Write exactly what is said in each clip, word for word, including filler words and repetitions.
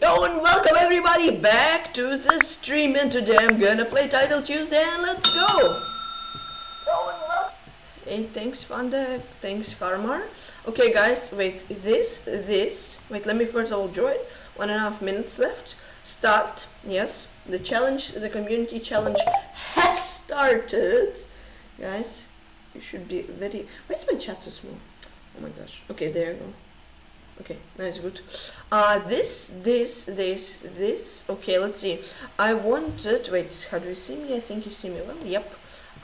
Yo, and welcome everybody back to the stream, and today I'm gonna play Titled Tuesday and let's go! Yo, and welcome! Hey, thanks Panda, thanks Karmar. Okay guys, wait, this, this, wait, let me first of all join. One and a half minutes left. Start, yes, the challenge, the community challenge has started. Guys, you should be very, why is my chat so small? Oh my gosh, okay, there you go. Okay, that's good. Uh, this, this, this, this. Okay, let's see. I wanted, wait, how do you see me? I think you see me well, yep.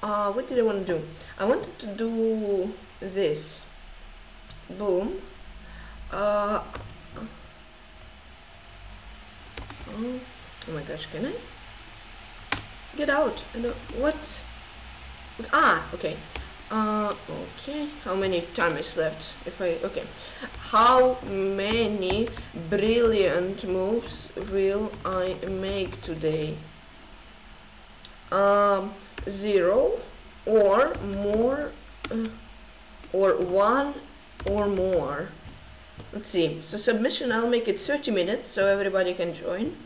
Uh, what did I want to do? I wanted to do this. Boom. Uh, oh, oh my gosh, can I? Get out. I don't, what? Ah, okay. Uh, okay, how many time is left? If I, okay. How many brilliant moves will I make today? Um, zero or more, uh, or one or more. Let's see, so submission, I'll make it thirty minutes so everybody can join.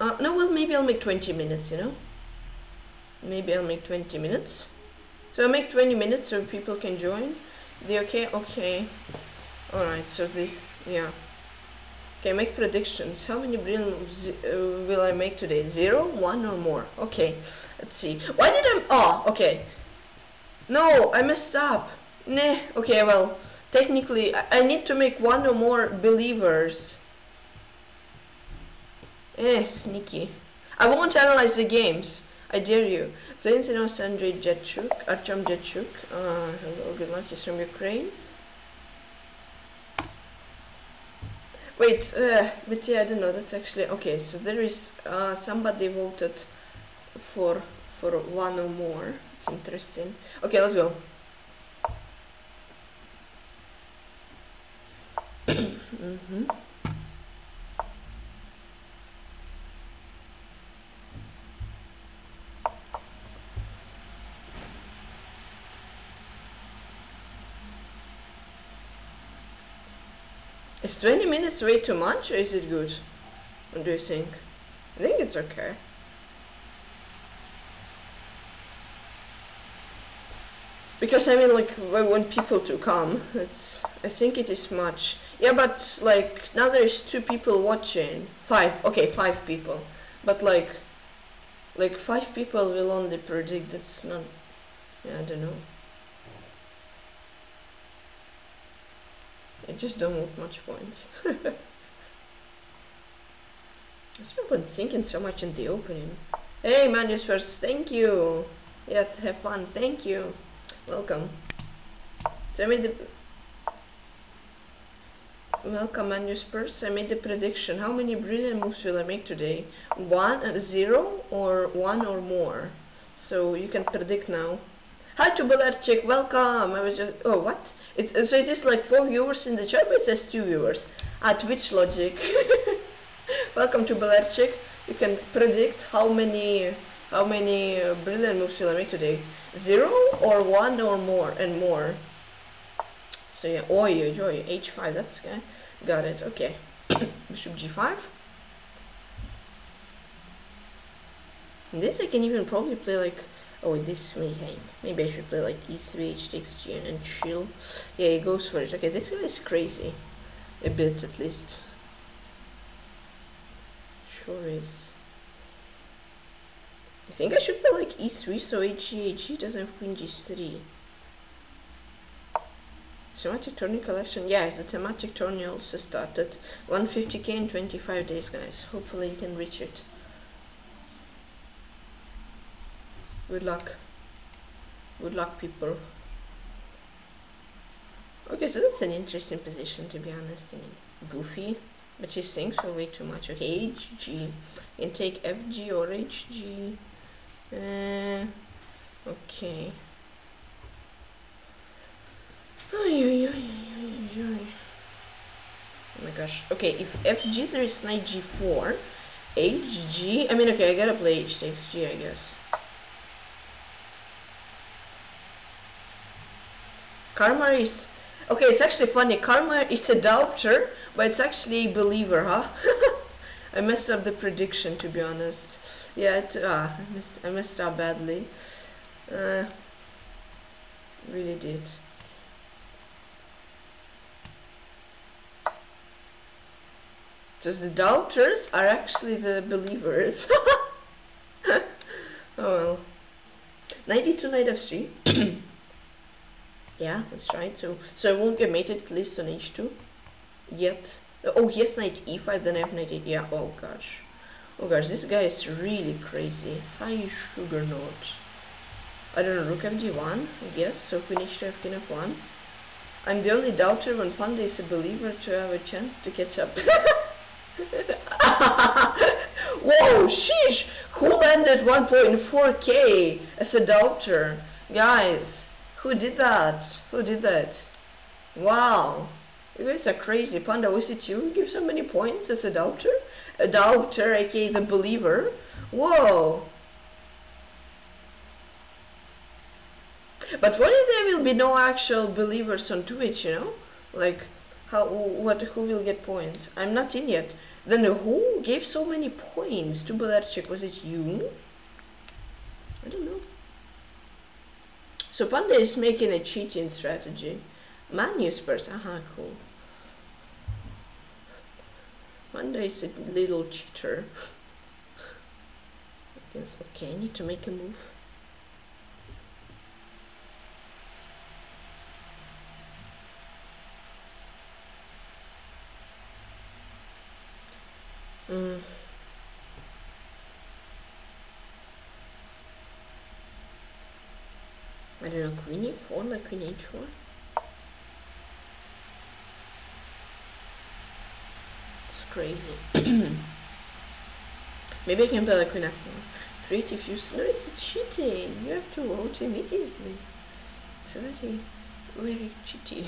Uh, no, well, maybe I'll make twenty minutes, you know? Maybe I'll make twenty minutes. So I make twenty minutes so people can join. They okay? Okay. Alright, so the, yeah. Okay, make predictions. How many brilliant moves will I make today? Zero, one or more? Okay, let's see. Why did I, oh, okay. No, I messed up. Nah, okay, well, technically, I, I need to make one or more believers. Eh, sneaky. I won't analyze the games. I dare you. Flint Sandry Dyachuk, Artem Dyachuk. Uh, hello, good luck. He's from Ukraine. Wait, uh, but yeah, I don't know. That's actually okay. So there is uh, somebody voted for for one or more. It's interesting. Okay, let's go. mm-hmm. Is twenty minutes way too much, or is it good? What do you think? I think it's okay. Because I mean, like, I want people to come. It's, I think it is much. Yeah, but like, now there's two people watching. Five, okay, five people. But like, like five people will only predict, it's not, yeah, I don't know. I just don't want much points. I've been thinking so much in the opening. Hey, Magnus first, thank you. Yeah, have fun, thank you. Welcome. So I made the Welcome, Magnus Purse. I made the prediction. How many brilliant moves will I make today? One, zero, or one or more? So you can predict now. Hi to Belarchik, welcome. I was just, oh, what? It, so it is like four viewers in the chat, but it says two viewers. Ah, Twitch logic. Welcome to Belarchik. You can predict how many how many uh, brilliant moves will I make today? Zero or one or more and more. So yeah, oh, yo, yo, H five, that's good. Got it, okay. Bishop G five. This I can even probably play like, oh, this way, hang. Maybe I should play like e three, h takes g and chill. Yeah, he goes for it. Okay, this guy is crazy. A bit, at least. Sure is. I think I should play like e three, so hg, hg doesn't have queen g three. Thematic tourney collection. Yeah, the thematic tourney also started. one hundred fifty K in twenty-five days, guys. Hopefully you can reach it. Good luck. Good luck, people. Okay, so that's an interesting position, to be honest. I mean, goofy, but she thinks for way too much. Okay, H G. You can take F G or H G. Uh, okay. Oh my gosh. Okay, if F G, there is knight G four. H G. I mean, okay, I gotta play H takes G, I guess. Karma is, okay, it's actually funny. Karma is a doubter, but it's actually a believer, huh? I messed up the prediction, to be honest. Yeah, it, ah, I, messed, I messed up badly. Uh, really did. Just the doubters are actually the believers. Oh well. ninety-two knight f three. Yeah, that's right. So, so I won't get mated at least on h two. Yet. Oh, he has knight e five, then I have knight e five. Yeah, oh gosh. Oh gosh, this guy is really crazy. High sugar note. I don't know, rook f d one, I guess. So queen h two, king f one. I'm the only doubter when Panda is a believer to have a chance to catch up. Whoa, sheesh! Who landed one point four K as a doubter? Guys, who did that? Who did that? Wow. You guys are crazy. Panda, was it you who gave so many points as a doubter? A doubter, aka the believer? Whoa! But what if there will be no actual believers on Twitch, you know? Like, how, what, who will get points? I'm not in yet. Then who gave so many points to Belarchik? Was it you? I don't know. So Panda is making a cheating strategy. Manuspers, aha, cool. Panda is a little cheater. I guess, okay, I need to make a move. Mm. I don't know, queen e four, like queen h four. It's crazy. Maybe I can play like queen f four. Creative use. No, it's cheating. You have to vote immediately. It's already very cheating.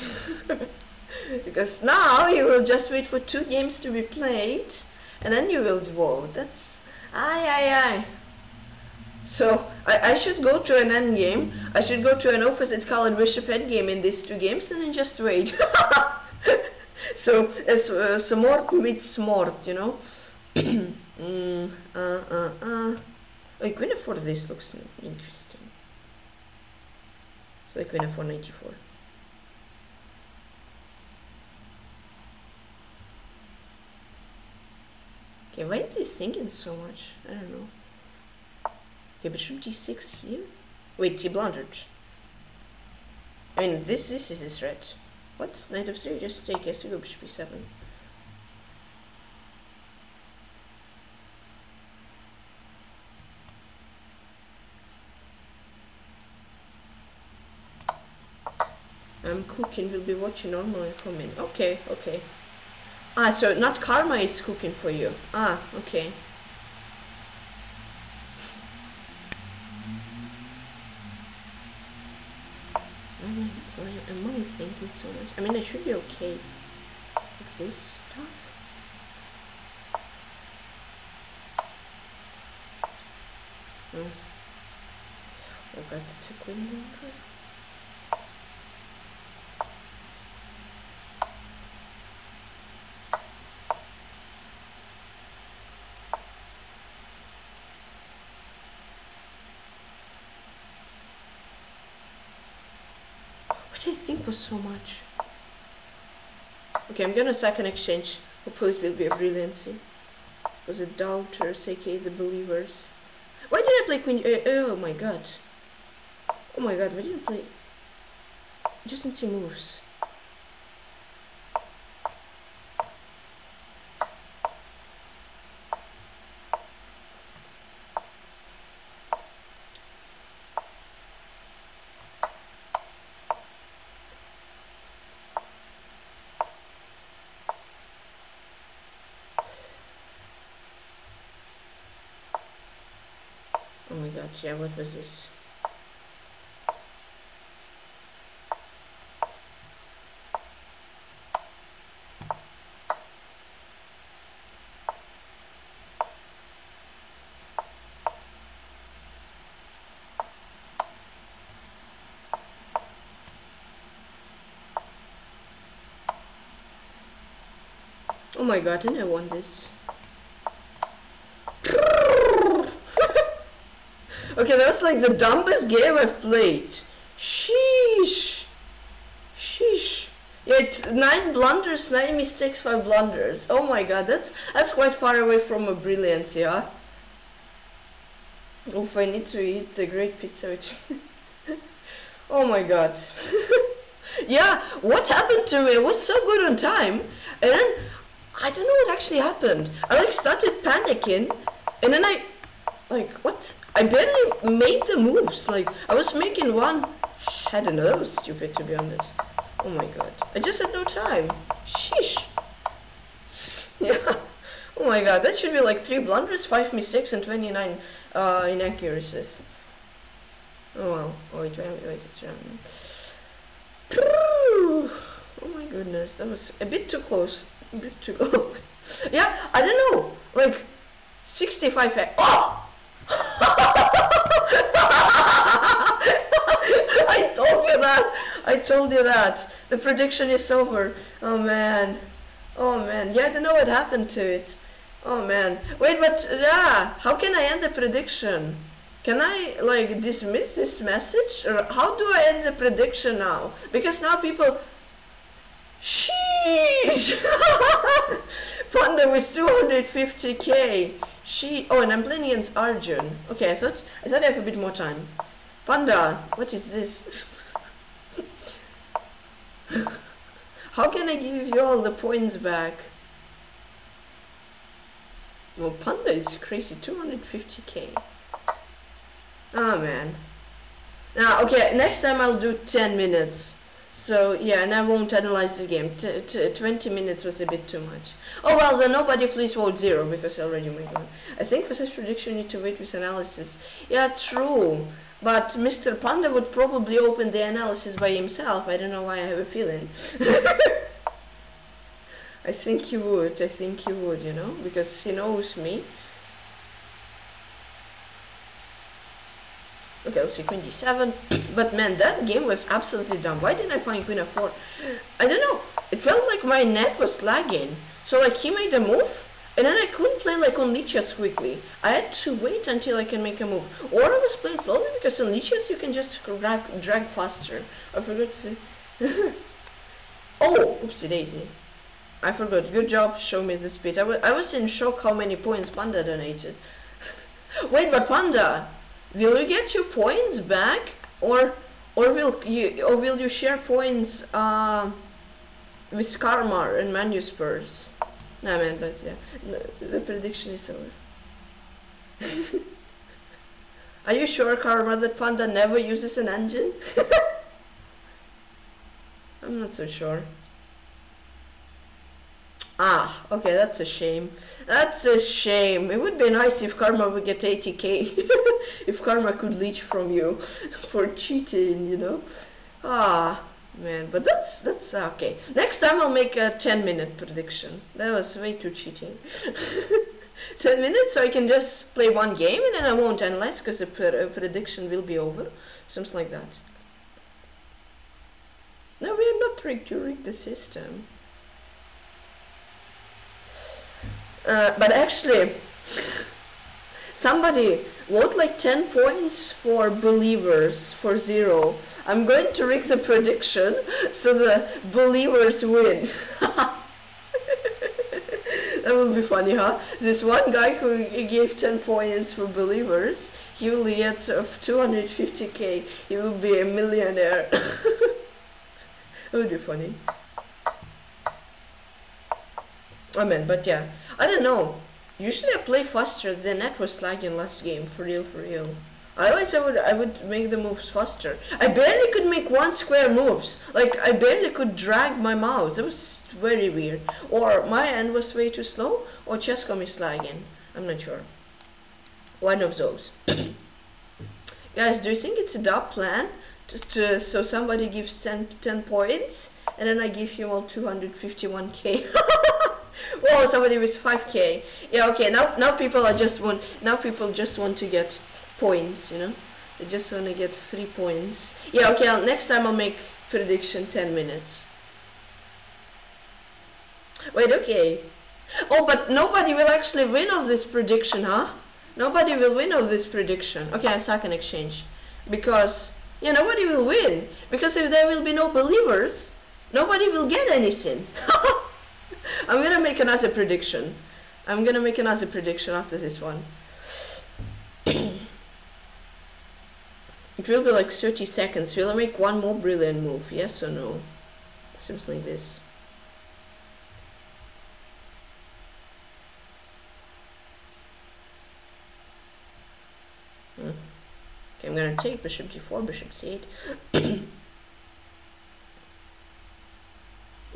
Because now you will just wait for two games to be played. And then you will vote. That's aye aye aye. So I, I should go to an end game. I should go to an opposite colored bishop end game in these two games and then just wait. So as uh, smort meets smort, you know. mm, uh uh uh. Wait, queen f four. This looks interesting. So like queen f four, knight e four. Yeah, why is he singing so much? I don't know. Okay, bishop d six here? Wait, he blundered. I mean, this this is his threat. What? Knight f three, just take yes to go bishop e seven. I'm cooking, we'll be watching normally for a minute. Okay, okay. Ah, so not karma is cooking for you. Ah, okay. Am I, am I thinking so much? I mean, I should be okay with this stuff. Oh, I got to take one longer. So much. Okay, I'm gonna sack an exchange. Hopefully it will be a brilliancy. It was a doubters, aka the believers. Why did I play queen? Uh, oh my god. Oh my god, why did I play? I just didn't see moves. Yeah, what was this? Oh my god, and I won this. Okay, that's like the dumbest game I've played. Sheesh. Sheesh. Yeah, it's nine blunders, nine mistakes, five blunders. Oh my god, that's that's quite far away from a brilliance, yeah. Oof, I need to eat the great pizza which oh my god. Yeah, what happened to me? I was so good on time, and then I don't know what actually happened. I like started panicking, and then I like what? I barely made the moves. Like I was making one. I don't know. That was stupid, to be honest. Oh my god! I just had no time. Sheesh. Yeah. Oh my god. That should be like three blunders, five mistakes, and twenty-nine uh, inaccuracies. Oh wow. Oh wait, wait, wait, wait. Oh my goodness. That was a bit too close. A bit too close. Yeah. I don't know. Like sixty-five. Oh. I told you that! I told you that! The prediction is over. Oh man. Oh man. Yeah, I don't know what happened to it. Oh man. Wait, but yeah, how can I end the prediction? Can I like dismiss this message? Or how do I end the prediction now? Because now people... Sheesh! Panda with two hundred fifty K. She... Oh, and I'm playing against Arjun. Okay, I thought I thought I have a bit more time. Panda, what is this? How can I give you all the points back? Well, Panda is crazy. two hundred fifty K. Oh man. Now, ah, okay, next time I'll do ten minutes. So yeah, and I won't analyze the game. T t twenty minutes was a bit too much. Oh well, then nobody please vote zero because I already made one. I think for such prediction you need to wait with analysis. Yeah, true. But Mister Panda would probably open the analysis by himself. I don't know why I have a feeling. I think he would. I think he would, you know, because he knows me. Okay, let's see, queen d seven. But man, that game was absolutely dumb. Why didn't I find queen f four? I don't know. It felt like my net was lagging. So like he made a move, and then I couldn't play like on Lichess quickly. I had to wait until I can make a move. Or I was playing slowly because on Lichess you can just drag, drag faster. I forgot to say. Oh, oopsie daisy. I forgot. Good job, show me the speed. I, I was in shock how many points Panda donated. Wait, but Panda! Will you get your points back, or or will you or will you share points uh, with Skarmar and Manuspurs? No, nah, man, but yeah, no, the prediction is over. Are you sure, Karma, that Panda never uses an engine? I'm not so sure. Ah, okay, that's a shame. That's a shame. It would be nice if Karma would get eighty K. If Karma could leech from you for cheating, you know. Ah, man, but that's that's okay. Next time I'll make a ten minute prediction. That was way too cheating. ten minutes, so I can just play one game and then I won't analyze because the pre prediction will be over. Something like that. No, we are not rigged. You rigged the system. Uh, but actually, somebody wrote like ten points for believers for zero. I'm going to rig the prediction so the believers win. That will be funny, huh? This one guy who gave ten points for believers, he will get of two hundred fifty K. He will be a millionaire. It would be funny. I mean, but yeah. I don't know. Usually I play faster. The net was lagging last game, for real, for real. Otherwise I would I would make the moves faster. I barely could make one square moves. Like I barely could drag my mouse. It was very weird. Or my end was way too slow, or Chess dot com is lagging. I'm not sure. One of those. Guys, do you think it's a dumb plan? To, to, so somebody gives ten points, and then I give him all two hundred fifty-one K. Whoa, somebody with five K. Yeah, okay, now now people are just want now people just want to get points, you know? They just wanna get free points. Yeah, okay, I'll, next time I'll make prediction ten minutes. Wait, okay. Oh, but nobody will actually win of this prediction, huh? Nobody will win of this prediction. Okay, I suck an exchange. Because, yeah, nobody will win. Because if there will be no believers, nobody will get anything. I'm gonna make another prediction. I'm gonna make another prediction after this one. It will be like thirty seconds. Will I make one more brilliant move? Yes or no? Seems like this. Hmm. Okay, I'm gonna take bishop g four, bishop c eight.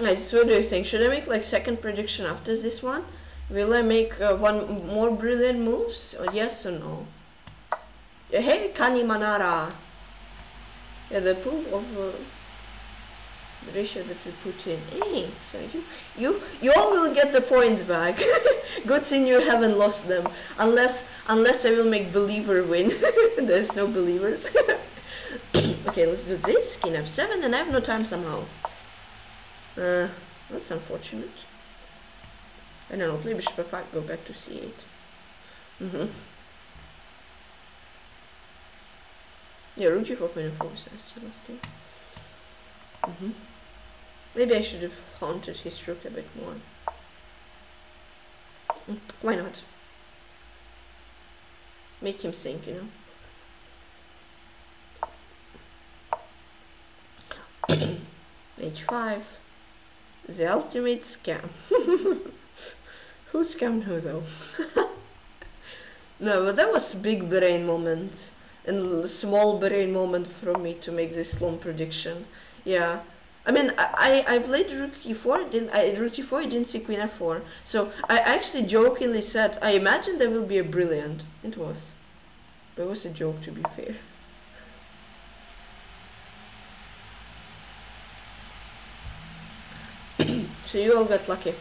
Nice, what do you think? Should I make like second prediction after this one? Will I make uh, one more brilliant moves? Or yes or no? Yeah, hey, Kani Manara! Yeah, the poop of uh, the ratio that we put in. Hey, so you, you, you all will get the points back. Good thing you haven't lost them. Unless, unless I will make believer win. There's no believers. Okay, let's do this. King f seven, and I have no time somehow. Uh, that's unfortunate. I don't know, play bishop f five, go back to c eight. Mm-hmm. Yeah, rook g four, queen f four, besides the last game. Mm-hmm. Maybe I should have haunted his rook a bit more. Mm, why not? Make him think, you know? h five. The ultimate scam. Who scammed who though? No, but that was big brain moment and small brain moment from me to make this long prediction. Yeah, I mean, I I, I played rook e four, didn't I? Rook g four, I didn't see queen f four. So I actually jokingly said I imagine there will be a brilliant. It was, but it was a joke to be fair. So you all got lucky.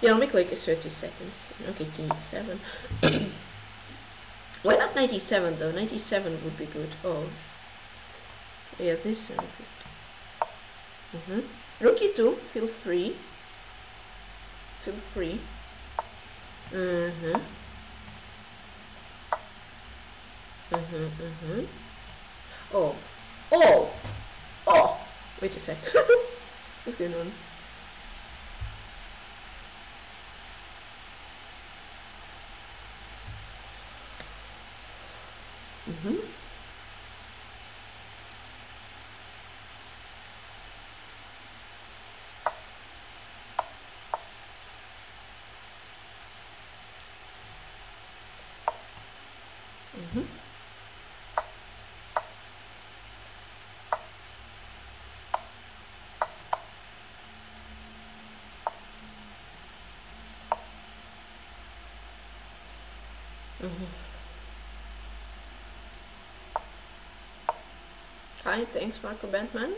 Yeah, I'll make like thirty seconds. Okay, king e seven. Why not ninety-seven though? ninety-seven would be good. Oh. Yeah, this is good. Mm-hmm. Rook e two, feel free. Feel free. Mm-hmm. Mm-hmm, mm-hmm. Oh. Oh! Oh! Wait a sec. What's going on? Mm-hmm. Mm-hmm. Hi, thanks Marco Bentman.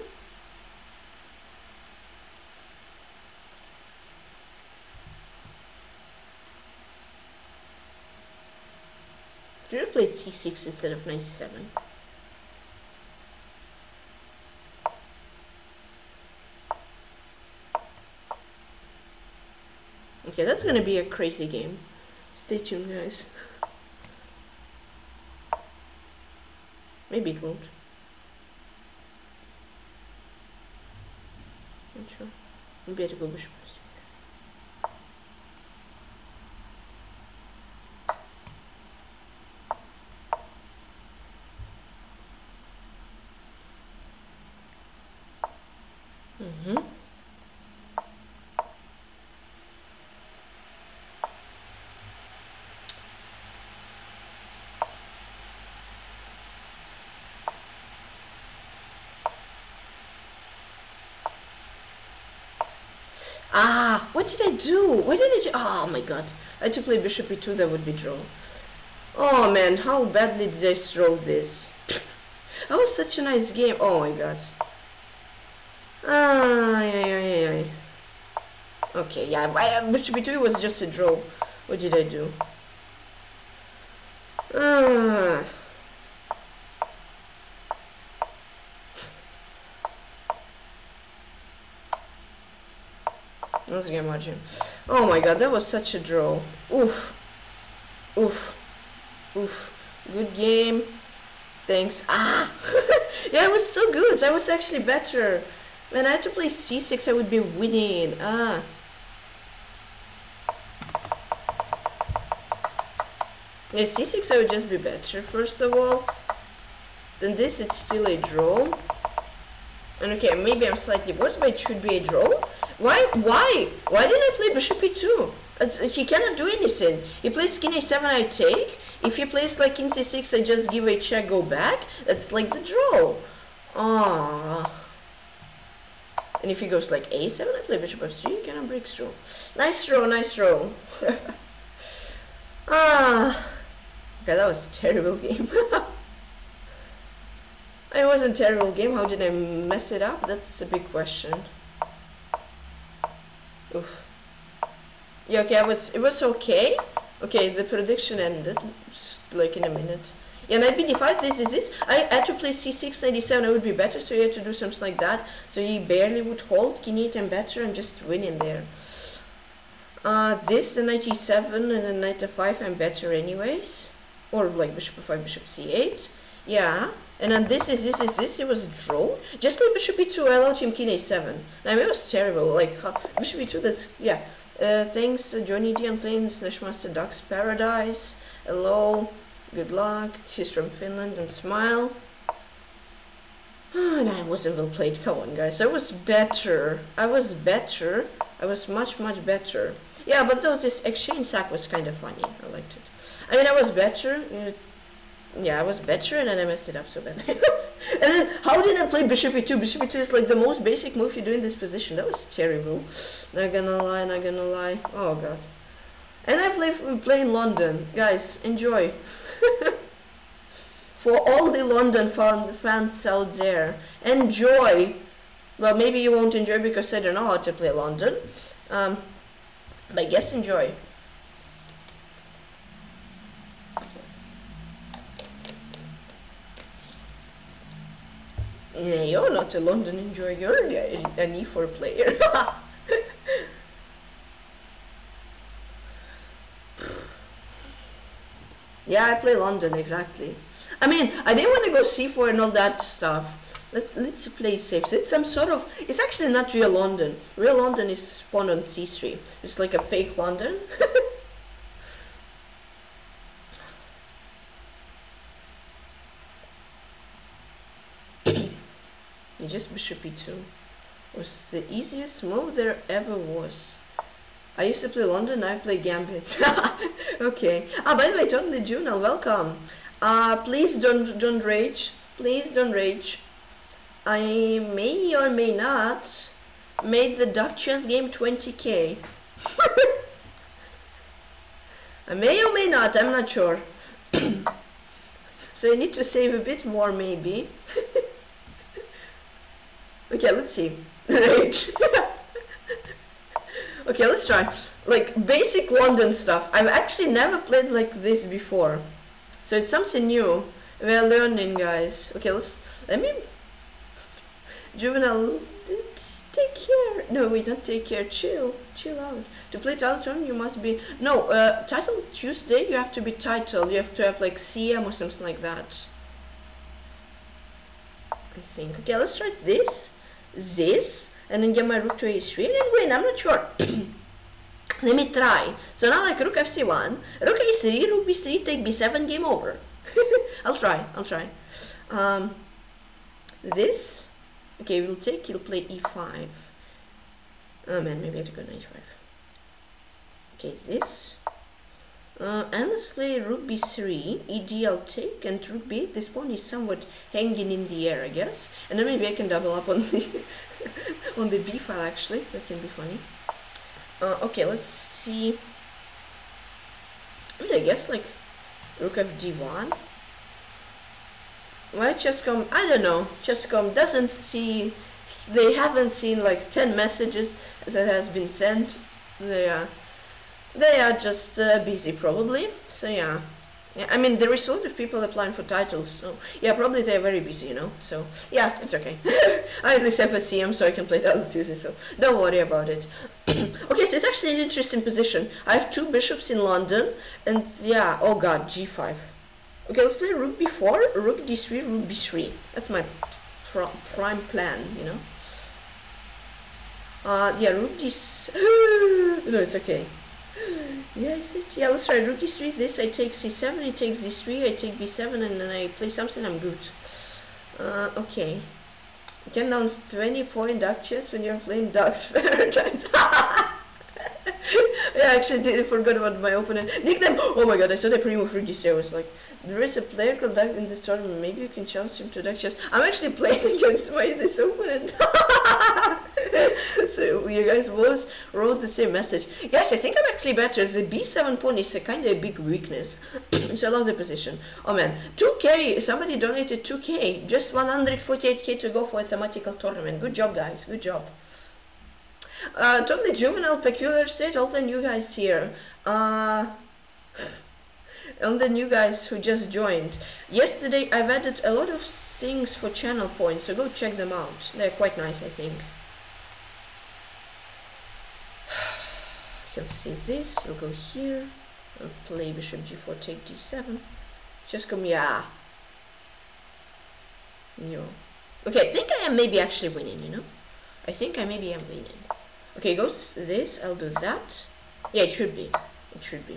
Should have played c six instead of ninety-seven. Okay, that's gonna be a crazy game. Stay tuned, guys. Maybe it won't. Not sure. Maybe I have to go bishop. Mm-hmm. Ah, what did I do? Why did I? Oh my god! I had to play bishop e two. That would be draw. Oh man, how badly did I throw this? That was such a nice game. Oh my god. Ah, yeah, yeah, yeah. Okay, yeah. I, bishop e two was just a draw. What did I do? Ah. Let's get margin. Oh my god, that was such a draw. Oof. Oof. Oof. Good game. Thanks. Ah! Yeah, I was so good. I was actually better. When I had to play c six, I would be winning. Ah. Yeah, c six, I would just be better, first of all. Then this, it's still a draw. And okay, maybe I'm slightly worse, but it should be a draw. Why? Why? Why didn't I play bishop e two? It's, he cannot do anything. He plays king a seven, I take. If he plays like king c six, I just give a check, go back. That's like the draw. Ah. And if he goes like a seven, I play bishop f three, he cannot break through. Nice draw, nice draw. Ah. Okay, that was a terrible game. It was a terrible game. How did I mess it up? That's a big question. Oof. Yeah, okay, I was, it was okay. Okay, the prediction ended like in a minute. Yeah, knight b d five, this is this. I had to play c six, knight e seven, I would be better, so you had to do something like that. So he barely would hold, king e ten better, and just win in there. Uh, this, the knight e seven, and then knight f five, I'm better anyways. Or like bishop f five, bishop c eight. Yeah. And then this is this is this, it was a draw. Just like bishop e two, I allowed him king a seven. I mean, it was terrible, like, huh, bishop e two, that's, yeah. Uh, thanks, uh, Johnny D. I'm playing Snushmaster Ducks Paradise. Hello, good luck. He's from Finland and smile. Oh, and I wasn't well played, come on guys. I was better, I was better. I was much, much better. Yeah, but though this exchange sack was kind of funny, I liked it. I mean, I was better. You know, yeah, I was better, and then I messed it up so bad. And then, how did I play bishop e two? Bishop e two is like the most basic move you do in this position. That was terrible. Not gonna lie, not gonna lie. Oh god. And I play play in London, guys. Enjoy. For all the London fan, fans out there, enjoy. Well, maybe you won't enjoy because I don't know how to play London. Um, but yes, enjoy. Yeah, you're not a London enjoyer, you're an e four player. Yeah, I play London, exactly. I mean, I didn't want to go c four and all that stuff. Let, let's play safe. So it's some sort of... It's actually not real London. Real London is pawn on c three. It's like a fake London. Just bishop e two was the easiest move there ever was. I used to play London, I play Gambit. Okay. Ah, by the way, totally Junal, welcome. Uh, please don't don't rage. Please don't rage. I may or may not made the Duck Chess game twenty K. I may or may not, I'm not sure. So you need to save a bit more maybe. Okay, let's see. Rage. Okay, let's try. Like, basic London stuff. I've actually never played like this before. So it's something new. We're learning, guys. Okay, let's... Let me... Juvenile... Take care. No, we don't take care. Chill. Chill out. To play title turn, you must be... No, uh, title Tuesday, you have to be title. You have to have, like, C M or something like that. I think. Okay, let's try this, this, and then get my rook to a three and win. I'm not sure. Let me try. So now like rook f c one, rook a three, rook b three, take b seven, game over. I'll try, I'll try. Um, this, okay, we'll take, he'll play e five. Oh man, maybe I have to go knight e five. Okay, this. Uh, and let's play rook b three, e d I'll take, and rook b, this pawn is somewhat hanging in the air, I guess. And then maybe I can double up on the on the b file, actually, that can be funny. Uh, okay, let's see. I guess, like, rook f d one. Why Chess dot com? I don't know, Chess dot com doesn't see, they haven't seen, like, ten messages that has been sent. They are... They are just uh, busy, probably. So yeah, Yeah, I mean, there is a lot of people applying for titles, so yeah, probably they're very busy, you know, so yeah, it's okay. I at least have a C M, so I can play Titled Tuesday, so don't worry about it. Okay, so it's actually an interesting position. I have two bishops in London, and yeah, oh god, g five. Okay, let's play rook b four, rook d three, rook b three. That's my pr prime plan, you know. Uh, yeah, rook d... No, it's okay. Yeah, is it? Yeah, let's try rook d three, this, I take c seven, he takes d three, I take b seven, and then I play something, I'm good. Uh, okay. You can announce twenty point duck chess when you're playing Ducks Paradise. Yeah, I actually did, forgot about my opponent. Nickname! Oh my god, I saw the pre-move rook d three, I was like, there is a player called Duck in this tournament, maybe you can challenge him to duck chess. I'm actually playing against my this opponent. So you guys both wrote the same message. Yes, I think I'm actually better. The b seven pawn is a kind of a big weakness. So I love the position. Oh man, two K, somebody donated two K. Just one hundred forty-eight K to go for a thematical tournament. Good job, guys, good job. Uh, totally juvenile, peculiar state, all the new guys here. Uh, all the new guys who just joined. Yesterday I've added a lot of things for channel points, so go check them out. They're quite nice, I think. Can see this, we'll go here, and play bishop g four, take d seven, just come, yeah, no, okay, I think I am maybe actually winning, you know, I think I maybe am winning, okay, goes this, I'll do that, yeah, it should be, it should be,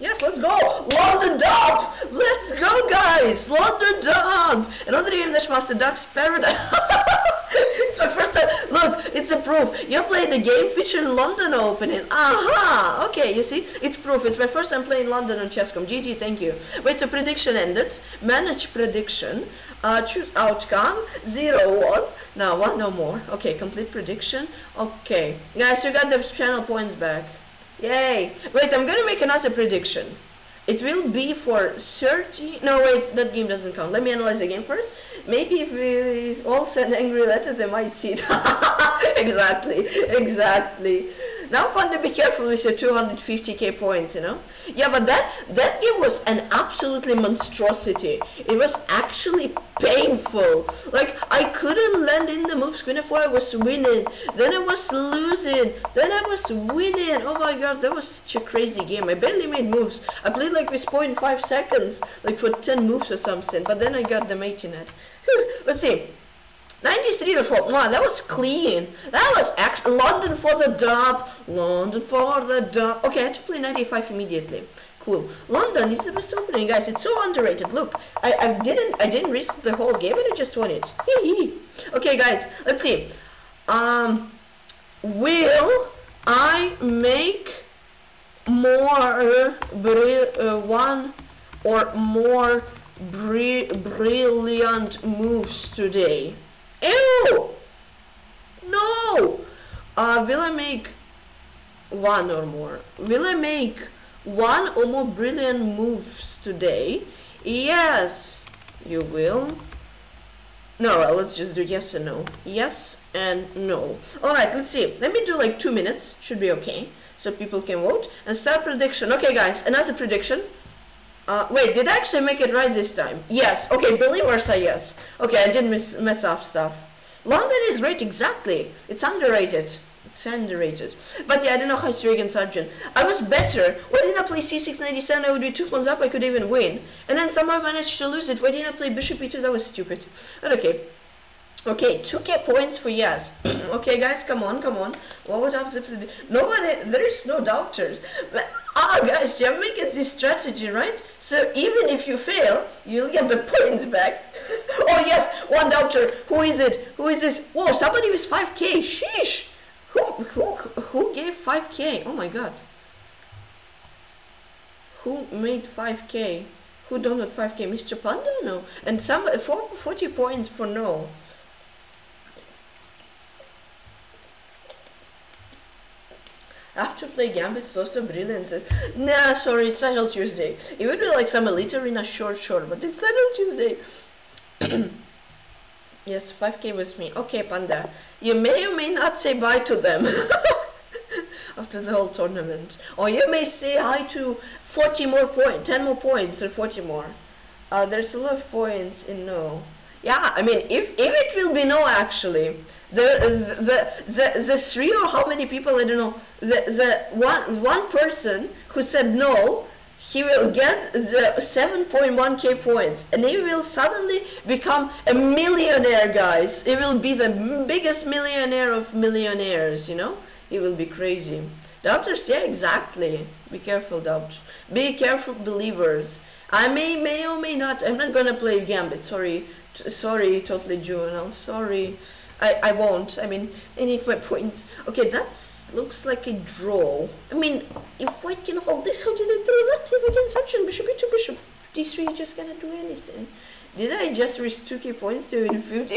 yes, let's go, London Dub, let's go guys, London Dub, another game, Snushmaster Ducks Paradise. It's my first time. Look, it's a proof. You're playing the game featuring London opening. Aha! Okay, you see? It's proof. It's my first time playing London on chess dot com. G G, thank you. Wait, so prediction ended. Manage prediction. Uh, choose outcome. zero, one. No, one, no more. Okay, complete prediction. Okay. Guys, you got the channel points back. Yay! Wait, I'm gonna make another prediction. It will be for thirty, no wait, that game doesn't count. Let me analyze the game first. Maybe if we all send an angry letter, they might cheat. Exactly, exactly. Now Panda, be careful with your two hundred fifty K points, you know? Yeah, but that, that game was an absolutely monstrosity. It was actually painful. Like, I couldn't land in the moves. Queen f four, I was winning. Then I was losing. Then I was winning. Oh my god, that was such a crazy game. I barely made moves. I played like with zero point five seconds, like for ten moves or something. But then I got the mate in it. Let's see. ninety-three to four. Wow, that was clean. That was actually London for the dub. London for the dub. Okay, I had to play ninety-five immediately. Cool. London is the best opening, guys. It's so underrated. Look, I, I didn't I didn't risk the whole game, and I just won it. Okay, guys. Let's see. Um, will I make more uh, one or more bri brilliant moves today? Ew! No! Uh, will I make one or more? Will I make one or more brilliant moves today? Yes, you will. No, well, let's just do yes and no. Yes and no. Alright, let's see. Let me do like two minutes. Should be okay. So people can vote. And start prediction. Okay, guys, another prediction. Uh, wait, did I actually make it right this time? Yes. Okay, believers are yes. Okay, I didn't miss, mess up stuff. London is great, exactly. It's underrated. It's underrated. But yeah, I don't know how Shiroglan Sergeant. I was better. Why didn't I play c six ninety-seven? I would be two pawns up, I could even win. And then somehow I managed to lose it. Why didn't I play bishop e two? That was stupid. But okay. Okay, two K points for yes. Okay, guys, come on, come on. What would up the nobody? There is no doubters. Ah, oh, guys, you're making this strategy, right? So even if you fail, you'll get the points back. Oh yes, one doubter. Who is it? Who is this? Whoa, somebody with five K. Sheesh. Who who who gave five K? Oh my god. Who made five K? Who donated five K? Mister Panda, no. And some forty points for no. After play Gambit's lost to brilliance. Nah, sorry, it's Titled Tuesday. It would be like some elite arena short short, but it's Titled Tuesday. Yes, five K with me. Okay, Panda. You may or may not say bye to them. after the whole tournament. Or you may say hi to forty more points, ten more points, or forty more. Uh, there's a lot of points in no. Yeah, I mean, if if it will be no, actually, the the the the three or how many people, I don't know, the the one one person who said no, he will get the seven point one K points, and he will suddenly become a millionaire, guys. He will be the biggest millionaire of millionaires, you know? He will be crazy. Doubters, yeah, exactly. Be careful, doubters. Be careful, believers. I may, may or may not. I'm not gonna play Gambit, sorry. T sorry, totally juvenile, sorry. I, I won't, I mean, I need my points. Okay, that looks like a draw. I mean, if white can hold this, how did I throw that if against option? Bishop e two, bishop d three, just cannot do anything. Did I just risk two K points to even fifty?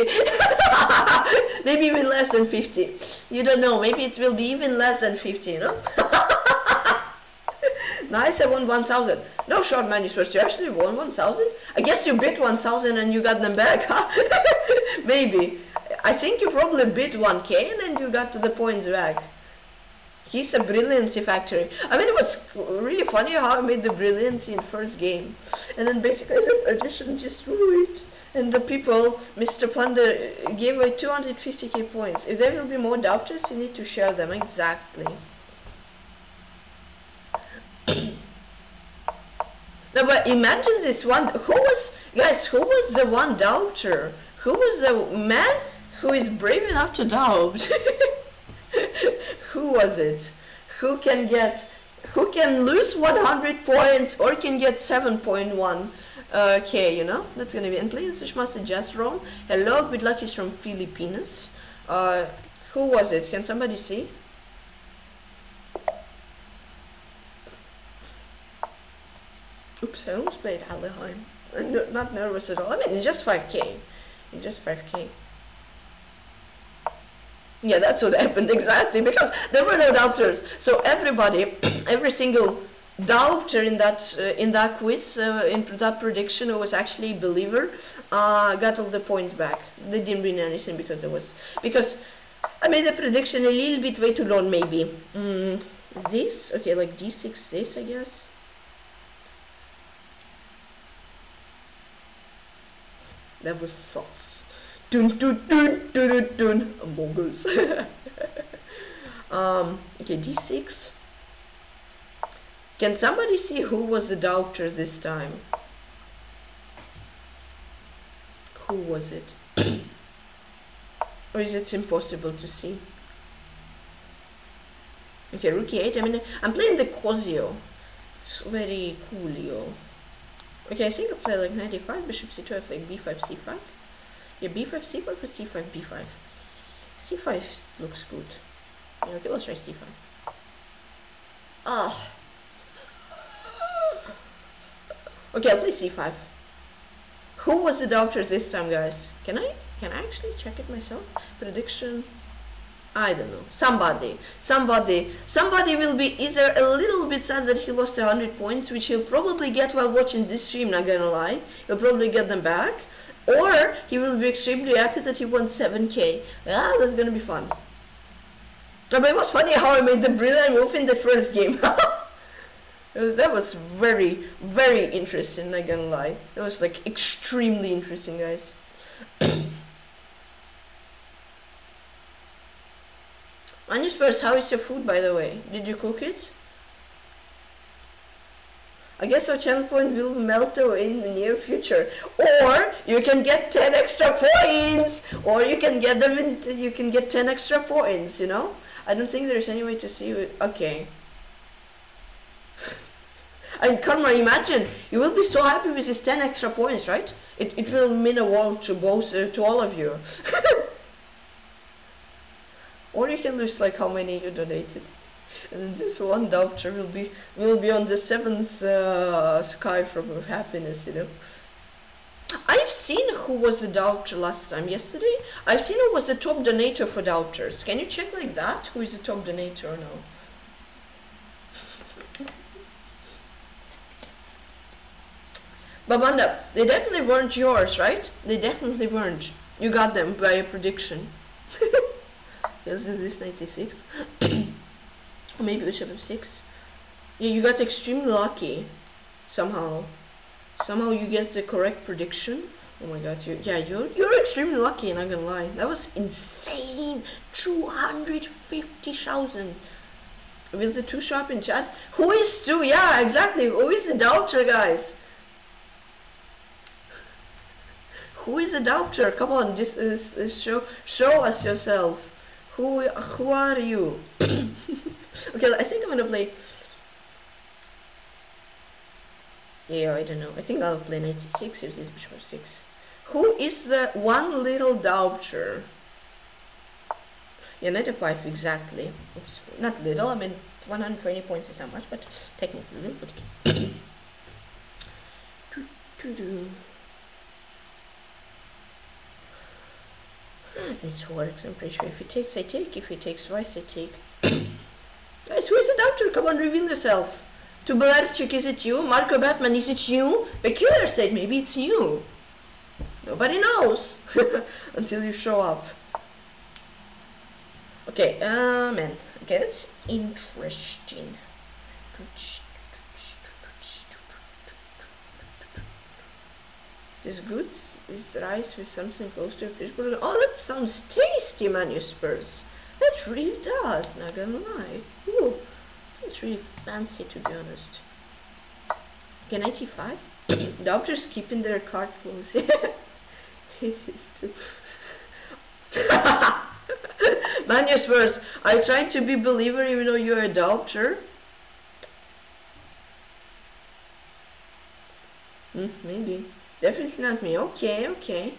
Maybe even less than fifty. You don't know, maybe it will be even less than fifty, you know? Nice, I won one thousand. No shot, man, you actually won one thousand? I guess you bid one thousand and you got them back, huh? Maybe. I think you probably bid one K and then you got to the points back. He's a brilliancy factory. I mean, it was really funny how I made the brilliancy in first game. And then basically the edition just ruined. And the people, Mister Panda, gave away two hundred fifty K points. If there will be more doubters, you need to share them. Exactly. Now, but imagine this one. Who was, guys, who was the one doubter? Who was the man who is brave enough to doubt? Who was it? Who can get, who can lose one hundred points or can get seven point one K, uh, you know? That's gonna be, and please, Snushmaster just wrong. Hello, good luck is from Philippines. Uh, who was it? Can somebody see? Oops, I almost played Alekhine. I'm not, not nervous at all. I mean, it's just five K. Just five K. Yeah, that's what happened exactly, because there were no doubters. So everybody, every single doubter in that uh, in that quiz, uh, in that prediction, who was actually a believer, uh, got all the points back. They didn't win anything because there was because I made the prediction a little bit way too long, maybe. Mm, this okay, like D six, this I guess. That was thoughts. Dun dun dun dun dun dun. Among Us. um, okay, D six. Can somebody see who was the doubter this time? Who was it? Or is it impossible to see? Okay, Rook E eight. I mean, I'm playing the Cozio. It's very coolio. Okay, I think I play like ninety-five, bishop c two, I play b five, c five. Yeah, b five, c five or c five, b five? c five looks good. Yeah, okay, let's try c five. Ah. Okay, I'll play c five. Who was the doubter this time, guys? Can I, can I actually check it myself? Prediction? I don't know. Somebody, somebody, somebody will be either a little bit sad that he lost one hundred points, which he'll probably get while watching this stream, not gonna lie. He'll probably get them back. Or he will be extremely happy that he won seven K. Ah, that's gonna be fun. But it was funny how I made the brilliant move in the first game. That was very, very interesting, not gonna lie. It was like extremely interesting, guys. Anusverse, how is your food, by the way? Did you cook it? I guess our channel point will melt away in the near future. Or you can get ten extra points! Or you can get them in, you can get ten extra points, you know? I don't think there's any way to see it. Okay. And Karma, imagine, you will be so happy with these ten extra points, right? It, it will mean a world to both, uh, to all of you. Or you can lose like how many you donated, and then this one doubter will be will be on the seventh uh, sky from happiness, you know. I've seen who was the doubter last time yesterday. I've seen who was the top donator for doubters. Can you check like that? Who is the top donator or no? Babanda, they definitely weren't yours, right? They definitely weren't. You got them by a prediction. Yes, this is ninety-six. Or maybe it was F six. Yeah, you got extremely lucky. Somehow. Somehow you get the correct prediction. Oh my god, you, yeah, you're, you're extremely lucky, not gonna lie. That was insane! two hundred fifty thousand! Will the two show up in chat? Who is two? Yeah, exactly! Who is the doubter, guys? Who is the doubter? Come on, this is, uh, show, show us yourself. Who, who are you? Okay, I think I'm gonna play... Yeah, I don't know. I think I'll play knight c six if this bishop f six. Who is the one little doubter? Yeah, knight f five, exactly. Oops, not little, I mean one hundred twenty points is how much, but technically little, but okay. do, do, do. Ah, this works, I'm pretty sure. If he takes, I take. If he takes twice, I take. Guys, who is the doubter? Come on, reveal yourself. Tubelarchuk, is it you? Marco Batman, is it you? Peculiar State, maybe it's you. Nobody knows until you show up. Okay, uh, man. Okay, that's interesting. This good is rice with something close to a fish burger. Oh, that sounds tasty, man, you spurs. That really does, not gonna lie. Ooh. It's really fancy, to be honest. Okay, knight e five. Doubters keeping their card moves. It is too. Man, you're worse. I tried to be believer even though you're a doubter. Mm, maybe. Definitely not me. Okay, okay.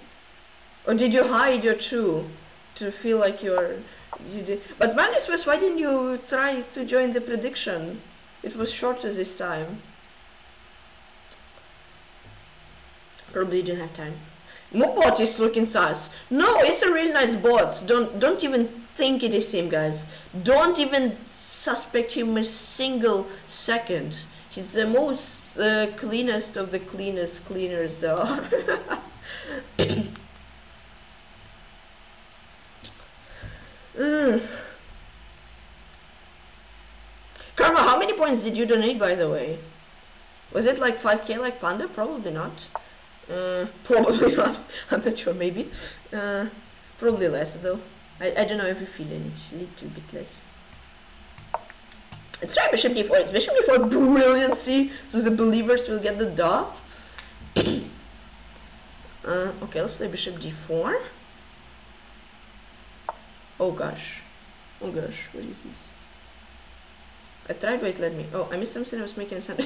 Or did you hide your true to feel like you're... You did. But Magnus was, why didn't you try to join the prediction? It was shorter this time. Probably you didn't have time. Mubot is looking sus. No, it's a really nice bot. Don't don't even think it is him, guys. Don't even suspect him a single second. He's the most uh, cleanest of the cleanest cleaners there are. Mm. Karma, how many points did you donate, by the way? Was it like five K like Panda? Probably not. Uh, probably not. I'm not sure, maybe. Uh, probably less, though. I, I don't know if you feel it. It's a little bit less. Let's try bishop d four. It's bishop d four brilliancy, so the believers will get the dub. uh, okay, let's play bishop d four. Oh gosh, oh gosh, what is this? I tried, but it let me. Oh, I missed something, I was making a sound.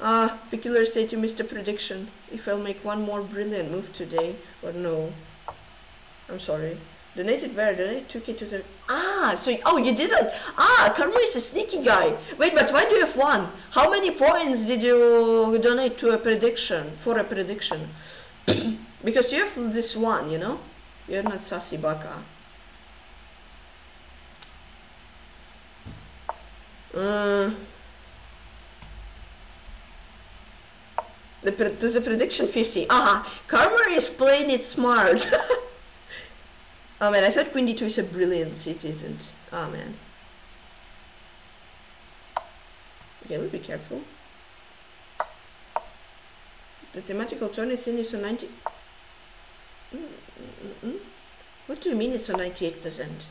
Ah, Peculiar State, you missed a prediction. If I'll make one more brilliant move today, or no. I'm sorry. Donated where? Donated two K to the... Ah, so, oh, you didn't? Ah, Karma is a sneaky guy. Wait, but why do you have one? How many points did you donate to a prediction, for a prediction? Because you have this one, you know? You're not sassy baka. Uh, the pre to the prediction fifty. Aha! Karma is playing it smart. Oh man, I thought Queen D two is a brilliance. It isn't. Oh man. Okay, let's be careful. The thematical turn is in is on ninety. Mm -mm. What do you mean it's on ninety-eight percent?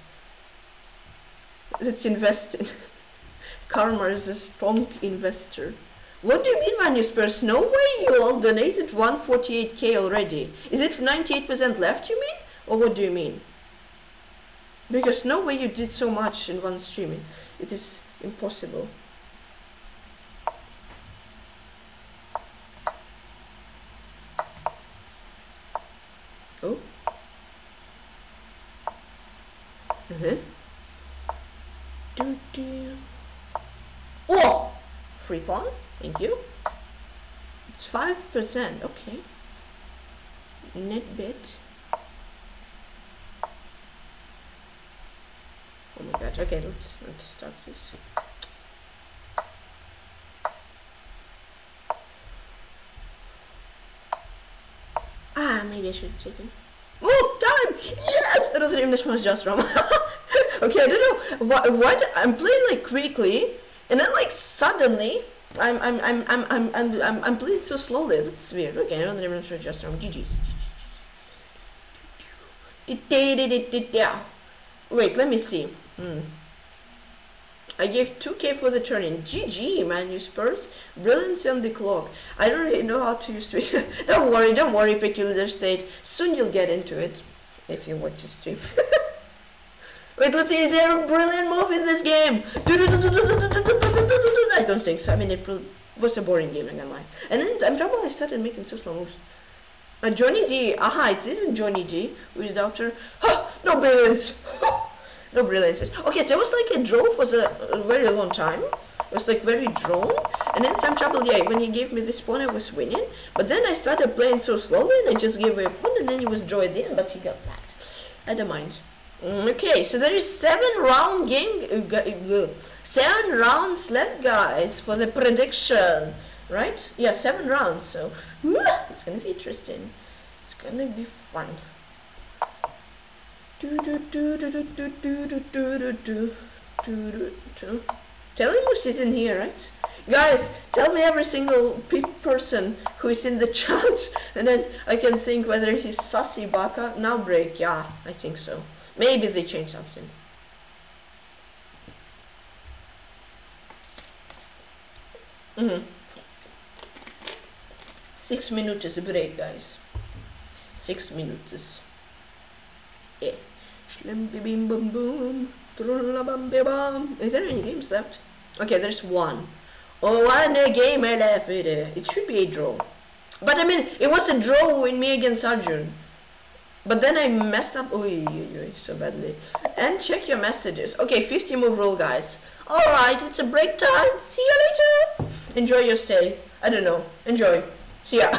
That's invested. Karma is a strong investor. What do you mean, Manuspers? No way you all donated one hundred forty-eight K already. Is it ninety-eight percent left, you mean? Or what do you mean? Because no way you did so much in one streaming. It is impossible. Oh. Uh-huh. Do-do. Oh! Free pawn, thank you. It's five percent, okay. Net bet. Oh my god, okay, let's, let's start this. Ah, maybe I should have taken. Move time! Yes! Rozrymneš moc just from. Okay, I don't know what, what I'm playing like quickly, and then like suddenly I'm I'm I'm I'm I'm I'm I'm, I'm playing so slowly. That's weird. Okay, I don't even sure. Just from G Gs. Wait, let me see. Hmm. I gave two K for the turn-in. G G, man, you Spurs. Brilliance on the clock. I don't really know how to use Twitter. Don't worry, don't worry, Peculiar State. Soon you'll get into it, if you watch the stream. Wait, let's see, is there a brilliant move in this game? I don't think so. I mean, it was a boring game, I'm gonna lie. And then, I'm trouble I started making so slow moves. Uh, Johnny D. Aha, it isn't Johnny D, who is the author. Ha! No brilliance! No brilliances. Okay, so it was like a draw for a, a very long time. It was like very drawn. And then time trouble, yeah, when he gave me this pawn, I was winning. But then I started playing so slowly and I just gave away a pawn and then he was draw at the end, but he got packed. I don't mind. Okay, so there is seven round game, uh, seven rounds left, guys, for the prediction, right? Yeah, seven rounds, so it's gonna be interesting. It's gonna be fun. Telemus is in here, right? Guys, tell me every single pe person who is in the chat, and then I can think whether he's Sassy Baka. Now break, yeah, I think so. Maybe they changed something. Mm-hmm. Six minutes break, guys. Six minutes. Yeah. Is there any games left? Okay, there's one. Oh, one game left. It should be a draw. But I mean, it was a draw in me against Arjun. But then I messed up. Oh, so badly. And check your messages. Okay, fifty move rule, guys. Alright, it's a break time. See you later. Enjoy your stay. I don't know. Enjoy. See ya.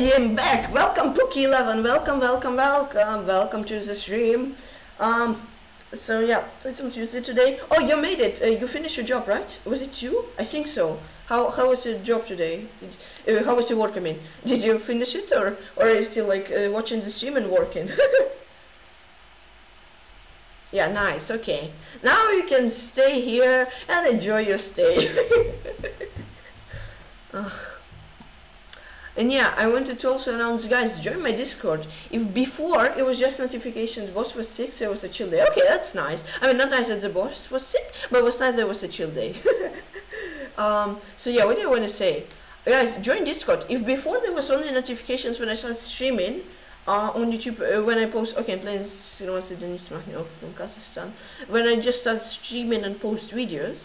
I am back. Welcome, Pookie eleven. Welcome, welcome, welcome. Welcome to the stream. Um, so yeah, Titled Tuesday today. Oh, you made it. Uh, you finished your job, right? Was it you? I think so. How how was your job today? Did, uh, how was your work? I mean, did you finish it, or or are you still like uh, watching the stream and working? Yeah, nice. Okay, now you can stay here and enjoy your stay. Ugh. And yeah, I wanted to also announce, guys, join my Discord. If before it was just notifications, boss was sick, so it was a chill day. Okay, that's nice. I mean, not nice that the boss was sick, but it was nice that it was a chill day. um, so yeah, what do I want to say? Guys, join Discord. If before there was only notifications when I started streaming, Uh, on YouTube, uh, when I post, okay, I'm playing Snushmaster Denis Makhnyov from Kazakhstan, when I just start streaming and post videos,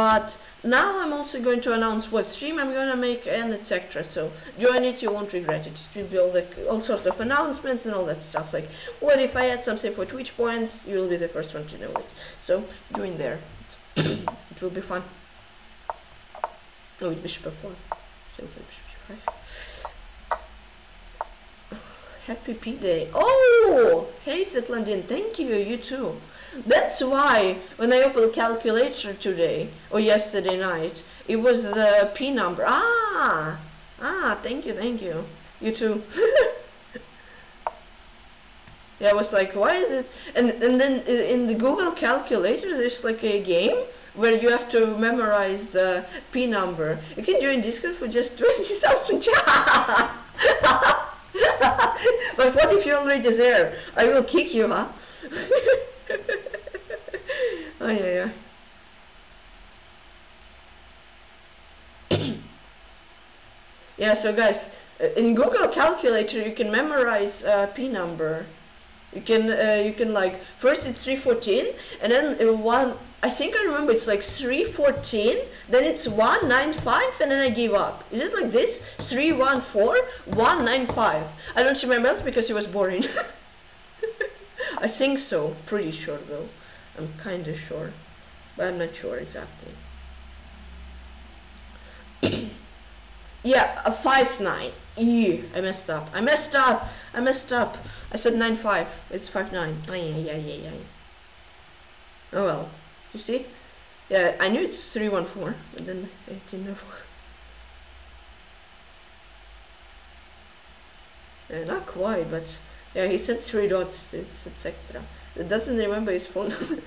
but now I'm also going to announce what stream I'm gonna make and et cetera. So join it, you won't regret it. It will be all, the, all sorts of announcements and all that stuff. Like, what if I add something for Twitch points? You'll be the first one to know it. So join there. It will be fun. Oh, it's bishop f four. So bishop f five. Happy P Day. Oh, hey Thetlandin, thank you, you too. That's why when I opened calculator today, or yesterday night, it was the P number. Ah, ah, thank you, thank you. You too. Yeah, I was like, why is it? And, and then in the Google calculator, there's like a game where you have to memorize the P number. You can join Discord for just twenty thousand. But what if you're already there? I will kick you, huh? Oh, yeah, yeah. Yeah, so guys, in Google Calculator, you can memorize uh, P number. You can, uh, you can like, first it's three fourteen, and then one, I think I remember it's like three fourteen, then it's one nine five, and then I give up. Is it like this? three one four one nine five. I don't remember it because it was boring. I think so. Pretty sure though. I'm kinda sure. But I'm not sure exactly. Yeah, a five nine. Ew, I messed up. I messed up. I messed up. I said nine five. It's five nine. Oh, yeah, yeah, yeah, yeah. Oh well. You see? Yeah, I knew it's three one four, but then I didn't know. Yeah, not quite, but yeah, he said three dots, it's et cetera. It doesn't remember his phone number.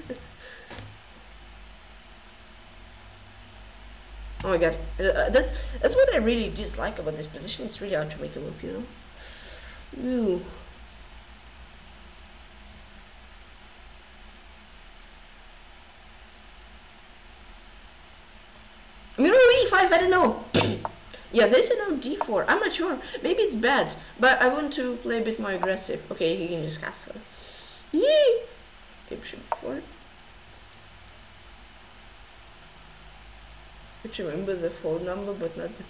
Oh my god, uh, that's that's what I really dislike about this position. It's really hard to make a move, you know? Ooh. You know, e five, I don't know. Yeah, there's a note d four. I'm not sure. Maybe it's bad, but I want to play a bit more aggressive. Okay, he can just castle. Yee! Okay, bishop b four. I should remember the phone number, but not the...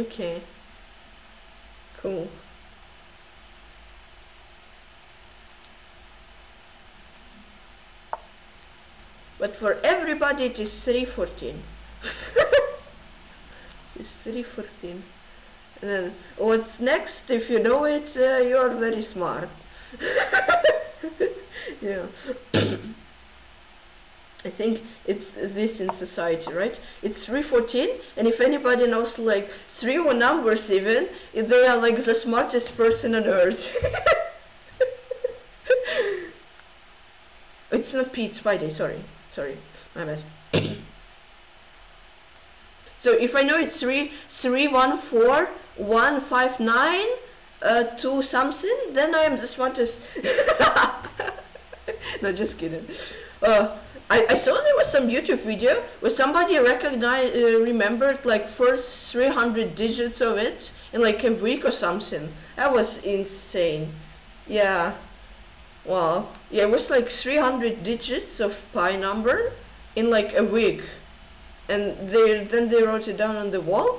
Okay. Cool. But for everybody it is three fourteen. It's three fourteen. And then what's next? If you know it, uh, you are very smart. Yeah. I think it's this in society, right? It's three fourteen, and if anybody knows like three or numbers even, they are like the smartest person on earth. It's not Pete, it's Friday, sorry. Sorry, my bad. So if I know it's three, three, one, four, one, five, nine, uh, two something, then I am the smartest. No, just kidding. Uh, I, I saw there was some YouTube video where somebody recognized, uh, remembered like first three hundred digits of it in like a week or something. That was insane. Yeah. Well, yeah, it was like three hundred digits of pi number in like a week, and they then they wrote it down on the wall.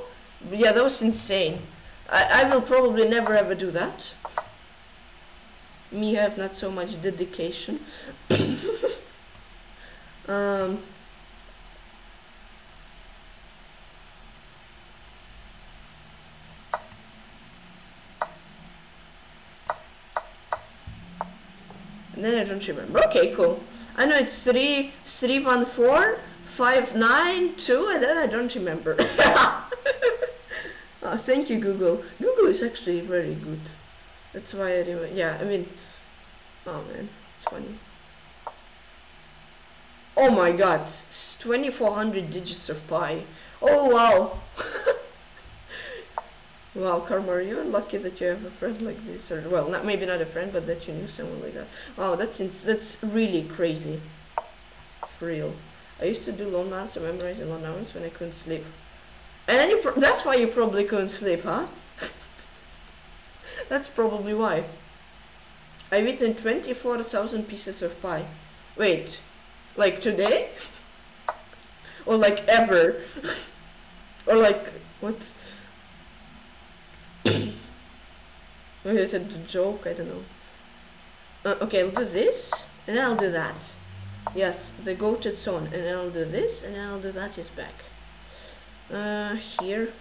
Yeah, that was insane. I, I will probably never ever do that. Me have not so much dedication. um, then I don't remember. Okay, cool. I know it's three, three, one, four, five, nine, two, and then I don't remember. Oh, thank you, Google. Google is actually very good. That's why I remember. Yeah, I mean, oh man, it's funny. Oh my god, it's twenty-four hundred digits of pi. Oh wow. Wow, Karma, you're lucky that you have a friend like this, or well, not maybe not a friend, but that you knew someone like that. Wow, that's ins that's really crazy. For real. I used to do long maths, memorizing long hours when I couldn't sleep. And then you pro that's why you probably couldn't sleep, huh? That's probably why. I've eaten twenty-four thousand pieces of pie. Wait, like today? Or like ever? Or like, what? Maybe it's a joke, I don't know. Uh, okay, I'll do this, and then I'll do that. Yes, the goated son, and I'll do this, and then I'll do that is back. Uh, here.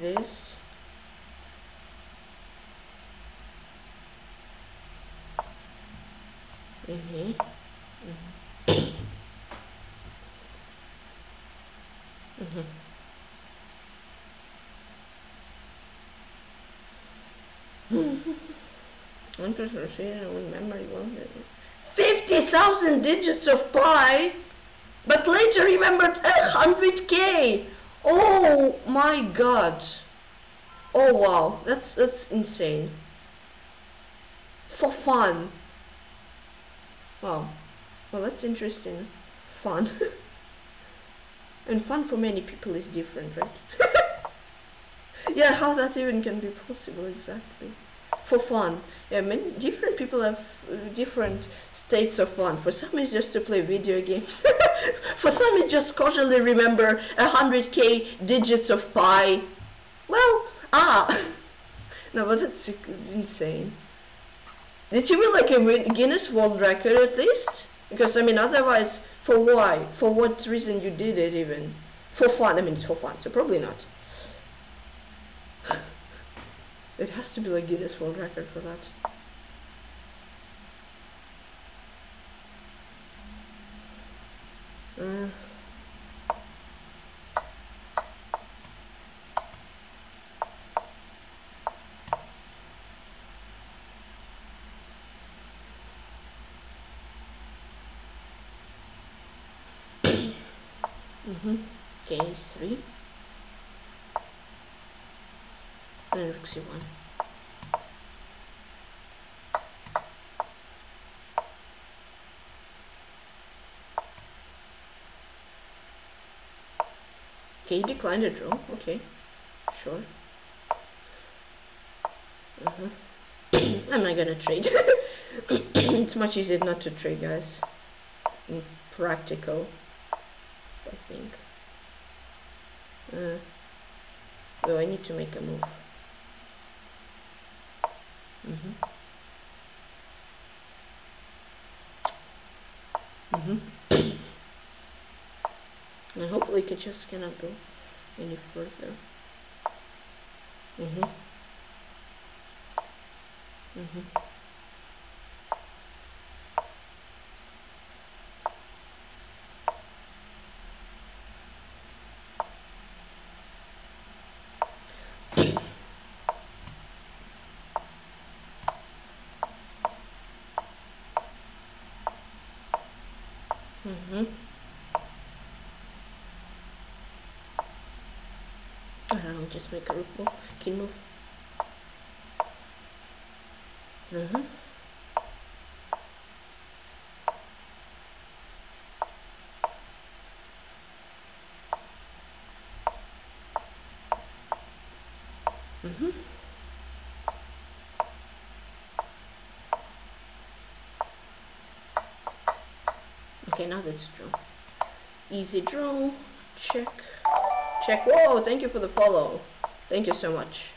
This. Mm-hmm. Mm-hmm. Mm-hmm. One person received one memory, one fifty thousand digits of pi, but later remembered a hundred k. Oh my god! Oh wow, that's that's insane. For fun. Wow. Well, that's interesting. Fun. And fun for many people is different, right? Yeah, how that even can be possible, exactly. For fun. Yeah, many different people have different states of fun. For some it's just to play video games. For some it's just casually remember one hundred k digits of pi. Well, ah! No, but that's insane. Did you win like a Guinness World Record at least? Because, I mean, otherwise, for why? For what reason you did it even? For fun, I mean, it's for fun, so probably not. It has to be like Guinness World Record for that. Uh. Mm-hmm. Okay, three. Then rook c one. Okay, declined a draw. Okay, sure. Uh-huh. I'm not gonna trade. It's much easier not to trade, guys. In practical, I think. Uh, though I need to make a move. Mm-hmm. Mm-hmm. And hopefully it just cannot go any further. Mm-hmm. Mm-hmm. Just make a rook move, king move. Uh-huh. Mm-hmm. Okay, now that's a draw. Easy draw, check. Check. Whoa, thank you for the follow. Thank you so much.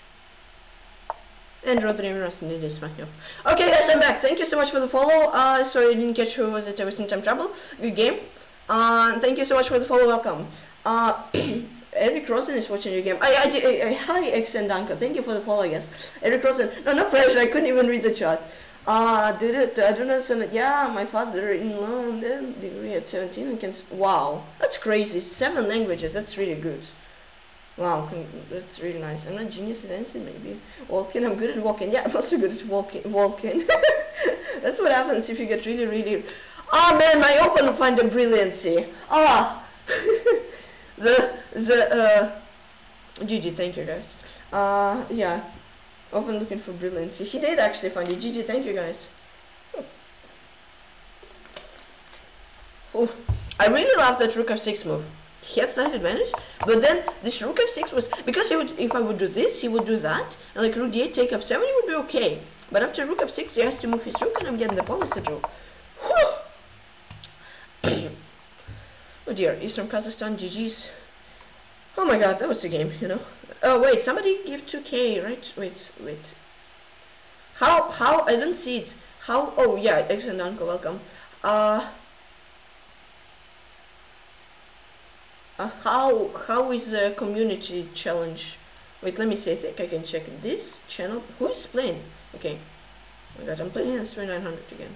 And Denis Makhnyov. Okay guys, I'm back. Thank you so much for the follow. Uh, sorry I didn't catch who was it. I was in time trouble. Good game. Uh, thank you so much for the follow. Welcome. Uh, Eric Rosen is watching your game. I, I, I, I, hi, X and Danko. Thank you for the follow, yes. Eric Rosen. No, no pressure. I couldn't even read the chat. Ah, did it? I don't understand it. Yeah, my father in London degree at seventeen and can. Wow, that's crazy. Seven languages. That's really good. Wow, that's really nice. I'm not genius at dancing, maybe walking. I'm good at walking. Yeah, I'm also good at walking. Walking. That's what happens if you get really, really. Ah, oh, man, my open find the brilliancy. Ah, the the uh. G G, thank you guys. Uh, yeah. Often looking for brilliancy. He did actually find it. G G, thank you guys. Oh, I really love that rook f six move. He had slight advantage, but then this rook f six was because he would, if I would do this, he would do that, and like rook d eight take f seven, he would be okay. But after rook f six, he has to move his rook, and I'm getting the pawn with the rook. Oh dear, he's from Kazakhstan. G G's. Oh my god, that was the game, you know. Oh wait, somebody give two K, right? Wait, wait. How, how, I don't see it. How, oh yeah, excellent uncle, welcome. Uh, uh how, how is the community challenge? Wait, let me see, I think I can check this channel. Who's playing? Okay. Oh my god, I'm playing S three nine hundred again.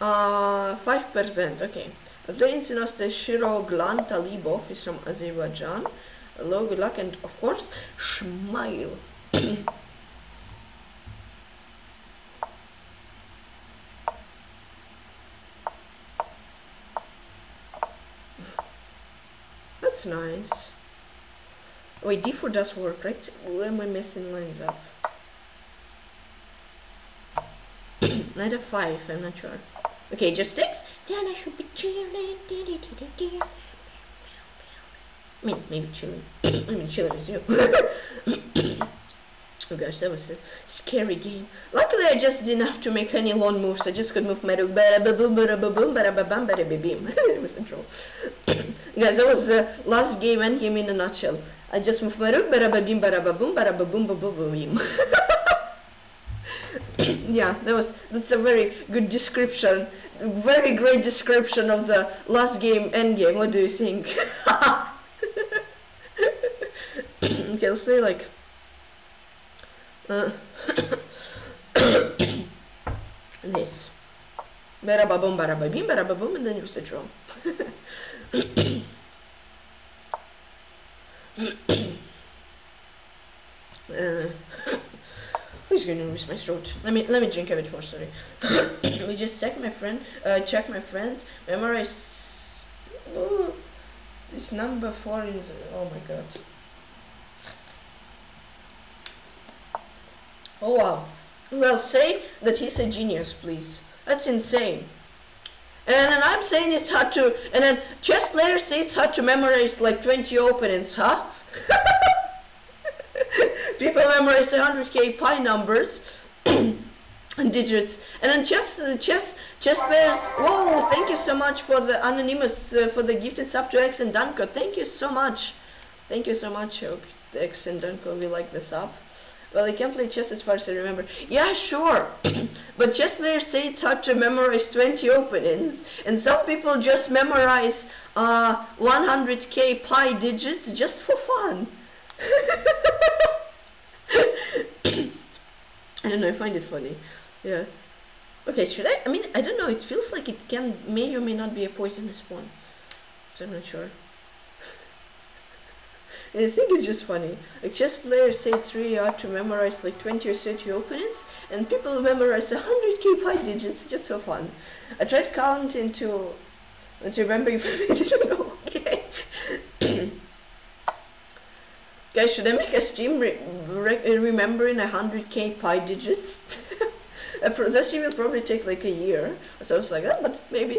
uh, five percent, okay. I'm playing Shiroglan Talibov, he's from Azerbaijan. Hello, good luck, and of course, smile. That's nice. Wait, d four does work, right? Where am I messing lines up? Knight f five, I'm not sure. Okay, just takes. Then I should be chilling. I mean, maybe chilling. I mean, chilling is you. Oh gosh, that was a scary game. Luckily, I just didn't have to make any long moves. I just could move my rook. It was a draw. Guys, that was the last game, end game in a nutshell. I just moved my rook. Yeah, that was that's a very good description, very great description of the last game, end game. What do you think? Okay, let's play like. Uh, this. Barababum, barababim, barababum, and then you sit wrong. uh, Who's gonna miss my throat? Let me let me drink a bit more. Sorry. We just check my friend. Uh, check my friend. Memorize. Oh, it's number four in. The, oh my god. Oh wow. Well, say that he's a genius, please. That's insane. And then I'm saying it's hard to, and then chess players say it's hard to memorize like twenty openings, huh? People memorize one hundred K pi numbers and digits. And then chess, chess, chess players, whoa, thank you so much for the anonymous, uh, for the gifted sub to X and Danko. Thank you so much. Thank you so much. I hope X and Danko will like this up. Well, I can't play chess as far as I remember. Yeah, sure. But chess players say it's hard to memorize twenty openings. And some people just memorize uh, one hundred K pi digits just for fun. I don't know, I find it funny. Yeah. Okay, should I? I mean, I don't know. It feels like it can, may or may not be a poisonous pawn. So I'm not sure. I think it's just funny. Like chess players say it's really hard to memorize like twenty or thirty openings, and people memorize one hundred K pi digits just for fun. I tried counting to, to remember if I didn't know. Okay. Guys, should I make a stream re re remembering one hundred K pi digits? That stream will probably take like a year or something like that, but maybe.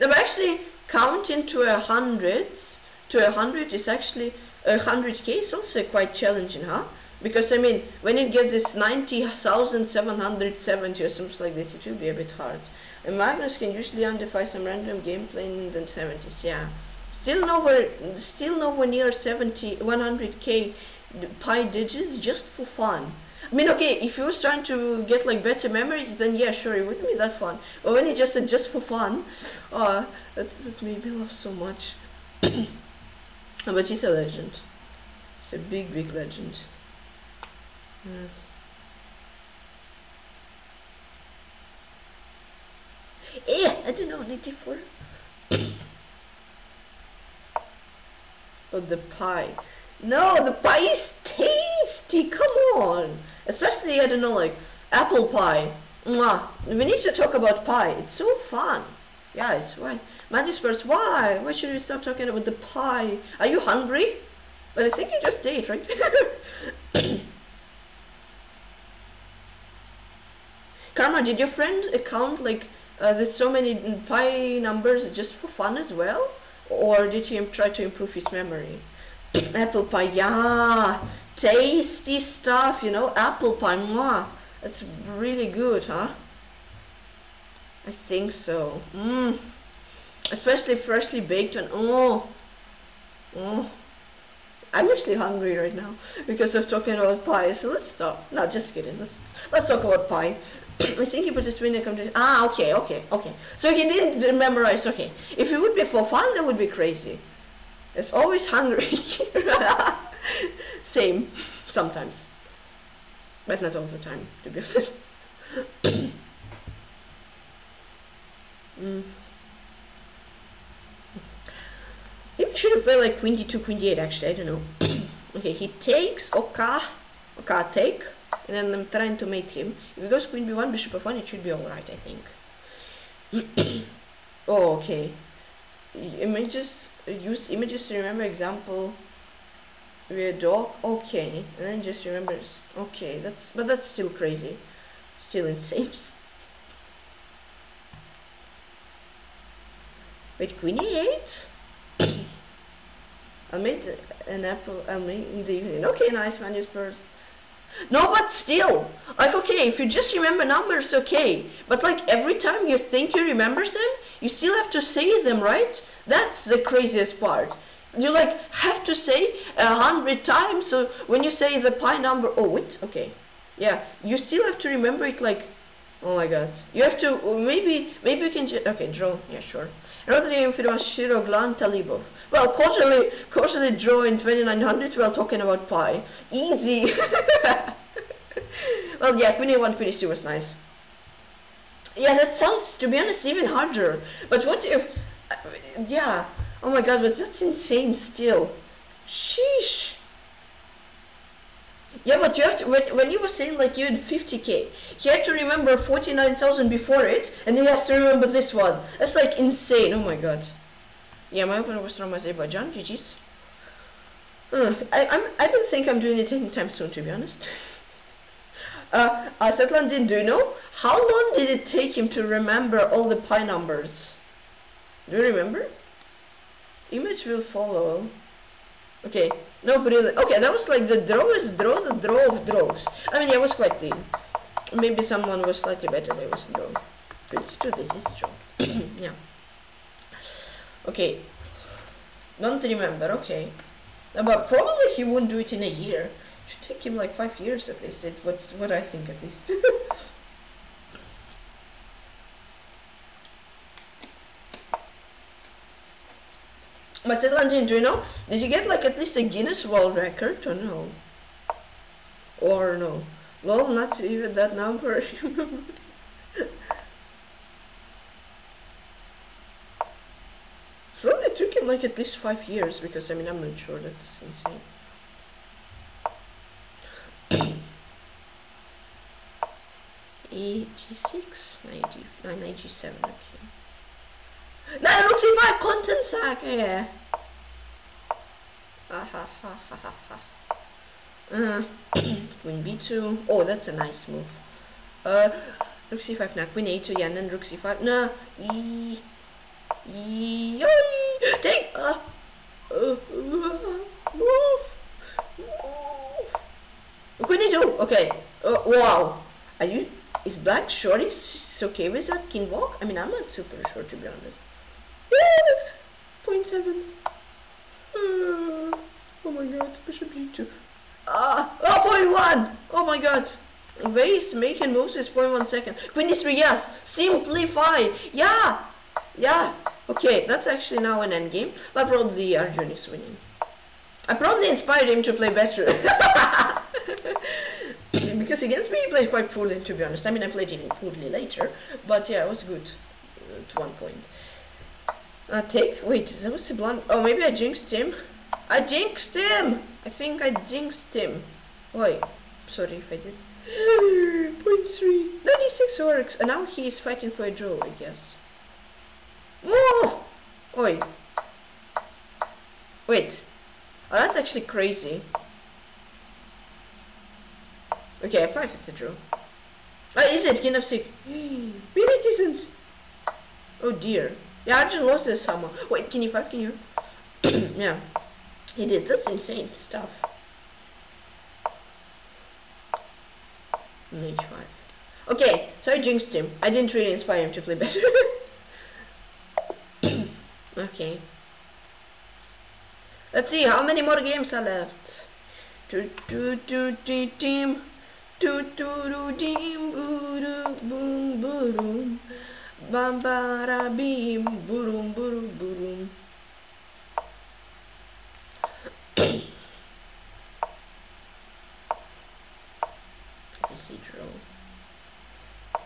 No, actually, counting to a hundreds to a hundred is actually a hundred K is also quite challenging, huh? Because I mean, when it gets this ninety thousand seven hundred seventy or something like this, it will be a bit hard. And Magnus can usually unify some random game playing in the seventies. Yeah, still nowhere, still nowhere near seventy one hundred K pi digits just for fun. I mean, okay, if you was trying to get like better memory, then yeah, sure, it wouldn't be that fun. But when you just said just for fun, ah, oh, that, that made me laugh so much. But he's a legend. He's a big, big legend. Yeah. Eh, I don't know, native for. But the pie. No, the pie is tasty, come on. Especially, I don't know, like apple pie. Mwah. We need to talk about pie. It's so fun. Yes, why? Manusperse, why? Why should we stop talking about the pie? Are you hungry? But well, I think you just did, right? Karma, did your friend count like uh, there's so many pie numbers just for fun as well? Or did he try to improve his memory? Apple pie, yeah! Tasty stuff, you know? Apple pie, mwah! That's really good, huh? I think so. Mmm. Especially freshly baked one. Oh! Oh! I'm actually hungry right now because of talking about pie, so let's stop. No, just kidding. Let's let's talk about pie. I think he put his winner competition. Ah, okay, okay, okay. So he didn't memorize. Okay, if it would be for fun, that would be crazy. It's always hungry. Same, sometimes, but not all the time, to be honest. mm. Maybe should have played like queen d two, queen d eight actually, I don't know. Okay, he takes, okay, okay, take, and then I'm trying to mate him. If he goes queen b one, bishop f one, it should be alright, I think. Oh, okay. Images, use images to remember example, we're dog, okay, and then just remembers, okay, that's, but that's still crazy, still insane. Wait, queen e eight? I made an apple, I made in the evening. Okay, nice, Manusperse. No, but still, like, okay, if you just remember numbers, okay. But like every time you think you remember them, you still have to say them, right? That's the craziest part. You like have to say a hundred times. So when you say the pi number, oh wait, okay, yeah, you still have to remember it. Like, oh my god, you have to. Maybe, maybe you can. Okay, draw. Yeah, sure. Another name for it was Shiroglan Talibov. Well, casually, casually draw in twenty-nine hundred while talking about pie. Easy! Well, yeah, queen a one, queen a two was nice. Yeah, that sounds, to be honest, even harder. But what if... Yeah. Oh my god, but that's insane still. Sheesh. Yeah, but you have to, when, when you were saying like you had fifty K, he had to remember forty-nine thousand before it, and he has to remember this one. That's like insane. Oh my god. Yeah, my opponent was from Azerbaijan. G Gs. Uh, I I'm, I don't think I'm doing it anytime soon, to be honest. uh, Asatlan, did, do you know how long did it take him to remember all the pi numbers? Do you remember? Image will follow. Okay. No, brilliant. Okay, that was like the draw is draw, the draw of draws. I mean, yeah, it was quite clean. Maybe someone was slightly better, they was draw. Let's do this, it's draw. Yeah. Okay. Don't remember, okay. But probably he won't do it in a year. It should take him like five years at least, it, what, what I think at least. But Atlantin, do you know? Did you get like at least a Guinness World Record or no? Or no? Well, not even that number. Probably it took him like at least five years because I mean I'm not sure, that's insane. eight G six, nine G seven, okay. No, it looks like five content sack, yeah. Ah, ha, ha, ha, ha, ha. Uh, Queen b two. Oh, that's a nice move. Uh, Rook c five now. Queen a two, yeah, and then Rook c five. No. E. E. Take. Uh, uh, move. Move. Queen e two. Okay. Uh, wow. Are you. Is black short is okay with that? King walk? I mean, I'm not super sure, to be honest. zero point seven. Uh, oh my god, bishop e two. Ah, oh, zero point one! Oh my god. Vase making moves is zero point one second. Queen e three, yes. Simplify. Yeah. Yeah. Okay, that's actually now an endgame. But probably Arjun is winning. I probably inspired him to play better. because against me he played quite poorly, to be honest. I mean, I played even poorly later, but yeah, I was good at one point. I take, wait, that was sublime. Oh, maybe I jinxed him. I jinxed him! I think I jinxed him. Why? Sorry if I did. Point three. ninety-six works, and now he is fighting for a draw, I guess. Move! Oi. Wait. Oh, that's actually crazy. Okay, five, it's a draw. Oh, is it? King of six. Maybe it isn't. Oh dear. Yeah, I just lost this somehow. Wait, can you five? Can you? Yeah, he did. That's insane stuff. H five. Okay, so I jinxed him. I didn't really inspire him to play better. Okay. Let's see how many more games are left. Do do do do team. Do do do team. Boom boom boom. Bam bara beam boom boom boom. It's a sea draw.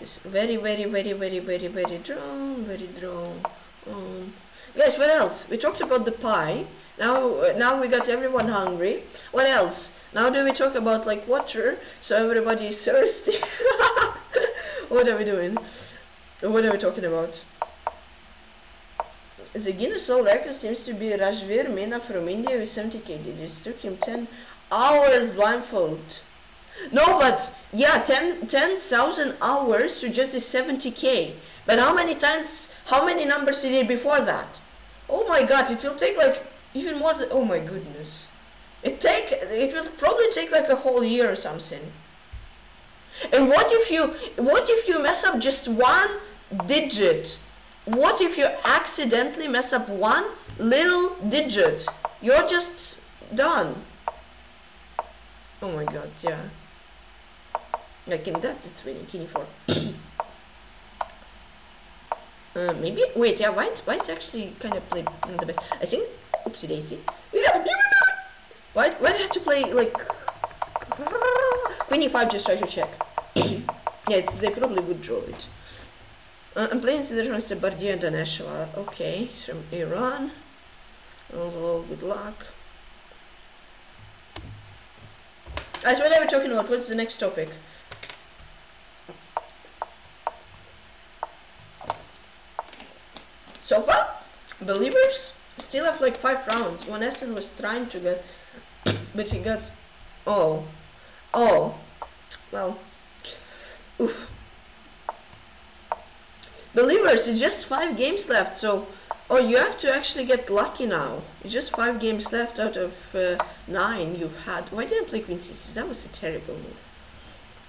It's very very very very very very draw very draw. Um, guys, what else? We talked about the pie. Now, uh, now we got everyone hungry. What else? Now do we talk about like water? So everybody is thirsty. What are we doing? What are we talking about? The Guinness World Record seems to be Rajveer Meena from India with seventy K. Did it took him ten hours blindfold? No, but yeah, ten thousand hours to just the seventy K. But how many times, how many numbers he did before that? Oh my god, it will take like even more than, oh my goodness. It take, it will probably take like a whole year or something. And what if you, what if you mess up just one digit? What if you accidentally mess up one little digit? You're just done. Oh my god, yeah. Like, and that's it's winning, king e four. Uh, maybe, wait, yeah, white, white actually kind of played not the best. I think, oopsie daisy. White, white had to play, like, queen e five, just try to check. Yeah, they probably would draw it. Uh, I'm playing to the Mister Bardiya Daneshvar. Okay, he's from Iran. Oh, good luck. Guys, what are we talking about? What's the next topic? So far, believers still have like five rounds. One Essen was trying to get, but he got, oh, oh, well, oof. Believers, it's just five games left, so, oh, you have to actually get lucky now. It's just five games left out of uh, nine you've had. Why didn't I play queen c six? That was a terrible move.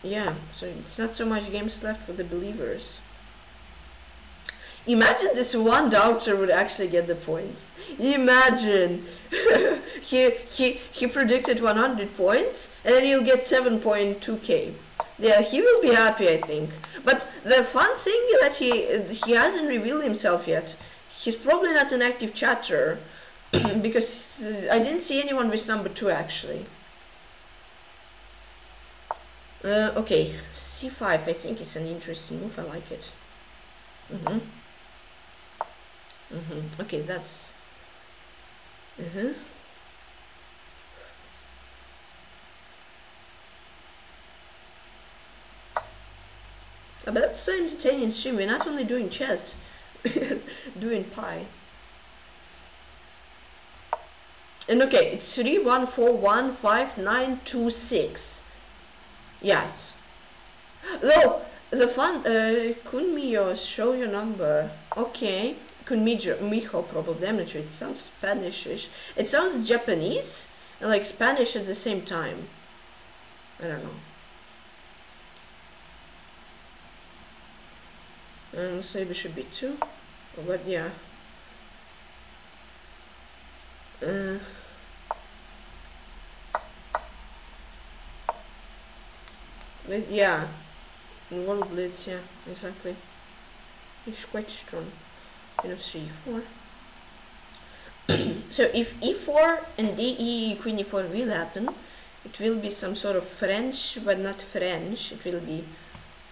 Yeah, so it's not so much games left for the believers. Imagine this one doubter would actually get the points. Imagine. he he he predicted one hundred points and then he'll get seven point two K. Yeah, he will be happy, I think. But the fun thing that he he hasn't revealed himself yet. He's probably not an active chatterer because I didn't see anyone with number two actually. Uh, okay, c five. I think it's an interesting move. I like it. Mhm. Mm-hmm. Okay, that's. Uh-huh. Oh, but that's so entertaining stream. We're not only doing chess, we're doing pie. And okay, it's three one four one five nine two six. Yes. Though the fun uh, Kun Miho, show your number. Okay. Kun Miho, probably. I'm not sure. It sounds Spanishish. It sounds Japanese and like Spanish at the same time. I don't know. And so it should be two. But yeah. Uh, but yeah. World Blitz, yeah, exactly. It's quite strong. You know, c four. So if e four and d e queen e four will happen, It will be some sort of French, but not French. It will be,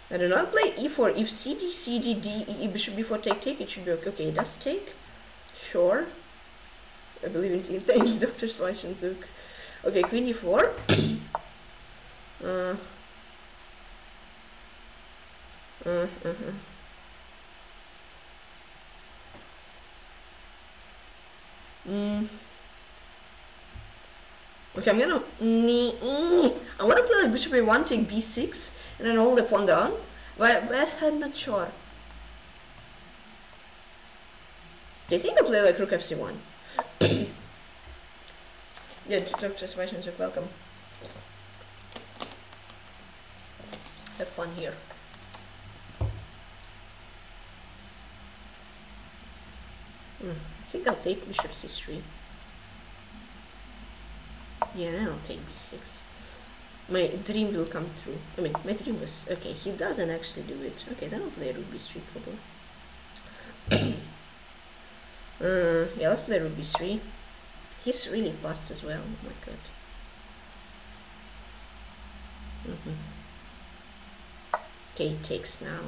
I don't know, I'll play e four, if cd, cd, d, e, bishop before take, take, it should be okay. Okay, it does take, sure. I believe in it, thanks Doctor Swashenzuk. Okay, queen e four. uh, uh, uh -huh. Mm. Okay, I'm gonna. I wanna play like bishop a one, take b six, and then hold the pawn down. But, but I'm not sure. I think I'll play like rook f c one. Yeah, Doctor Swashenzuk, welcome. Have fun here. Mm. I think I'll take bishop c three. Yeah, and I'll take b six. My dream will come true. I mean, my dream was... Okay, he doesn't actually do it. Okay, then I'll play rook b three probably. uh, yeah, let's play rook b three. He's really fast as well. Oh my god. Mm-hmm. Okay, it takes now.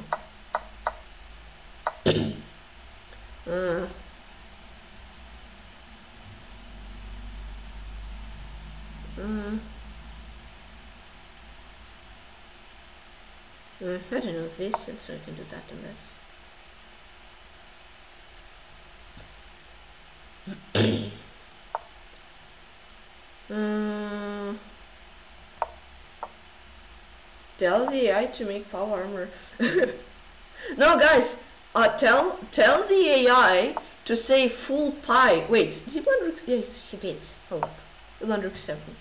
uh, Uh, uh, I don't know this, and so I can do that and this. uh, tell the A I to make power armor. No, guys, uh, tell tell the A I to say full pi. Wait, did he blunder? Yes, he did. Hold up, blunder seven.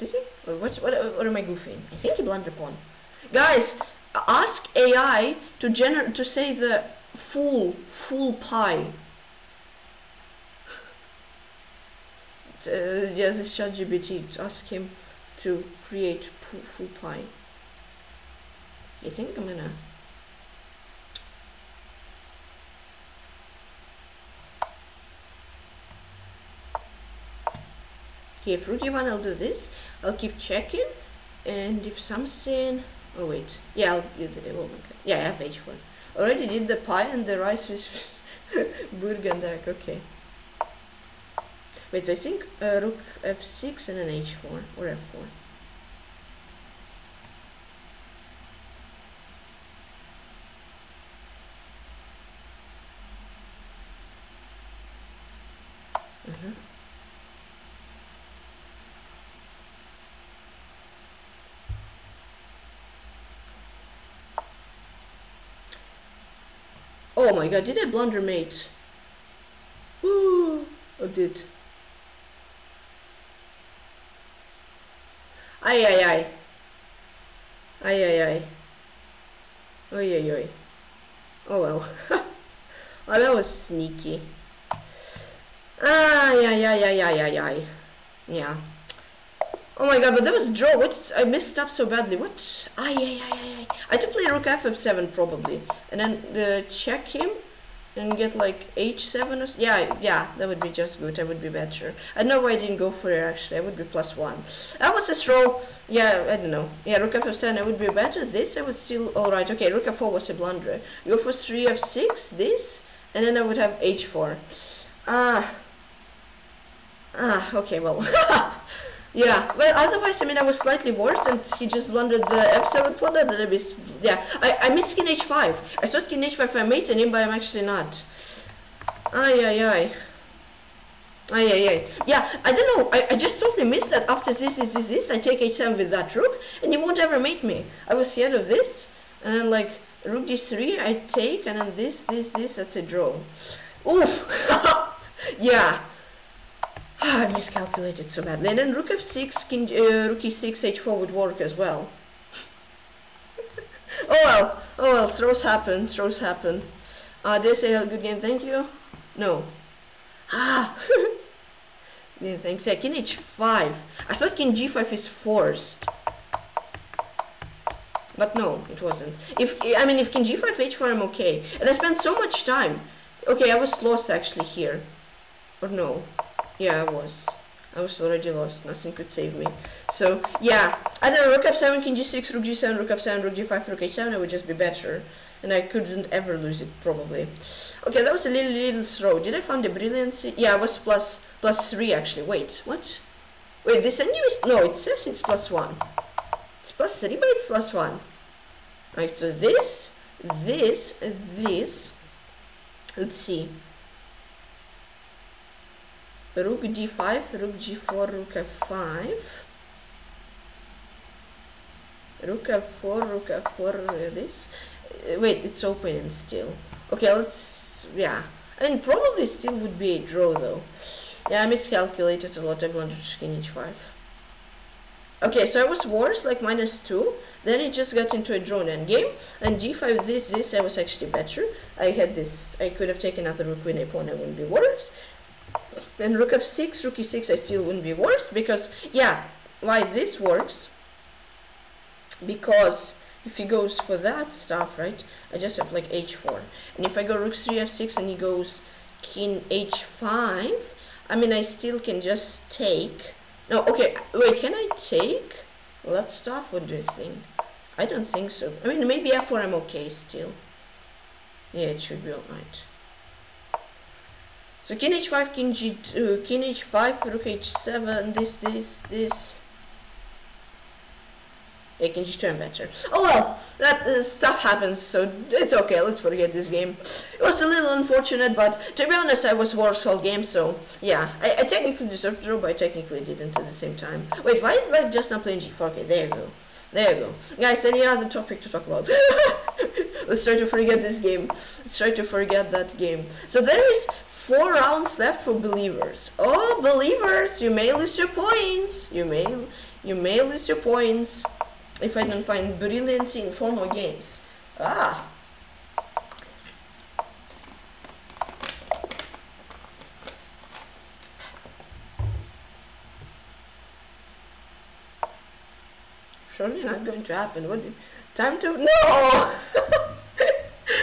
Did he? Or what, what, what am I goofing? I think he blundered pawn. Guys, ask A I to gener to say the full full pi. uh, yeah, this ChatGPT. Ask him to create full pi. I think I'm gonna. Okay, if rook d one, I'll do this. I'll keep checking, and if something... Oh wait, yeah, I'll do the... Oh my god, yeah, I have h one. Already did the pie and the rice with Burgundak, okay. Wait, so I think uh, rook f six and then h four, or f four. Uh-huh. Oh my god, did I blunder, mate? Ooh, I did. Ay, ay, ay. Ay, ay, ay. Oy, oy, oy. Oh well. Oh, that was sneaky. Ay, ay, ay, ay, ay, ay, ay. Yeah. Oh my god, but that was draw. What? I messed up so badly. What? Ay, ay, ay, ay, ay. I had to play rook f f seven probably, and then uh, check him, and get like h seven or... Yeah, yeah, that would be just good. I would be better. I know why I didn't go for it actually. I would be plus one. That was a draw. Yeah, I don't know. Yeah, rook f f seven, I would be better. This, I would still... Alright, okay, rook f four was a blunder. You go for three f six, this, and then I would have h four. Ah. Ah, okay, well... Yeah, well, otherwise, I mean, I was slightly worse, and he just blundered the f seven pawn, and I missed, yeah, I, I missed king h five. I thought king h five I mate him, but I'm actually not. Ay, ay, ay. Ay, ay, ay. Yeah, I don't know, I, I just totally missed that after this, this, this, this, I take h seven with that rook, and he won't ever mate me. I was scared of this, and then, like, rook d three, I take, and then this, this, this, that's a draw. Oof! Yeah. Ah, I miscalculated so badly. And then rook f six, king, uh, rook e six, h four would work as well. Oh well, oh well, throws happen, throws happen. Uh, they say a good game, thank you. No. Ah! Yeah, thanks. Yeah, king h five. I thought king g five is forced. But no, it wasn't. If I mean, if king g five, h four, I'm okay. And I spent so much time. Okay, I was lost actually here. Or no. Yeah, I was. I was already lost. Nothing could save me. So yeah, I don't know. Rook f seven, king g six, rook g seven, rook f seven, rook g five, rook h seven. I would just be better, and I couldn't ever lose it probably. Okay, that was a little little throw. Did I find the brilliancy? Yeah, I was plus plus three actually. Wait, what? Wait, this enemy is no. It says it's plus one. It's plus three, but it's plus one. Alright, so this, this, this. Let's see. Rook d five, rook g four, rook f five, rook f four, rook f four, uh, this, uh, wait, it's open and still, okay, let's, yeah, I mean, probably still would be a draw though, yeah, I miscalculated a lot, I blundered king h five, okay, so I was worse, like minus two, then it just got into a drawn endgame, and g five, this, this, I was actually better, I had this, I could have taken another rook, queen, a pawn, I wouldn't be worse. Then rook f six, rook e six, I still wouldn't be worse because, yeah, why this works, because if he goes for that stuff, right, I just have like h four, and if I go rook three, f six, and he goes king h five, I mean, I still can just take, no, okay, wait, can I take that stuff, what do you think? I don't think so, I mean, maybe f four I'm okay still, yeah, it should be alright. So king h five, king g two, king h five, rook h seven, this, this, this. Yeah, king g two I'm better. Oh well, that uh, stuff happens, so it's okay, let's forget this game. It was a little unfortunate, but to be honest, I was worse whole game, so yeah. I, I technically deserved to draw, but I technically didn't at the same time. Wait, why is Black just not playing g four? Okay, there you go. There you go. Guys, any other topic to talk about? Let's try to forget this game. Let's try to forget that game. So there is four rounds left for believers. Oh, believers, you may lose your points. You may, you may lose your points if I don't find brilliancy in formal games. Ah. Surely not going to happen. What do, time to no.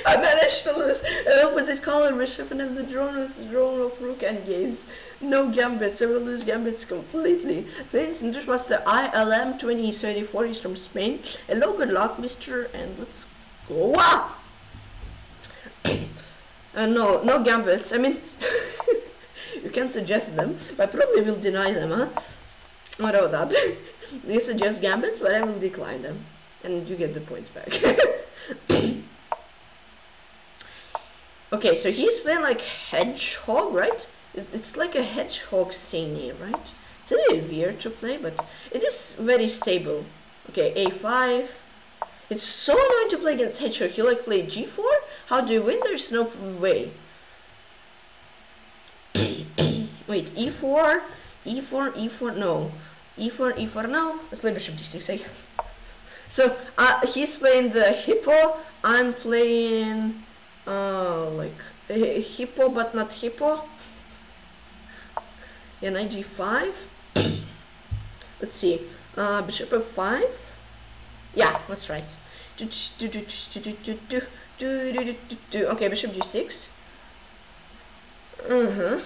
I managed to lose an opposite color reshuffle and the drone with the drone of rook and games. No gambits. I will lose gambits completely. Flint Sandry Master I L M twenty thirty-four is from Spain. Hello, good luck, mister, and let's go up. Uh, no, no gambits. I mean, you can suggest them, but probably will deny them, huh? What about that? You suggest gambits, but I will decline them, and you get the points back. Okay, so he's playing like Hedgehog, right? It's like a Hedgehog thingy, right? It's a little weird to play, but it is very stable. Okay, a five. It's so annoying to play against Hedgehog. You like play g four? How do you win? There's no way. Wait, e four, e four, e four, no. e four, e four, no. Let's play bishop d six, I guess. So, uh, he's playing the Hippo. I'm playing... Uh, like uh, Hippo, but not Hippo. Yeah, knight g five. Let's see. Uh, bishop f five. Yeah, that's right. Okay, bishop g six. Uh huh.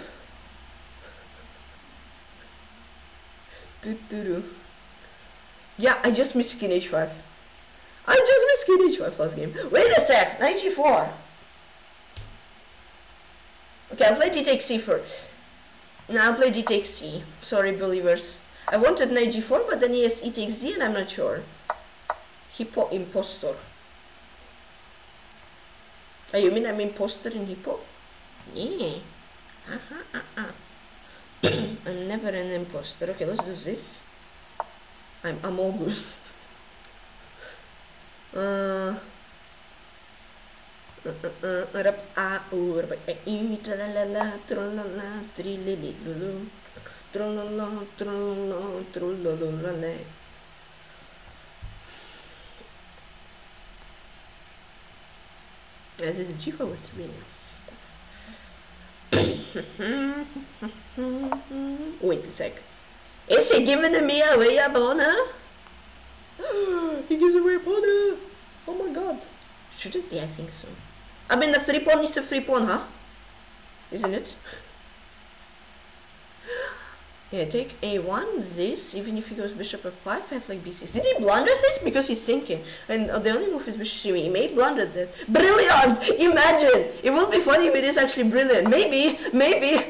Yeah, I just missed king h five. I just missed king h five last game. Wait a sec. Knight g four. Okay, I'll play d takes c four. Now I'll play d takes c. Sorry, believers. I wanted knight g four, but then he has e takes d, and I'm not sure. Hippo impostor. Oh, you mean I'm impostor in Hippo? Yeah. Uh-huh, uh-uh. I'm never an impostor. Okay, let's do this. I'm Amogus. uh... Uh, uh, uh, as this G four was really nasty stuff. Wait a sec. Is he giving me away a boner? He gives away a boner! Oh my god. Should it? Yeah, I think so. I mean, the free pawn is a free pawn, huh? Isn't it? Yeah, take a one, this, even if he goes bishop f five, I have like b six. Did he blunder this? Because he's sinking. And uh, the only move is bishop c three. He may blunder that. Brilliant! Imagine! It would be funny if it is actually brilliant. Maybe, maybe.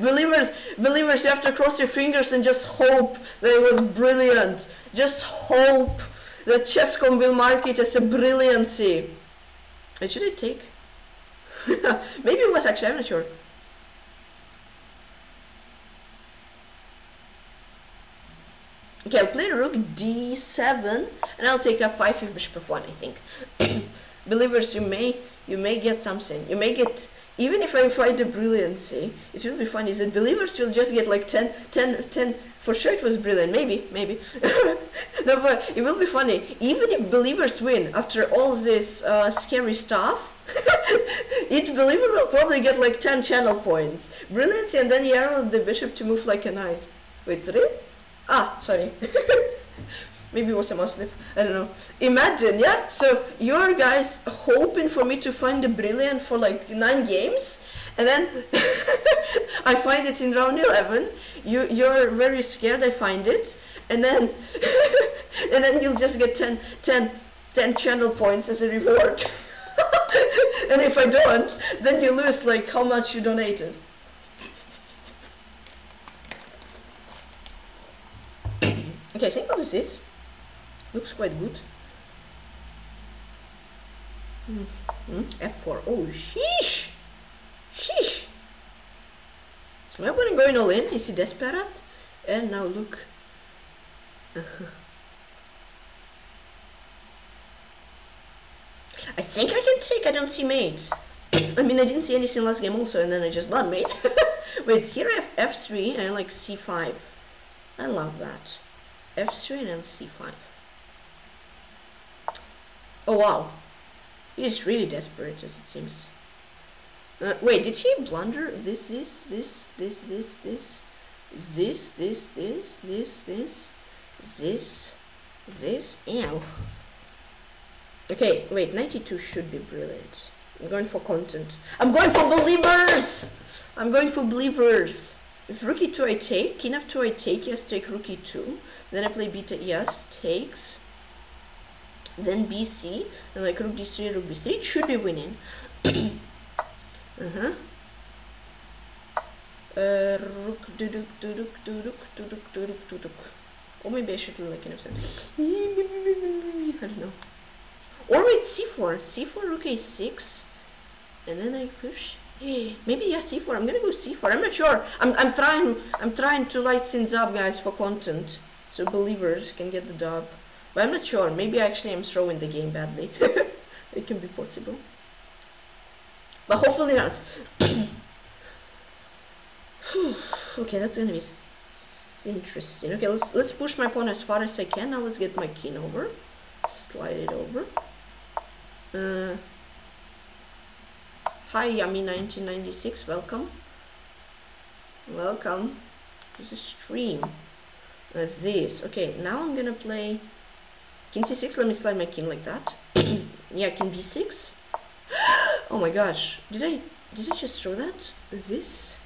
believers, believers, you have to cross your fingers and just hope that it was brilliant. Just hope that Chess dot com will mark it as a brilliancy. And should I take? Maybe it was actually, I'm not sure. Okay, I'll play rook d seven, and I'll take f five with bishop f one, I think. Believers, you may you may get something. You may get, even if I fight the brilliancy, it will be funny. Is that believers will just get like ten, ten, ten, for sure it was brilliant, maybe, maybe. No, but it will be funny. Even if believers win after all this uh, scary stuff, it believer will probably get like ten channel points. Brilliancy, and then you arrow the bishop to move like a knight. Wait, three? Ah, sorry. Maybe it was a Muslim. I don't know. Imagine, yeah? So you're guys hoping for me to find the brilliant for like nine games, and then I find it in round eleven. You you're very scared I find it, and then and then you'll just get ten, ten, ten channel points as a reward. And if I don't, then you lose like how much you donated. Okay, I think I'll use this. Looks quite good. Mm. Mm. f four. Oh, sheesh! Sheesh! So my opponent going all in. Is he desperate? And now look. Uh-huh. I think I can take. I don't see mates. I mean, I didn't see anything last game also, and then I just bought mate. Wait, here I have f three and I like c five. I love that. f three and c five. Oh wow, he's really desperate as it seems. Uh, wait, did he blunder this, this, this, this, this, this, this, this, this, this, this, this, this, ow. Okay, wait, ninety-two should be brilliant. I'm going for content. I'm going for believers! I'm going for believers! If rook e two I take, king f two I take, yes, take rook e two. Then I play beta, yes, takes. Then b c, and like rook d three, rook b three, it should be winning. Uh-huh. Uh, rook duduk, duduk, duduk, duduk, duduk, duduk. Or maybe I should do like an f seven. I don't know. Or wait, c four. c four, rook a six. And then I push. Maybe yeah, c four. I'm gonna go c four. I'm not sure. I'm I'm trying I'm trying to light things up, guys, for content, so believers can get the dub. But I'm not sure. Maybe actually I'm throwing the game badly. It can be possible. But hopefully not. Okay, that's gonna be interesting. Okay, let's let's push my pawn as far as I can. Now let's get my king over, slide it over. Uh, Hi Yummy nineteen ninety-six, welcome. Welcome to the stream. Uh, this, okay, now I'm gonna play king c six, let me slide my king like that. Yeah, king b six. Oh my gosh, did I, did I just throw that? This?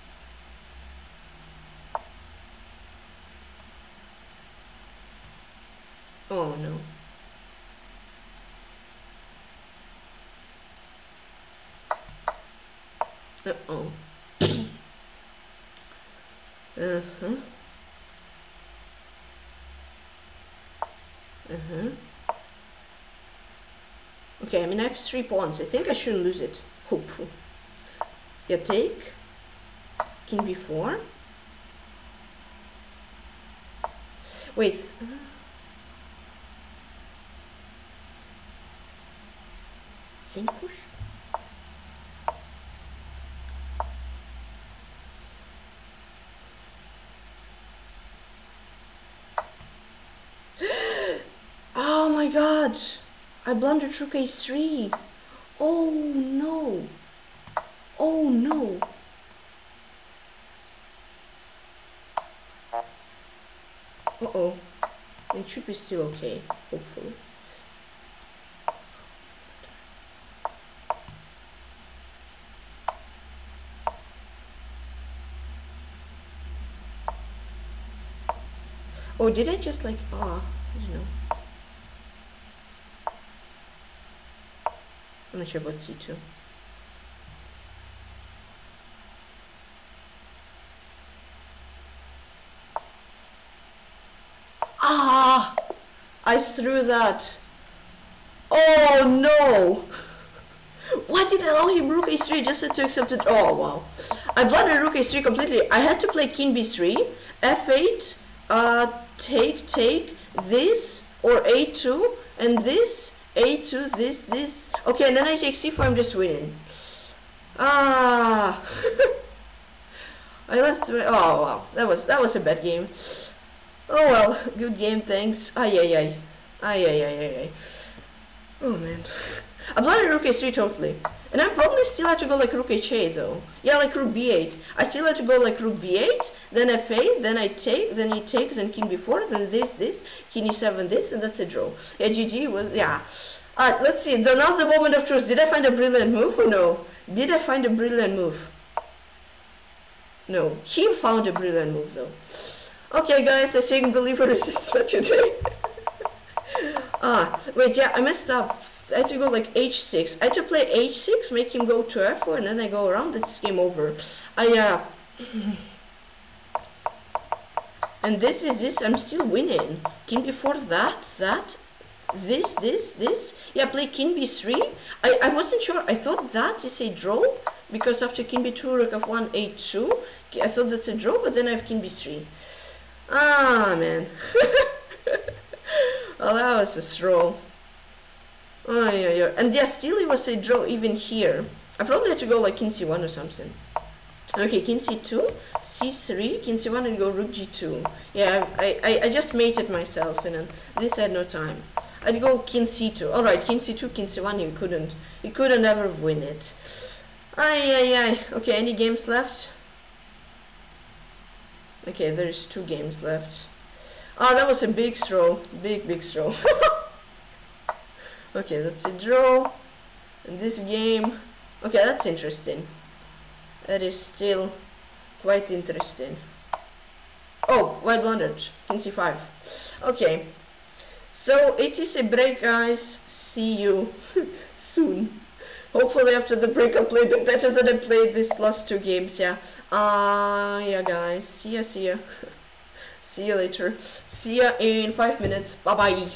Oh no. Uh-oh. Uh-huh. Uh-huh. Okay, I mean I have three pawns. I think I shouldn't lose it. Hopeful. Yeah, take. King b four. Wait. Uh-huh. Think push? God, I blundered rook a three. Oh no. Oh no. Uh oh. It should be still okay, hopefully. Or did I just like, ah, oh, I don't know. I'm not sure about c two. Ah! I threw that. Oh no! Why did I allow him rook a three? Just had to accept it. Oh wow. I blundered rook a three completely. I had to play king b three, f eight, uh, take, take, this, or a two, and this, a two, this, this. Okay, and then I take c four, I'm just winning. Ah! I left. Oh wow. That was, that was a bad game. Oh well. Good game, thanks. Ay, ay, ay. Ay, ay, ay, ay, ay. Oh man. I blundered rook a three totally. And I probably still had to go like rook h eight though. Yeah, like rook b eight. I still had to go like rook b eight, then f eight, then I take, then he takes, then king b four, then this, this, king e seven, this, and that's a draw. Yeah, G G was, yeah. Alright, let's see. Though now's the moment of truth. Did I find a brilliant move or no? Did I find a brilliant move? No. He found a brilliant move though. Okay guys, I think believers, it's not your day. Ah, wait, yeah, I messed up. I had to go like h six. I had to play h six, make him go to f four, and then I go around. It's game over. I, uh... and this is this. I'm still winning. King b four, that, that, this, this, this. Yeah, play king b three. I, I wasn't sure. I thought that is a draw, because after king b two, rook f one, a two. I thought that's a draw, but then I have king b three. Ah, man. Well, that was a stroll. Oh yeah, yeah, and yeah, still it was a draw even here. I probably had to go like king c one or something. Okay, king c two, c three, king c one, and go rook g two. Yeah, I, I, I just made it myself, and then this had no time. I'd go king c two. All right, king c two, king c one. You couldn't, you couldn't ever win it. Ay, ay, ay. Okay, any games left? Okay, there is two games left. Oh, that was a big throw, big big throw. Okay, that's a draw. And this game. Okay, that's interesting. That is still quite interesting. Oh, white blundered. King c five. Okay. So it is a break, guys. See you soon. Hopefully after the break I'll play the better than I played these last two games, yeah. Ah, uh, yeah guys. See ya, see ya. See ya later. See ya in five minutes. Bye-bye.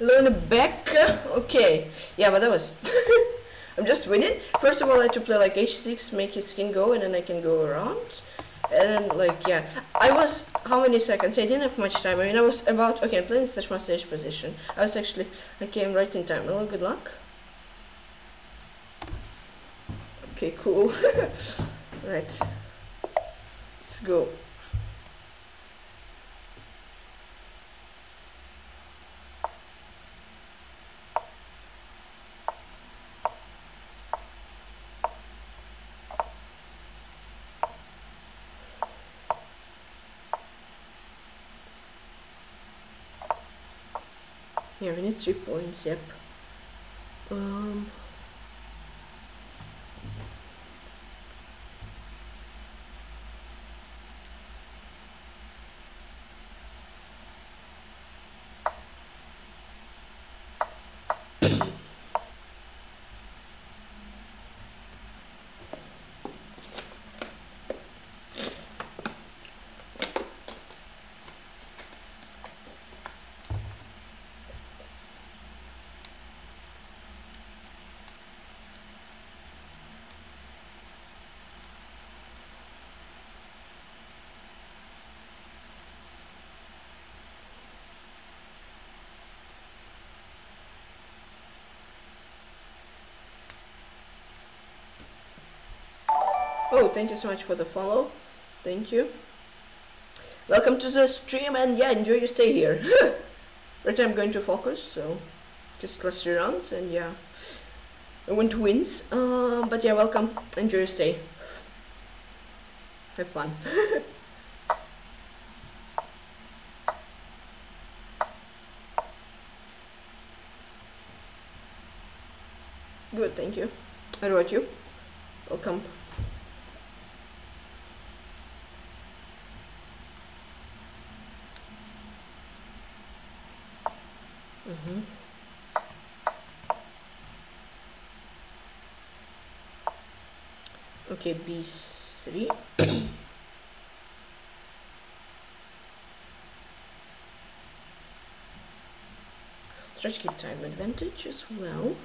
learn back. Okay, yeah, but that was I'm just winning. First of all, I have to play like h six, make his king go, and then I can go around. And then, like, yeah, I was, how many seconds? I didn't have much time. I mean, I was about, okay, I'm playing such my stage position. I was actually, I came right in time. Well, good luck. Okay, cool. Right. Let's go. Yeah, we need three points, yep. Um, Oh, thank you so much for the follow. Thank you. Welcome to the stream, and yeah, enjoy your stay here. Right, I'm going to focus, so just last three rounds, and yeah, I want to wins. Uh, but yeah, welcome. Enjoy your stay. Have fun. Good, thank you. How about you? Welcome. Mm-hmm. Okay, b three. Try to keep time advantage as well.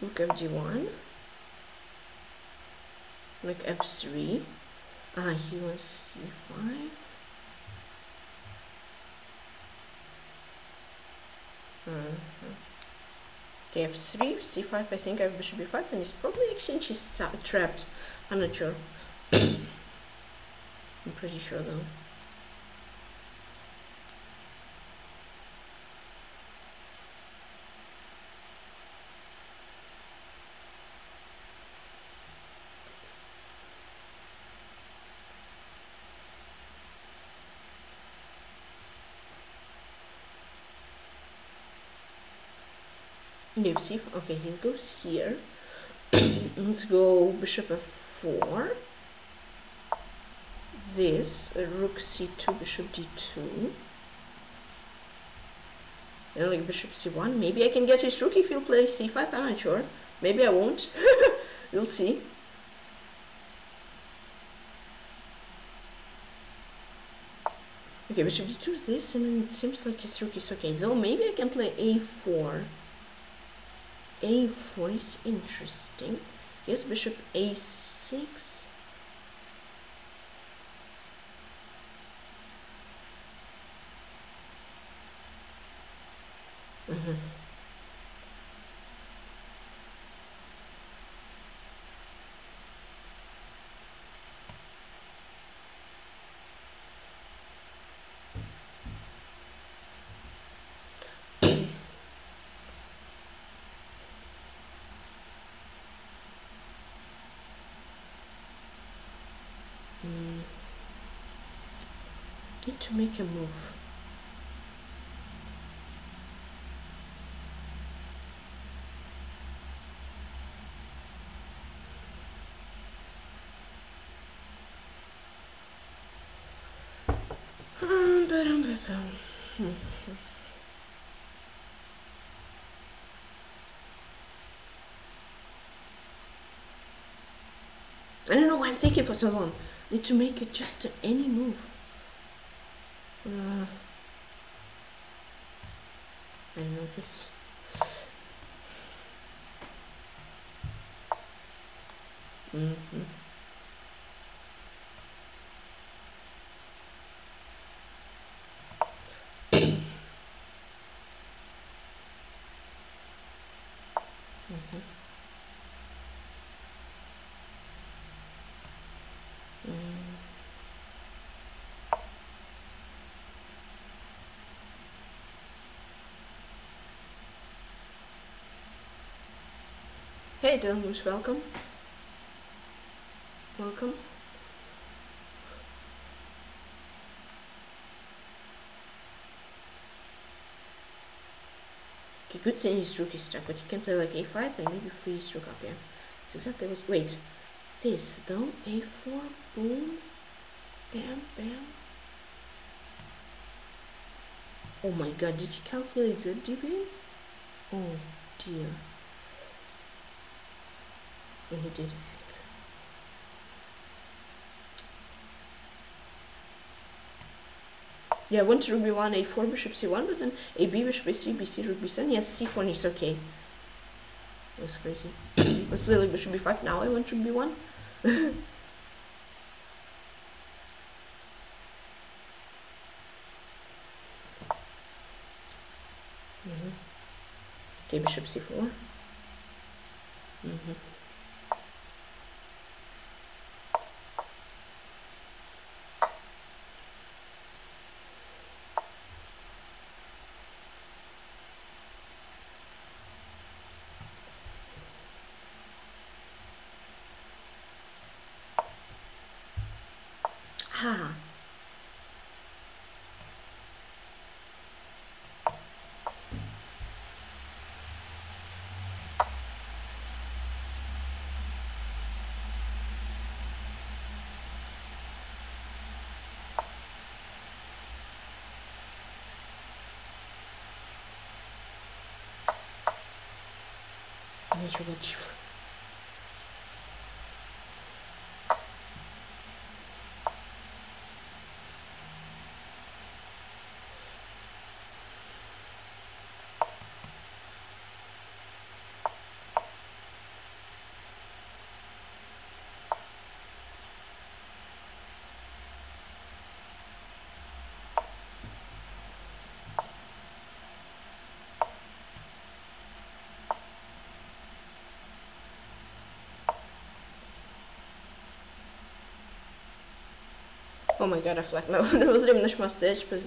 Look at d one. Like f three. Ah, he wants c five. Mm-hmm. Okay, f three, c five, I think I have bishop b five, and it's probably exchange is trapped. I'm not sure. I'm pretty sure though. Leaves c five. Okay, he goes here. Let's go bishop f four. This rook c two, bishop d two. And like bishop c one. Maybe I can get his rook if he'll play c five. I'm not sure. Maybe I won't. We'll see. Okay, bishop d two. This, and it seems like his rook is okay. Though maybe I can play a four. a four is interesting. Yes, bishop a six. Mm-hmm. To make a move. I don't know why I'm thinking for so long. Need to make it just any move. Uh, I didn't know this. Mm-hmm. Hey Delmoose, welcome. Welcome. Okay, good thing his rook is stuck, but he can play like a five and maybe free his rook up, yeah. That's exactly what. Wait, this though, a four, boom, bam, bam. Oh my god, did he calculate that D B? Oh dear. When he did it. Yeah, I want rook b one, a four, bishop c one, but then a b, bishop a three, bc, rook b seven. Yes, c four is okay. It was crazy. Let's play like bishop b five. Now I want rook b one. Mm-hmm. Okay, bishop c four. Mm-hmm. Ничего чего. Oh my god, I flagged my own. Snushmaster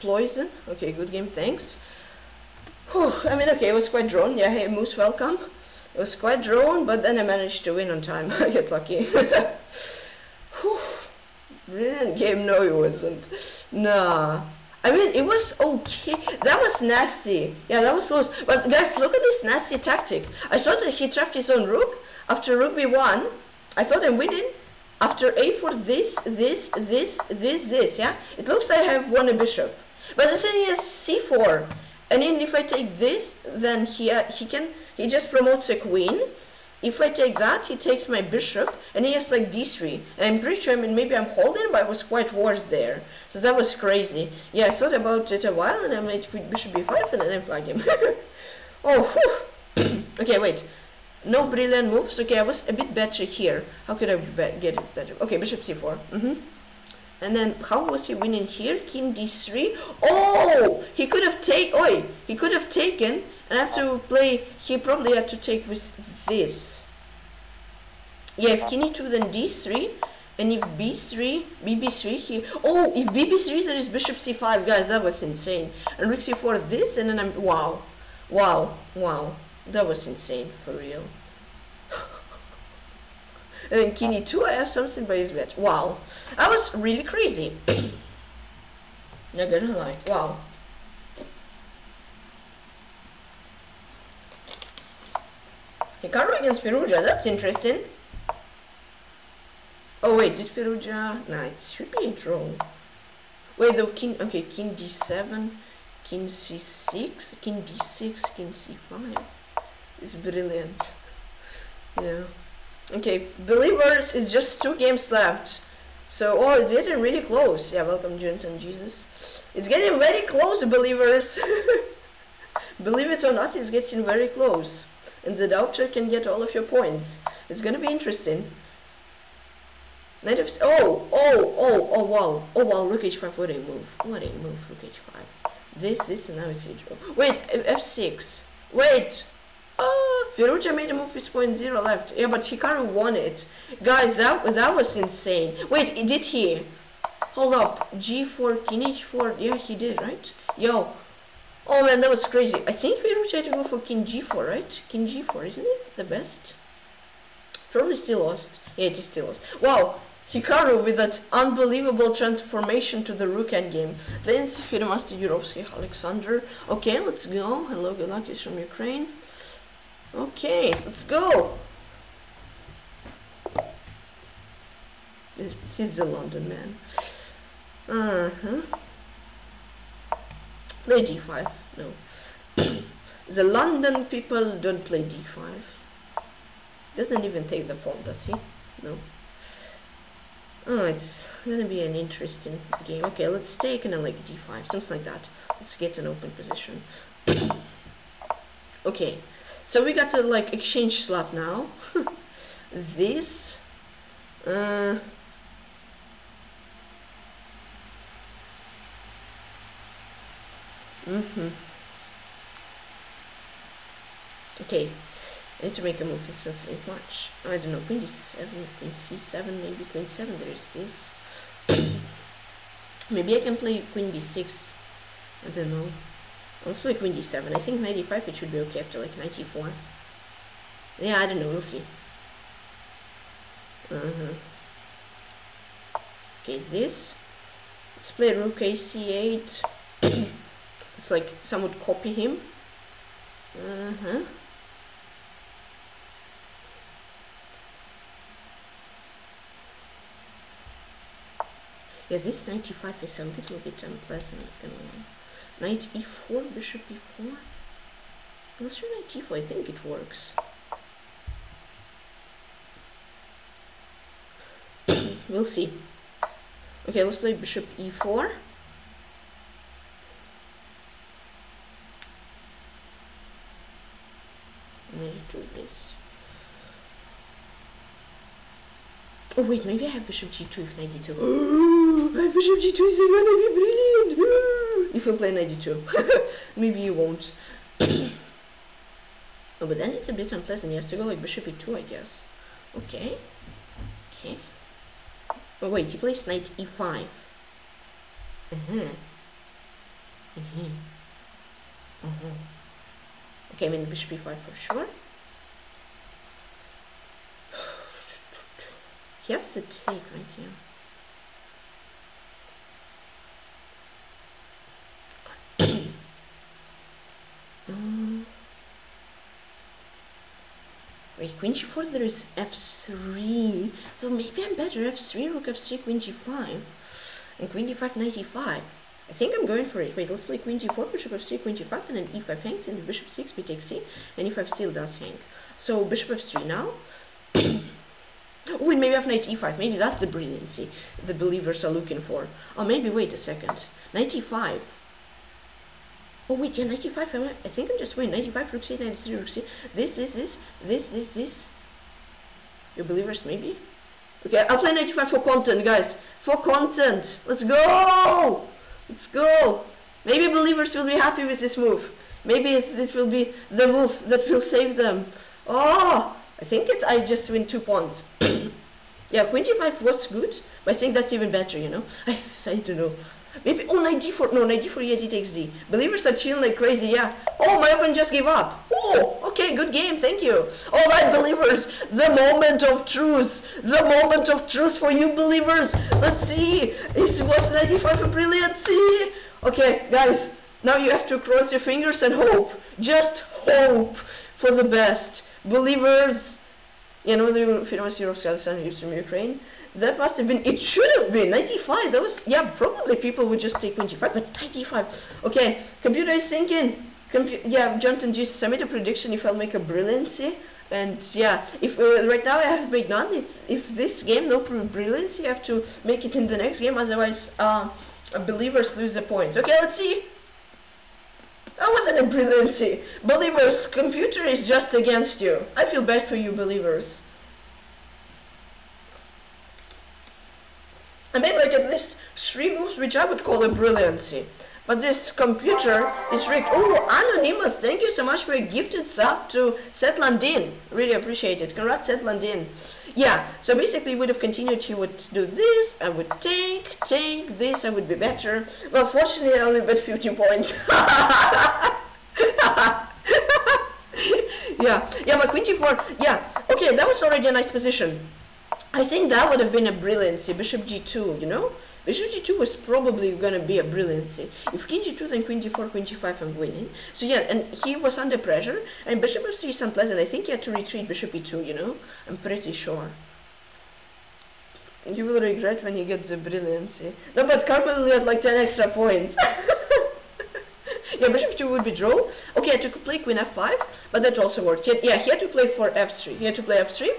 Poison. Okay, good game, thanks. Whew, I mean, okay, it was quite drawn. Yeah, hey, Moose, welcome. It was quite drawn, but then I managed to win on time. I get lucky. Whew, brilliant game. No, it wasn't. Nah. I mean, it was okay. That was nasty. Yeah, that was close. But guys, look at this nasty tactic. I saw that he trapped his own rook. After rook b one, I thought I'm winning. After a four, this, this, this, this, this, yeah? It looks like I have won a bishop. But the thing is c four. And then if I take this, then he, uh, he can, he just promotes a queen. If I take that, he takes my bishop, and he has like d three. And I'm pretty sure, I mean, maybe I'm holding, but I was quite worse there. So that was crazy. Yeah, I thought about it a while, and I made queen bishop b five, and then I flagged him. Oh, whew. Okay, wait. No brilliant moves. Okay, I was a bit better here. How could I be get it better? Okay, bishop c four. Mm-hmm. And then how was he winning here? King d three. Oh, he could have taken. Oi, he could have taken. And I have to play. He probably had to take with this. Yeah, if king e two, then d three. And if b three, b b three, he. Oh, if b b three, there is bishop c five, guys. That was insane. And rook c four, this, and then I'm. Wow, wow, wow. That was insane, for real. And then king e two, I have something by his bed. Wow. I was really crazy. Not gonna lie. Wow. Hikaru against Firouzja, that's interesting. Oh wait, did Firouzja... Nah, it should be a draw. Wait, though, king... Okay, king d seven, king c six, king d six, king c five. It's brilliant. Yeah. Okay, believers, it's just two games left. So, oh, it's getting really close. Yeah, welcome, Jonathan Jesus. It's getting very close, believers. Believe it or not, it's getting very close. And the doubter can get all of your points. It's gonna be interesting. Knight of... Oh! Oh! Oh! Oh wow! Oh wow! Rook h five, what a move. What a move, rook h five. This, this, and now it's a draw. Wait! f six. Wait! Uh, Firouzja made a move with point zero left. Yeah, but Hikaru won it. Guys, that, that was insane. Wait, did he? Hold up. g four, king h four. Yeah, he did, right? Yo. Oh man, that was crazy. I think Firouzja had to go for king g four, right? King g four, isn't it? The best? Probably still lost. Yeah, it is still lost. Wow. Hikaru with that unbelievable transformation to the rook endgame. Then Firomaster Yurovsky Alexander. Okay, let's go. Hello, good luck. He's from Ukraine. Okay, let's go. This, this is the London man. Uh huh. Play d five. No, the London people don't play d five. Doesn't even take the pawn, does he? No. Oh, it's gonna be an interesting game. Okay, let's take an like d five, something like that. Let's get an open position. Okay. So we got to like exchange Slav now. This uh, mm-hmm. Okay. I need to make a move in something much. I don't know, queen d seven, queen c seven, maybe queen seven, there is this. Maybe I can play queen d six. I don't know. Let's play queen d seven. I think ninety-five it should be okay after like ninety-four. Yeah, I don't know, we'll see. Uh-huh. Okay, this. Let's play rook a c eight. It's like someone copy him. Uh-huh. Yeah, this ninety-five is a little bit unpleasant, I don't know. Knight e four, bishop e four. Let's try knight e four, I think it works. We'll see. Okay, let's play bishop e four. I need to do this. Oh wait, maybe I have bishop g two if knight d two. Oh, I have bishop g two, is it gonna be brilliant? Oh, if we play knight d two. Maybe you won't. Oh, but then it's a bit unpleasant. He has to go like bishop e two, I guess. Okay. Okay. Oh wait, he plays knight e five. Uh-huh. Uh-huh. Uh-huh. Okay, I mean bishop e five for sure. He has to take right here. um, wait, queen g four, there is f three. So maybe I'm better. f three, rook f three, queen g five. And queen d five, knight e five. I think I'm going for it. Wait, let's play queen g four, bishop f three, queen g five, and then e five hangs, and bishop six, b takes c, and e five still does hang. So bishop f three now. Oh, and maybe I have knight e five. Maybe that's the brilliancy the believers are looking for. Oh, maybe wait a second. Knight e five. Oh, wait, yeah, knight e five. I, I think I'm just winning. Knight e five, rook c, knight e three, rook c. This, this, this, this, this, this. Your believers, maybe? Okay, I'll play knight e five for content, guys. For content. Let's go! Let's go! Maybe believers will be happy with this move. Maybe it, it will be the move that will save them. Oh! I think it's I just win two pawns. Yeah, queen g five was good, but I think that's even better, you know? I, I don't know. Maybe, oh, knight d four, no, knight d four, yeah, d takes d. Believers are chilling like crazy, yeah. Oh, my opponent just gave up. Oh, okay, good game, thank you. All right, believers, the moment of truth. The moment of truth for you, believers. Let's see, this was knight d five a brilliancy. Okay, guys, now you have to cross your fingers and hope. Just hope for the best. Believers, you know, the famous hero of Alexander from Ukraine. That must have been, it should have been ninety-five. That was, yeah, probably people would just take twenty-five, but ninety-five. Okay, computer is thinking. Compu yeah, Jonathan G submit a prediction if I'll make a brilliancy. And yeah, if uh, right now I have made none, it's if this game no brilliancy, I have to make it in the next game. Otherwise, uh, believers lose the points. Okay, let's see. I wasn't in brilliancy. Believers, computer is just against you. I feel bad for you, believers. I made like at least three moves which I would call a brilliancy. But this computer is rigged. Oh, Anonymous, thank you so much for a gifted sub to Setlandin. Really appreciate it. Congrats, Setlandin. Yeah, so basically would have continued, he would do this, I would take, take, this, I would be better. Well, fortunately, I only bet fifty points. yeah, yeah, but queen g four, yeah. Okay, that was already a nice position. I think that would have been a brilliancy, bishop g two, you know? Bishop g two was probably gonna be a brilliancy. If king g two, then queen g four, queen g five, I'm winning. So yeah, and he was under pressure, and bishop f three is unpleasant. I think he had to retreat bishop e two, you know? I'm pretty sure. You will regret when you get the brilliancy. No, but Carmel got like ten extra points. yeah, bishop two would be draw. Okay, I had to play queen f five, but that also worked. He had, yeah, he had to play for f three. He had to play f three.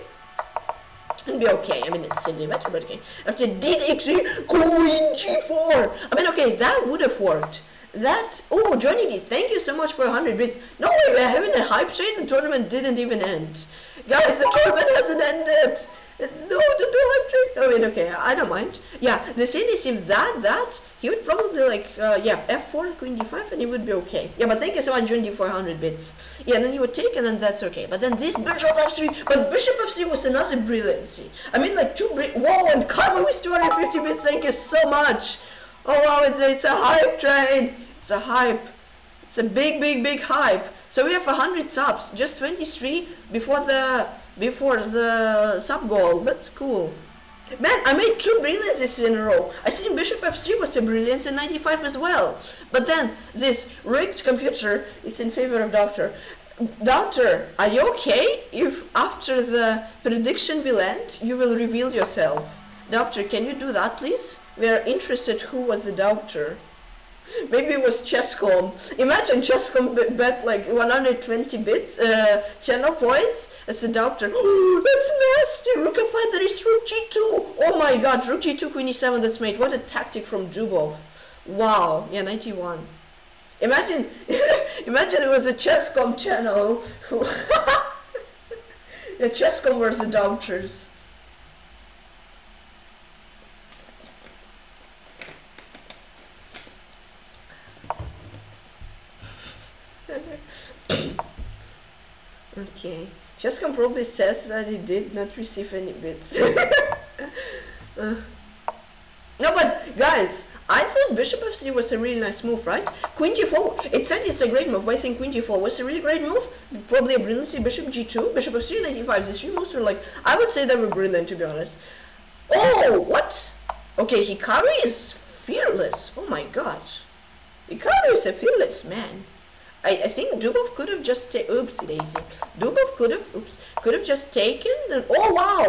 And be okay. I mean, it's really better, but okay. After d takes c, queen g four. I mean, okay, that would have worked. That. Oh, Johnny D, thank you so much for one hundred bits. No way, we're having a hype trade and the tournament didn't even end. Guys, the tournament hasn't ended. No, don't do hype trade. I mean, okay, I don't mind. Yeah, the thing is, if that, that, he would probably like, uh, yeah, f four, queen d five, and he would be okay. Yeah, but thank you so much, Johnny D, for one hundred bits. Yeah, and then you would take, and then that's okay. But then this bishop f three, but bishop f three was another brilliancy. I mean, like, two bri- whoa, and Karma with two hundred fifty bits, thank you so much. Oh, wow, it's, it's a hype train. It's a hype. It's a big, big, big hype. So we have one hundred subs, just twenty-three before the... before the sub goal. That's cool, man. I made two brilliancies in a row. I think bishop f three was a brilliance in ninety-five as well, but then this rigged computer is in favor of doctor. Doctor, are you okay if after the prediction will end you will reveal yourself? Doctor, can you do that please? We are interested who was the doctor. Maybe it was Chess dot com. Imagine Chess dot com bet like one hundred twenty bits, uh, channel points as a doctor. That's nasty! Rook f five, there is rook g two! Oh my god, rook g two, queen e seven, that's mate. What a tactic from Dubov. Wow, yeah, ninety-one. Imagine, imagine it was a Chess dot com channel. yeah, Chess dot com were the doctors. Okay, Chess dot com probably says that he did not receive any bits. uh. No, but guys, I think bishop f three was a really nice move, right? Queen g four, it said it's a great move, but I think queen g four was a really great move. Probably a brilliancy, bishop g two, bishop f three, ninety-five. These three moves were like, I would say they were brilliant, to be honest. Oh, what? Okay, Hikaru is fearless. Oh my god. Hikaru is a fearless man. I, I think Dubov could have just taken, oops daisy, Dubov could have, oops, could have just taken, and oh wow,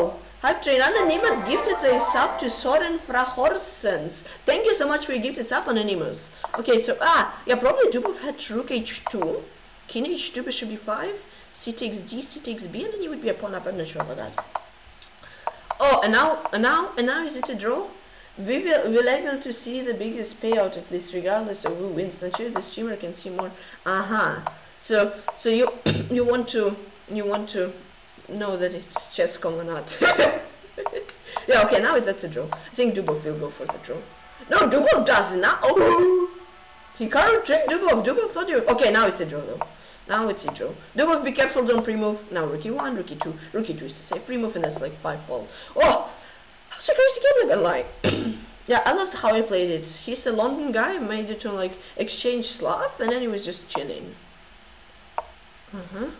Hype Train Anonymous gifted a sub to Soren Frahorsens. Thank you so much for your gifted sub, Anonymous. Okay, so, ah, yeah, probably Dubov had rook h two, king h two, bishop b five, c takes d, c takes b, and then he would be a pawn up, I'm not sure about that. Oh, and now, and now, and now is it a draw? We will we'll able to see the biggest payout at least, regardless of who wins. Not sure if the streamer can see more. Aha! Uh-huh. So so you you want to you want to know that it's Chess dot com or not? yeah. Okay. Now that's a draw. I think Dubov will go for the draw. No, Dubov does not. Oh, Hikaru tricked Dubov. Dubov thought you. Okay. Now it's a draw though. Now it's a draw. Dubov, be careful. Don't pre-move. Now rook e one, rook e two, rook e two is a safe pre-move, and that's like five fold. Oh. It's a crazy game, not gonna lie. yeah, I loved how he played it. He's a London guy, made it on like Exchange Slav, and then he was just chilling. Uh-huh.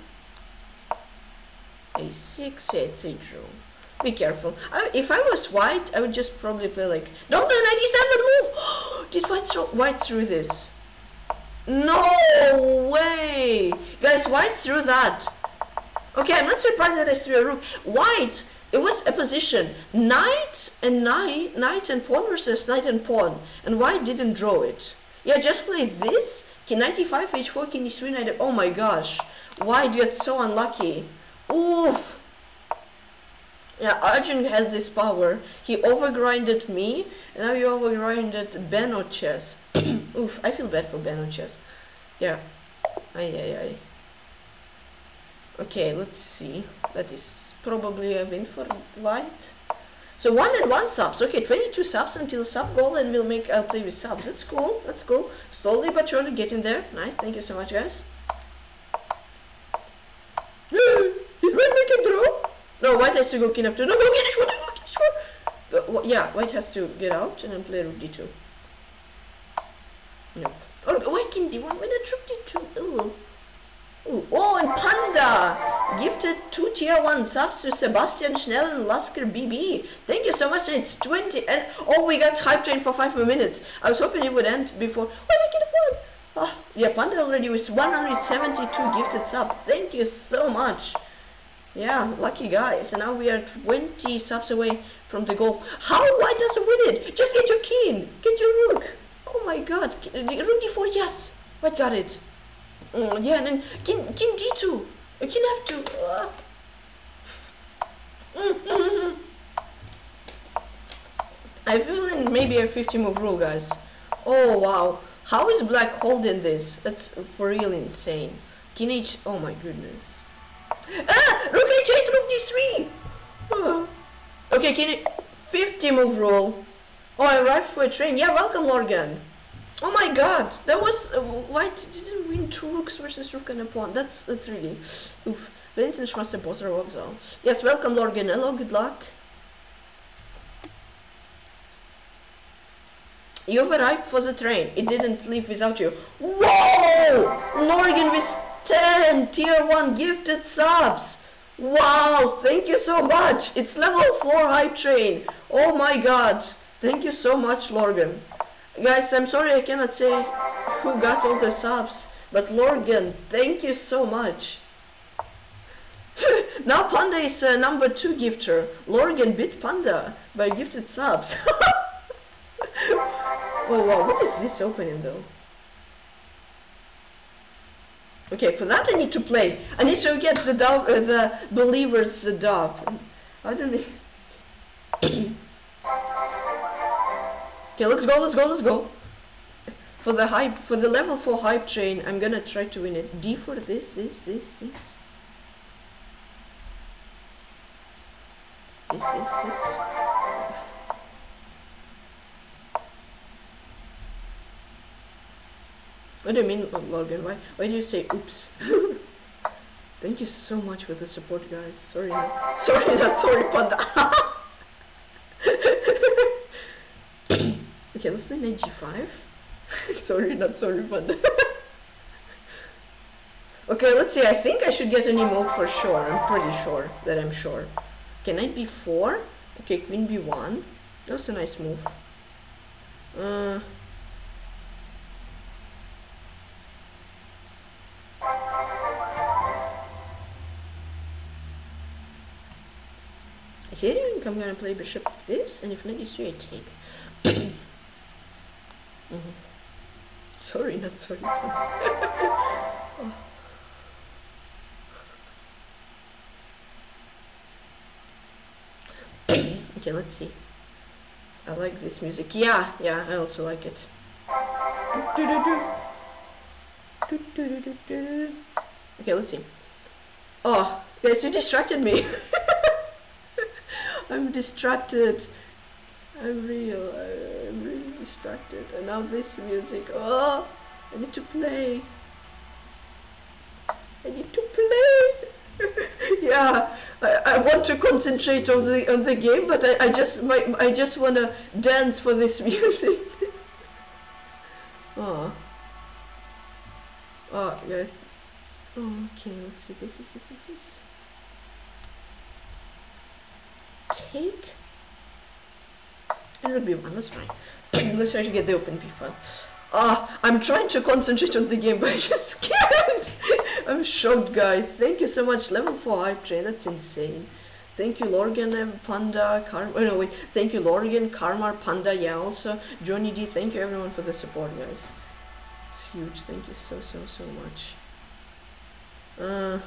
a six, yeah, it's a draw. Be careful. I, if I was white, I would just probably play like, don't play ninety-seven, move! Did white throw, white threw this? No way! Guys, white threw that. Okay, I'm not surprised that I threw a rook. White! It was a position, knight and knight, knight and pawn versus knight and pawn, and white didn't draw it. Yeah, just play this, king ninety-five, h four, king e three, knight, oh my gosh, white got so unlucky. Oof! Yeah, Arjun has this power, he overgrinded me, and now you overgrinded Beno Chess. Oof, I feel bad for Beno Chess. Yeah, Ay, ay, ay. Okay, let's see. That is probably a win for white. So one and one subs. Okay, twenty-two subs until sub goal, and we'll make I'll play with subs. That's cool. That's cool. Slowly but surely getting there. Nice. Thank you so much, guys. Did white make a draw? No, white has to go king f two. No, go king h one. Go king h four. Go, yeah, white has to get out and then play rook d two. Nope. Oh, why king d one? Why not rook d two? Ooh. Ooh, oh, and Panda gifted two tier one subs to Sebastian Schnell and Lasker B B. Thank you so much. It's twenty and oh, we got hype train for five more minutes. I was hoping it would end before. Why did we get one? Yeah, Panda already with one hundred seventy-two gifted subs. Thank you so much. Yeah, lucky guys. And now we are twenty subs away from the goal. How? Why doesn't win it? Just get your king. Get your rook. Oh my God. Rook d four. Yes. White got it. Oh, yeah, and then king, king d two, king f two. Uh. Mm, mm, mm. I feel in maybe a fifty move rule, guys. Oh wow, how is black holding this? That's for real insane. King h, oh my goodness. Ah, rook h eight, rook d three. Oh. Okay, king fifty move rule. Oh, I arrived for a train. Yeah, welcome, Lorgan. Oh my God, that was uh, white didn't win two rooks versus rook and a pawn. That's that's really oof. Ladies and Schmaster Bosser walks out. Yes, welcome Lord Ganello, good luck. You've arrived for the train. It didn't leave without you. Whoa! Lorgan with ten tier one gifted subs! Wow, thank you so much! It's level four hype train! Oh my God! Thank you so much, Lorgan. Guys, I'm sorry I cannot say who got all the subs, but Lorgan, thank you so much. Now Panda is uh, number two gifter. Lorgan beat Panda by gifted subs. Oh wow, what is this opening though? Okay, for that I need to play. I need to get the dub, uh, the believers the dub. I don't need. Okay, let's go, let's go, let's go. For the hype, for the level four hype train, I'm gonna try to win it. D for this, this, this, this. This, this, this. What do you mean, Lorgan? Why, why do you say oops? Thank you so much for the support, guys. Sorry, not, sorry, not sorry, Panda. Okay, let's play knight g five. Sorry, not sorry, but... Okay, let's see, I think I should get an emote for sure. I'm pretty sure that I'm sure. Okay, knight b four. Okay, queen b one. That was a nice move. Uh... I think I'm gonna play bishop this, and if knight e three, I take. Mm-hmm. Sorry, not sorry. Oh. Okay, let's see. I like this music. Yeah, yeah, I also like it. Okay, let's see. Oh, guys, you distracted me. I'm distracted. I'm real, I'm really distracted, and now this music, oh, I need to play, I need to play, yeah, I, I want to concentrate on the, on the game, but I, I just, my, I just want to dance for this music. Oh, oh, yeah, oh, okay, let's see, this is, this is, this take. Rook b one, let's try. Let's try to get the open b five. Ah, I'm trying to concentrate on the game, but I just can't. I'm shocked, guys. Thank you so much. Level four hype train, that's insane. Thank you, Lorgan and Panda, Karma. Oh, no, wait. Thank you, Lorgan, Karma, Panda, yeah, also. Johnny D, thank you everyone for the support, guys. It's huge. Thank you so, so, so much. Uh,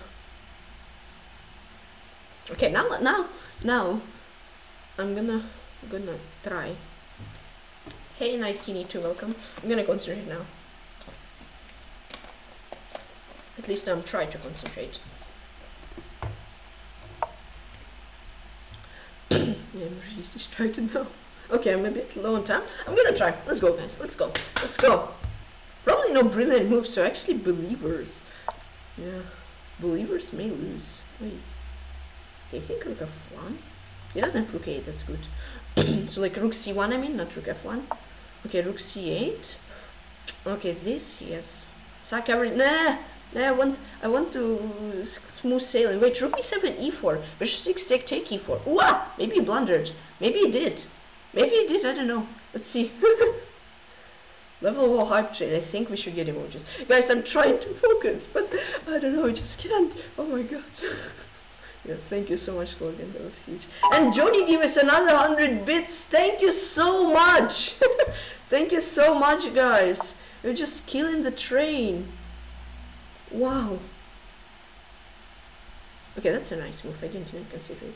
okay, now, now, now, I'm gonna. I'm gonna try. Hey, Night Kini, too, welcome. I'm gonna concentrate now. At least I'm trying to concentrate. Yeah, I'm really distracted now. Okay, I'm a bit low on time. I'm gonna try. Let's go, guys. Let's go. Let's go. Probably no brilliant moves, so actually believers. Yeah. Believers may lose. Wait. Okay, I think rook f one. He doesn't have rook a eight, that's good. So like rook c one, I mean, not rook f one. Okay, rook c eight. Okay, this, yes. Sack every. Nah! Nah, I want, I want to smooth sailing. Wait, rook b seven, e four. Bishop six, take, take e four. Ooh! Maybe he blundered. Maybe he did. Maybe he did, I don't know. Let's see. Level wall hype trade. I think we should get emojis. Guys, I'm trying to focus, but I don't know, I just can't. Oh my god. Yeah, thank you so much, Logan. That was huge. And Jody Davis, another one hundred bits. Thank you so much. Thank you so much, guys. You're just killing the train. Wow. Okay, that's a nice move. I didn't even consider it.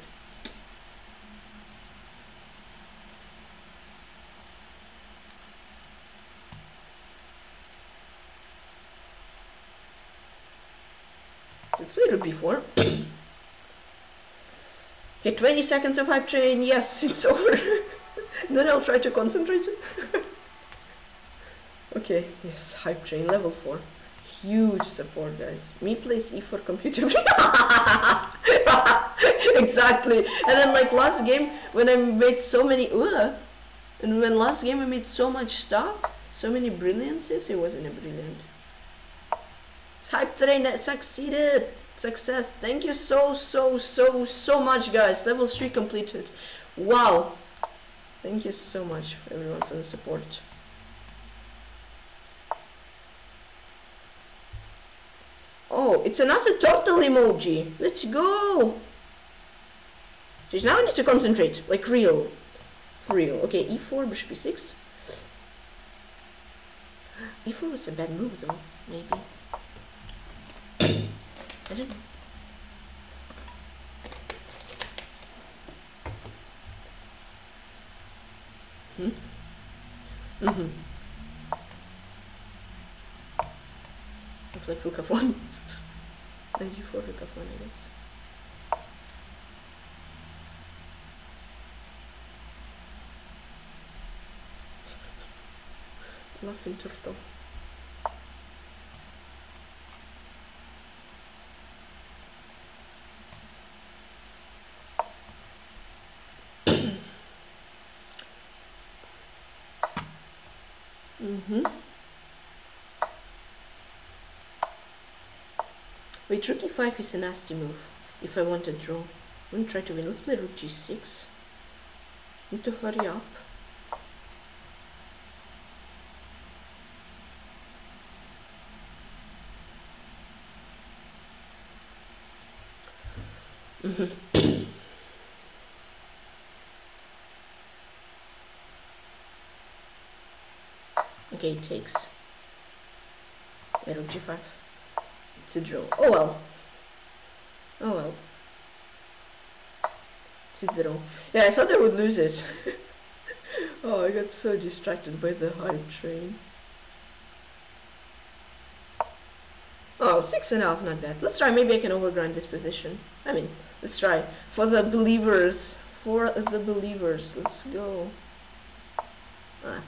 Let's play rook b four. Okay, twenty seconds of hype train. Yes, it's over. Then I'll try to concentrate. Okay, yes, hype train level four. Huge support, guys. Me plays e four computer. Exactly. And then like last game when I made so many uh, and when last game I made so much stuff, so many brilliances, it wasn't a brilliant. Hype train succeeded! Success! Thank you so, so, so, so much, guys! Level three completed. Wow! Thank you so much, everyone, for the support. Oh, it's another turtle emoji! Let's go! Jeez, now I need to concentrate. Like, real. For real. Okay, e four, bishop b six. e four was a bad move, though. Maybe. I don't know. Hmm? Mm-hmm. Looks like rook f one. G four, rook f one, I guess. Laughing turtle. Mm-hmm. Wait, rook e five is a nasty move. If I want a draw, I'm gonna try to win. Let's play rook g six. Need to hurry up. Mm-hmm. Okay, it takes. Yeah, rook g five. It's a draw. Oh well. Oh well. It's a draw. Yeah, I thought I would lose it. Oh, I got so distracted by the hype train. Oh, six and a half, not bad. Let's try. Maybe I can overgrind this position. I mean, let's try. For the believers. For the believers. Let's go. Ah.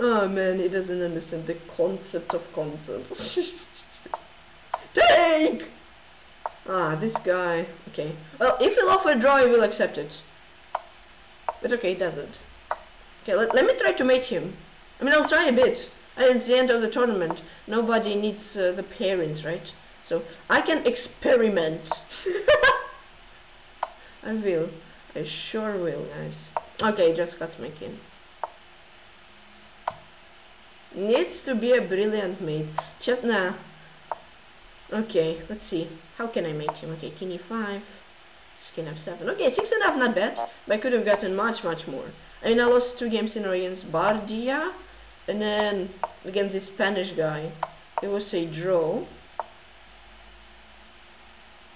Oh man, he doesn't understand the concept of concepts. Take! Ah, this guy. Okay. Well, if he'll offer a draw, he will accept it. But okay, he doesn't. Okay, let, let me try to mate him. I mean, I'll try a bit. And it's the end of the tournament. Nobody needs uh, the parents, right? So, I can experiment. I will. I sure will, guys. Okay, just cuts my kin. Needs to be a brilliant mate. Just nah. Okay, let's see. How can I mate him? Okay, king e five. King f seven. Okay, six and a half, not bad. But I could have gotten much, much more. I mean, I lost two games in a row against Bardiya. And then against this Spanish guy. It was a draw.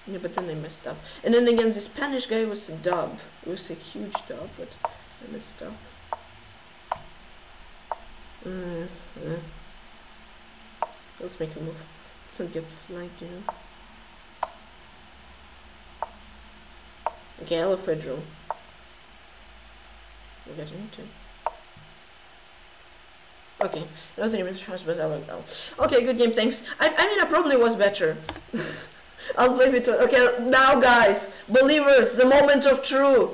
Yeah, but then I messed up. And then again, the Spanish guy was a dub. It was a huge dub, but I messed up. Mm, yeah. Let's make a move. Let's not get flagged, you know. Okay, I love red room. We got into. Okay, not even chance, but I went out. Okay, good game, thanks. I, I mean, I probably was better. I'll leave it to. Okay, now, guys, believers, the moment of truth.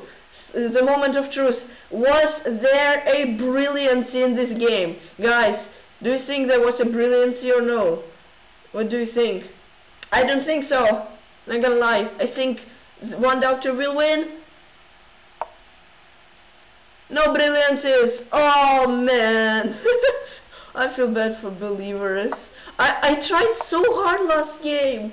The moment of truth. Was there a brilliancy in this game? Guys, do you think there was a brilliancy or no? What do you think? I don't think so. Not gonna lie. I think one doctor will win. No brilliances. Oh man. I feel bad for believers. I, I tried so hard last game.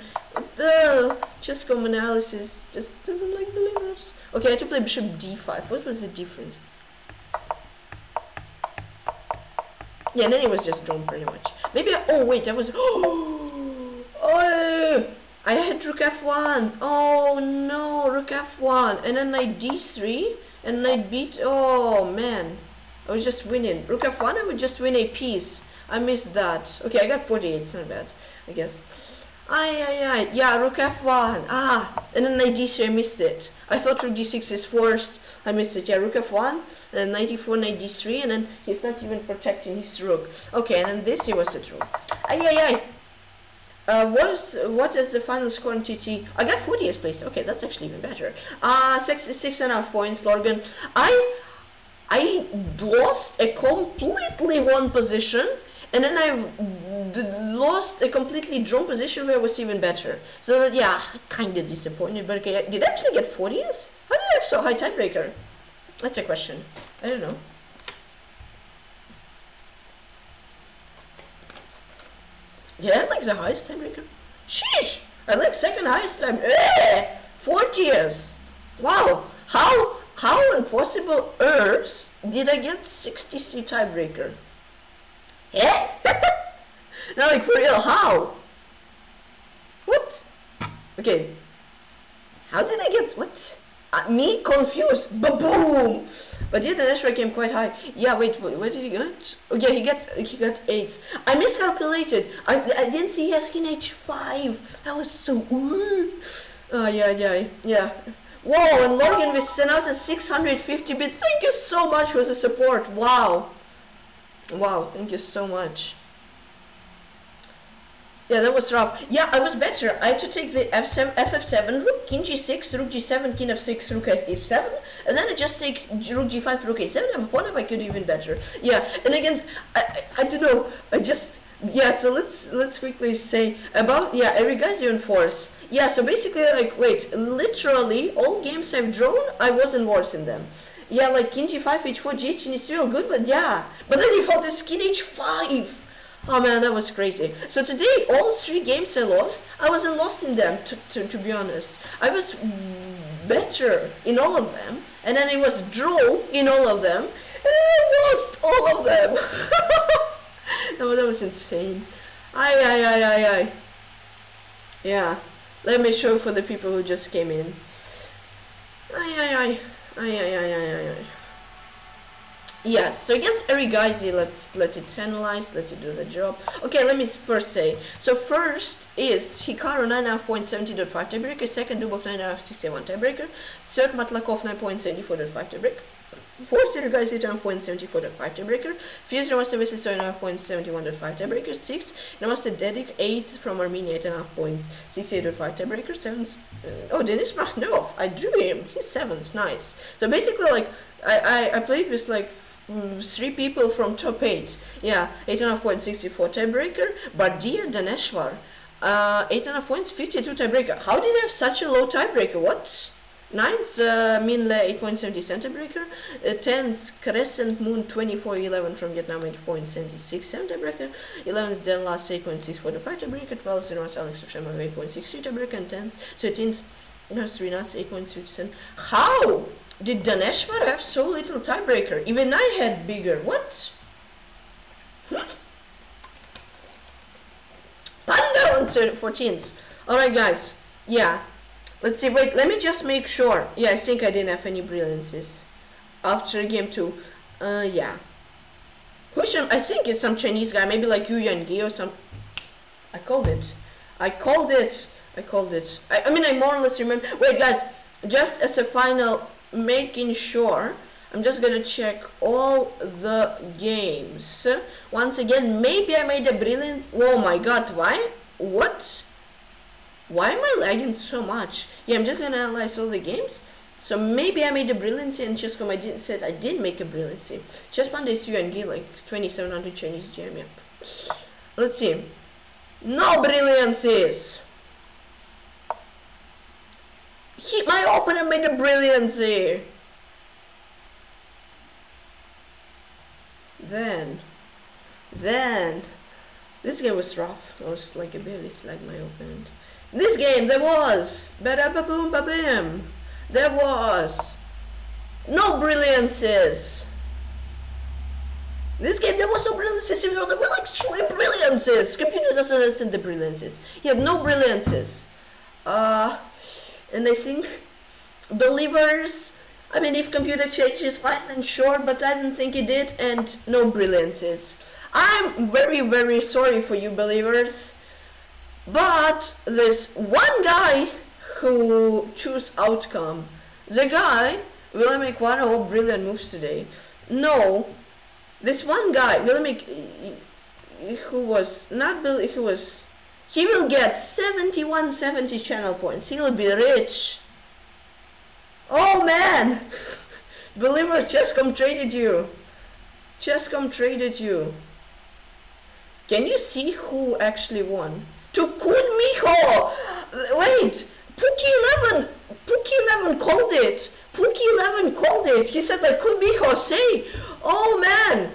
The Chess dot com analysis just doesn't like believers. Okay, I had to play bishop d five. What was the difference? Yeah, and then it was just drawn pretty much. Maybe I, oh wait, I was oh, oh I had rook f one. Oh no, rook f one, and then knight d three, and knight beat. Oh man, I was just winning. Rook f one, I would just win a piece. I missed that. Okay, I got forty-eight. It's not bad, I guess. Aye, aye, aye. Yeah, rook f one. Ah, and then knight d three, I missed it. I thought rook d six is forced. I missed it. Yeah, rook f one, and knight e four, knight d three, and then he's not even protecting his rook. Okay, and then this, he was a draw. Aye, aye, aye. Uh, what is, what is the final score in T T? I got fortieth place. Okay, that's actually even better. Uh, six, six and a half points, Lorgan. I, I lost a completely won position, and then I d lost a completely drawn position where I was even better. So that, yeah, kind of disappointed, but okay, I did I actually get fortieth? How did I have so high tiebreaker? That's a question. I don't know. Yeah, I like the highest tiebreaker. Sheesh! I like second highest time. Eh! fortieth! Wow! How, how in possible earth did I get sixty-three tiebreaker? Eh? Now, like, for real, how? What? Okay. How did I get what? Uh, me? Confused. Ba-boom! But yeah, Daneshvar came quite high. Yeah, wait, wait, what did he get? Oh, yeah, he got he got eights. I miscalculated. I I didn't see he has king h five. That was so. Ooh. Oh yeah, yeah, yeah. Whoa! And Lorgan with another six hundred fifty bits. Thank you so much for the support. Wow, wow. Thank you so much. Yeah, that was rough. Yeah, I was better. I had to take the f seven, f f seven, rook, king g six, rook g seven, king f six, rook f seven, and then I just take rook g five, rook a seven. I'm one if I could even better. Yeah, and again, I, I, I don't know. I just yeah. So let's let's quickly say about yeah Erigazion force. Yeah, so basically like wait, literally all games I've drawn, I wasn't worse in them. Yeah, like king g five, h four, g eight, and it's real good, but yeah, but then he fought this king h five. Oh man, that was crazy. So today, all three games I lost, I wasn't lost in them, to, to, to be honest. I was better in all of them, and then it was draw in all of them, and then I lost all of them. No, that was insane. Aye, aye, aye, aye, aye. Yeah, let me show for the people who just came in. Aye, aye, aye, aye, aye, aye, aye, aye, aye. Yes, so against Erigazi, let's let it analyze, let it do the job. Okay, let me first say. So first is Hikaru nine point five point seventy point five tiebreaker, second Dubov nine point five sixty-one tiebreaker, third Matlakov nine point seventy-four point five tiebreaker, fourth Erigazi ten point seventy-four point five tiebreaker, fifth Namaste Veseltsoy nine point seventy-one point five tiebreaker, sixth Namaste Dedik eight from Armenia eight point five points sixty-eight point five tiebreaker, seventh uh, oh Denis Makhnyov, I drew him, he's seventh, nice. So basically like I, I, I played with like three people from top eight. Yeah, eight point six four tiebreaker. Bardiya Daneshvar, uh, eight point five points, fifty-two tiebreaker. How did I have such a low tiebreaker? What? ninth, uh, Minle, eight point seven zero tiebreaker. Uh, tenth, Crescent Moon, twenty-four eleven from Vietnam, eight point seven six tiebreaker. eleventh, Den Last, eight point six four five tiebreaker. twelfth, Zeros, Alex of Shemov, eight point six three tiebreaker. And tenth, thirteenth, Srinas, eight point three seven. How did Daneshvar have so little tiebreaker? Even I had bigger. What? Hmm? Panda on fourteenth. Alright guys, yeah. Let's see, wait, let me just make sure. Yeah, I think I didn't have any brilliances after game two. Uh, yeah. Who should, I think it's some Chinese guy, maybe like Yu Yangi or some... I called it. I called it. I called it. I, I mean, I more or less remember. Wait, guys, just as a final, making sure, I'm just gonna check all the games. Once again, maybe I made a brilliant... Oh my god, why? What? Why am I lagging so much? Yeah, I'm just gonna analyze all the games. So maybe I made a brilliancy and Chess dot com I didn't said I did make a brilliancy. Chess Panda is U N G like twenty-seven hundred Chinese G M, yeah. Let's see. No brilliancies! He, my opponent made a brilliancy! Then, then, this game was rough. I was like a barely like my opponent. This game, there was, ba ba boom ba bim. There was no brilliances. This game, there was no brilliances, even though there were like three brilliances. Computer doesn't understand the brilliances. You have no brilliances. Uh, and I think believers, I mean, if computer changes, fine and sure, but I didn't think it did, and no brilliances. I'm very, very sorry for you believers, but this one guy who choose outcome, the guy, will I make one of all brilliant moves today? No, this one guy will I make, who was not, who was, he will get seventy-one seventy channel points, he'll be rich. Oh man! Believers, Chess dot com traded you. Chess dot com traded you. Can you see who actually won? To Kun Miho! Wait! Pookie eleven! Pookie eleven called it! Pookie eleven called it! He said like Kun Miho, say! Oh man!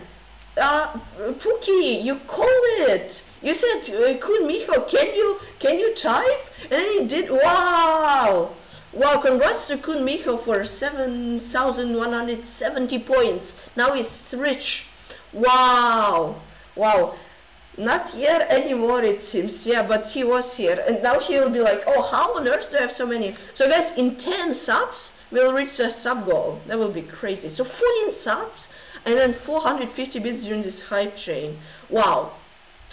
Uh, Pookie, you called it! You said uh, Kun Miho, can you, can you type? And then he did, wow! Well, congrats to Kun Miho for seven thousand one hundred seventy points. Now he's rich. Wow. Wow. Not here anymore, it seems. Yeah, but he was here. And now he'll be like, oh, how on earth do I have so many? So, guys, in ten subs, we'll reach a sub goal. That will be crazy. So, fourteen subs and then four hundred fifty bits during this hype train. Wow.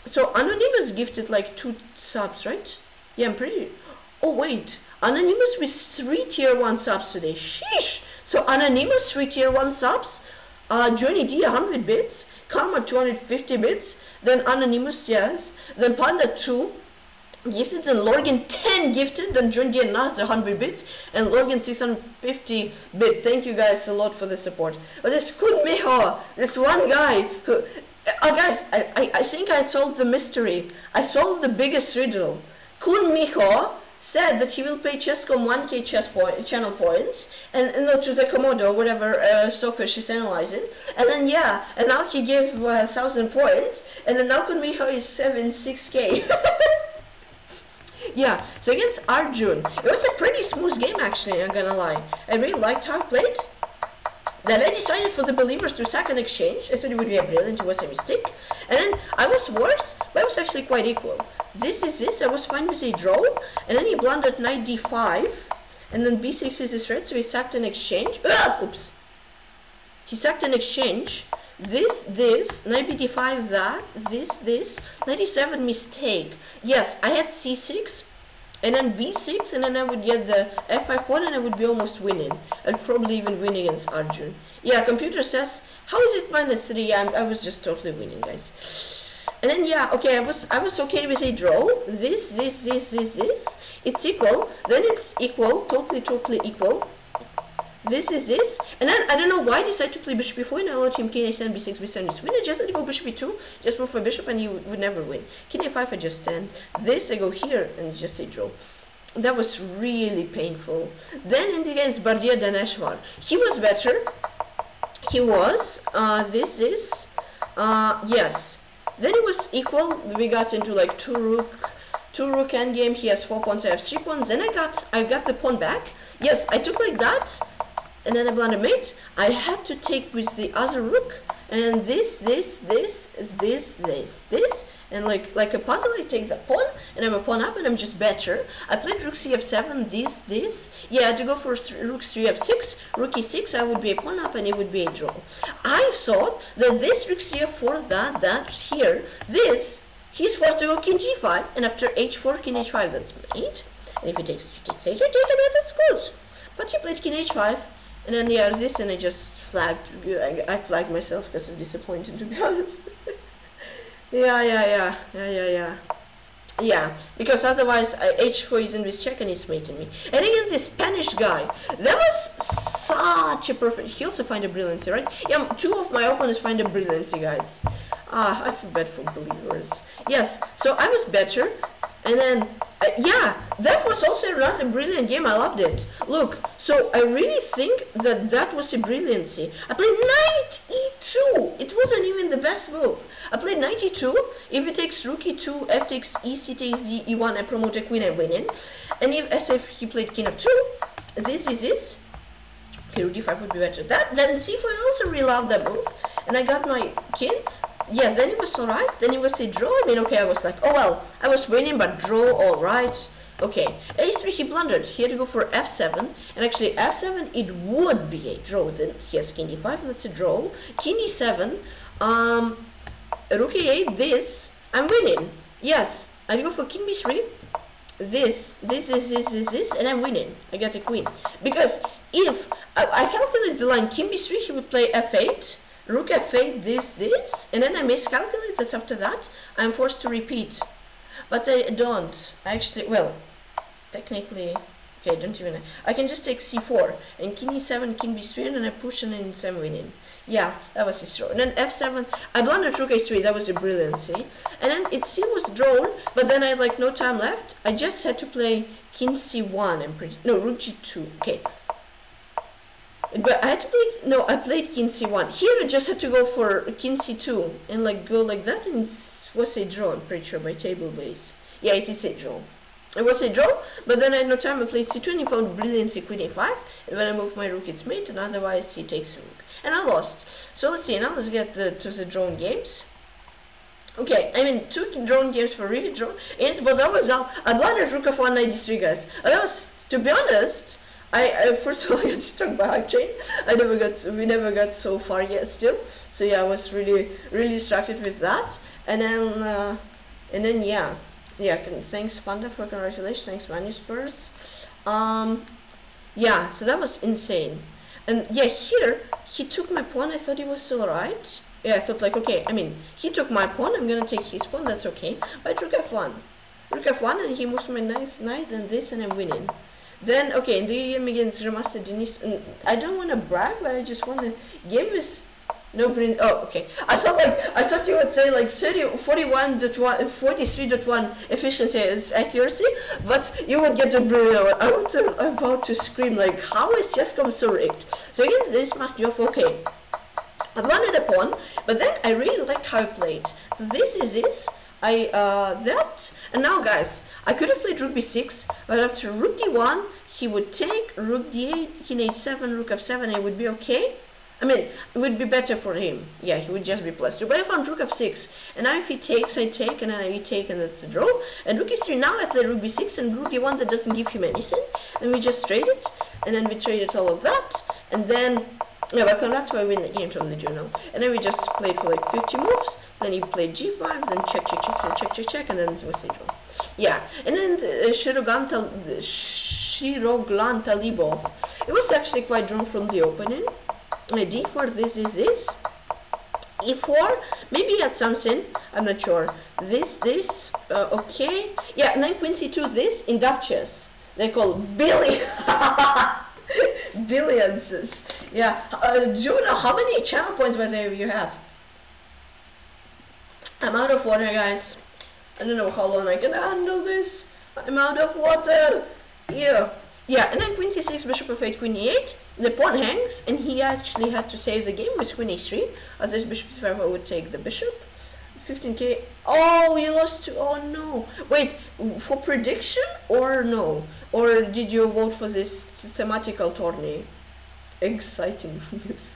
So, Anonymous gifted like two subs, right? Yeah, I'm pretty... Oh, wait. Anonymous with three tier one subs today. Sheesh! So Anonymous three tier one subs, uh, Johnny D one hundred bits, Karma two hundred fifty bits, then Anonymous, yes, then Panda two gifted, then Logan ten gifted, then Johnny D another one hundred bits, and Logan six hundred fifty bit. Thank you guys a lot for the support. But this Kun Miho, this one guy who, uh, guys, I, I, I think I solved the mystery. I solved the biggest riddle. Kun Miho said that he will pay Chess dot com one K chess point, channel points, and, and not to the Komodo, whatever uh, stockfish he's analyzing, and then yeah, and now he gave uh, one thousand points, and then now Kun Miho is seventy-six K. Yeah, so against Arjun, it was a pretty smooth game actually, I'm gonna lie. I really liked how I played. Then I decided for the believers to sack an exchange. I thought it would be a brilliant, it was a mistake. And then I was worse, but I was actually quite equal. This is this, I was fine with a draw. And then he blundered knight d five. And then b six is his threat, so he sacked an exchange. Ugh! Oops. He sacked an exchange. This, this, knight b d five, that, this, this. Knight e seven mistake. Yes, I had c six. And then b six, and then I would get the f five pawn, and I would be almost winning. I'd probably even win against Arjun. Yeah, computer says, how is it minus three? I'm, I was just totally winning, guys. And then yeah, okay, I was I was okay with a draw. This, this, this, this, this. It's equal. Then it's equal, totally, totally equal. This is this, and then I don't know why I decided to play bishop b four, and I allowed him king a seven, b six, b seven is win. I just let him go bishop b two, just move for bishop, and he would never win. King a five, I just stand. This, I go here, and just say draw. That was really painful. Then in against Bardiya Daneshvar. He was better. He was. Uh, this is. Uh, yes. Then it was equal. We got into like two rook, two rook endgame. He has four pawns, I have three pawns. Then I got, I got the pawn back. Yes, I took like that. And then I blundered mate, I had to take with the other rook, and this, this, this, this, this, this, and like like a puzzle, I take the pawn and I'm a pawn up and I'm just better. I played rook c f seven, this, this. Yeah, to go for rook three f six, rook e six, I would be a pawn up and it would be a draw. I thought that this rook c f four, that, that, here, this, he's forced to go king g five, and after h four, king h five, that's mate. And if he takes, takes h eight, that's good. But he played king h five, and then yeah, this, and I just flagged, I flagged myself because I'm disappointed, to be honest. Yeah, yeah, yeah, yeah, yeah, yeah. Yeah, because otherwise uh, h four is in this check and he's mating me. And again, this Spanish guy, that was such a perfect... He also find a brilliancy, right? Yeah, two of my opponents find a brilliancy, guys. Ah, I feel bad for believers. Yes, so I was better, and then... Uh, yeah, that was also not a brilliant game, I loved it. Look, so I really think that that was a brilliancy. I played knight e two, it wasn't even the best move. I played knight e two, if it takes rook e two, f takes e, c takes d, e one, I promote a queen, I win in. And if, as if he played king f two, this is this. Okay, rook d five would be better. That, then c four, I also really loved that move, and I got my king. Yeah, then it was alright, then it was a draw, I mean, okay, I was like, oh well, I was winning, but draw, alright, okay. a three, he blundered, he had to go for f seven, and actually f seven, it would be a draw, then he has king d five, that's a draw, king e seven, um, rook a eight, this, I'm winning, yes, I go for king b three, this, this, this, this, this, this, and I'm winning, I get a queen, because if, I, I calculated the line, king b three, he would play f eight, rook f eight, this, this, and then I miscalculate that after that I'm forced to repeat. But I don't. I actually, well, technically, okay, I don't even know. I can just take c four, and king e seven, king b three, and then I push and then I'm winning. Yeah, that was his throw. And then f seven, I blundered rook a three, that was a brilliancy. And then it c was drawn, but then I had like no time left. I just had to play king c one, and pretty, no, rook g two, okay. But I had to play, no, I played king c one. Here I just had to go for king c two and like go like that, and it was a draw, I'm pretty sure, by table base. Yeah, it is a draw. It was a draw, but then I had no time, I played c two and he found brilliancy queen a five, and when I move my rook it's mate, and otherwise he takes rook. And I lost. So let's see, now let's get the, to the drawn games. Okay, I mean, two drawn games were really drawn, and it was our result. I blundered rook of one ninety-three, guys. And that was, to be honest, I, I first of all I got struck by hype chain. I never got we never got so far yet still. So yeah, I was really really distracted with that. And then uh, and then yeah yeah. Can, thanks Panda for congratulations. Thanks Manuspers. Um, yeah. So that was insane. And yeah, here he took my pawn. I thought he was still right. Yeah, I thought like okay. I mean, he took my pawn. I'm gonna take his pawn. That's okay. But rook f one, rook f one, and he moves my knight knight and this, and I'm winning. Then, okay, in the game against Remastered Denis, I don't want to brag, but I just want to, game is no brain, oh, okay. I thought like, I thought you would say like forty-one point one, forty-three point one efficiency is accuracy, but you would get a brilliant, I want to, I'm about to scream like, how is chess dot com so rigged? So against this Makhnyov, okay, I blundered a pawn, but then I really liked how I played. This is this. I, uh, that, and now guys, I could have played rook b six, but after rook d one, he would take rook d eight, king h seven, rook f seven, and it would be okay. I mean, it would be better for him. Yeah, he would just be plus two, but I found rook f six, and now if he takes, I take, and then I take, and that's a draw, and rook e three, now I play rook b six, and rook d one, that doesn't give him anything, and we just trade it, and then we traded all of that, and then... Yeah, but that's why I win the game from the journal. And then we just played for like fifty moves, then he played g five, then check, check, check, check, check, check, and then it was a draw. Yeah, and then uh, Shiroglan Tal Shiroglan Talibov. It was actually quite drawn from the opening. Uh, d four, this is this. e four, maybe he had something, I'm not sure. This, this, uh, okay. Yeah, and then queen c two, this, in Duck Chess. They call Billy. Billions. Yeah. Uh, Juno, how many channel points by there you have? I'm out of water, guys. I don't know how long I can handle this. I'm out of water. Yeah. Yeah, and then queen c six, bishop f eight, queen e eight. The pawn hangs, and he actually had to save the game with queen e three. As this bishop c five would take the bishop. fifteen K. Oh, you lost to. Oh no. Wait, for prediction or no? Or did you vote for this systematical tourney? Exciting news.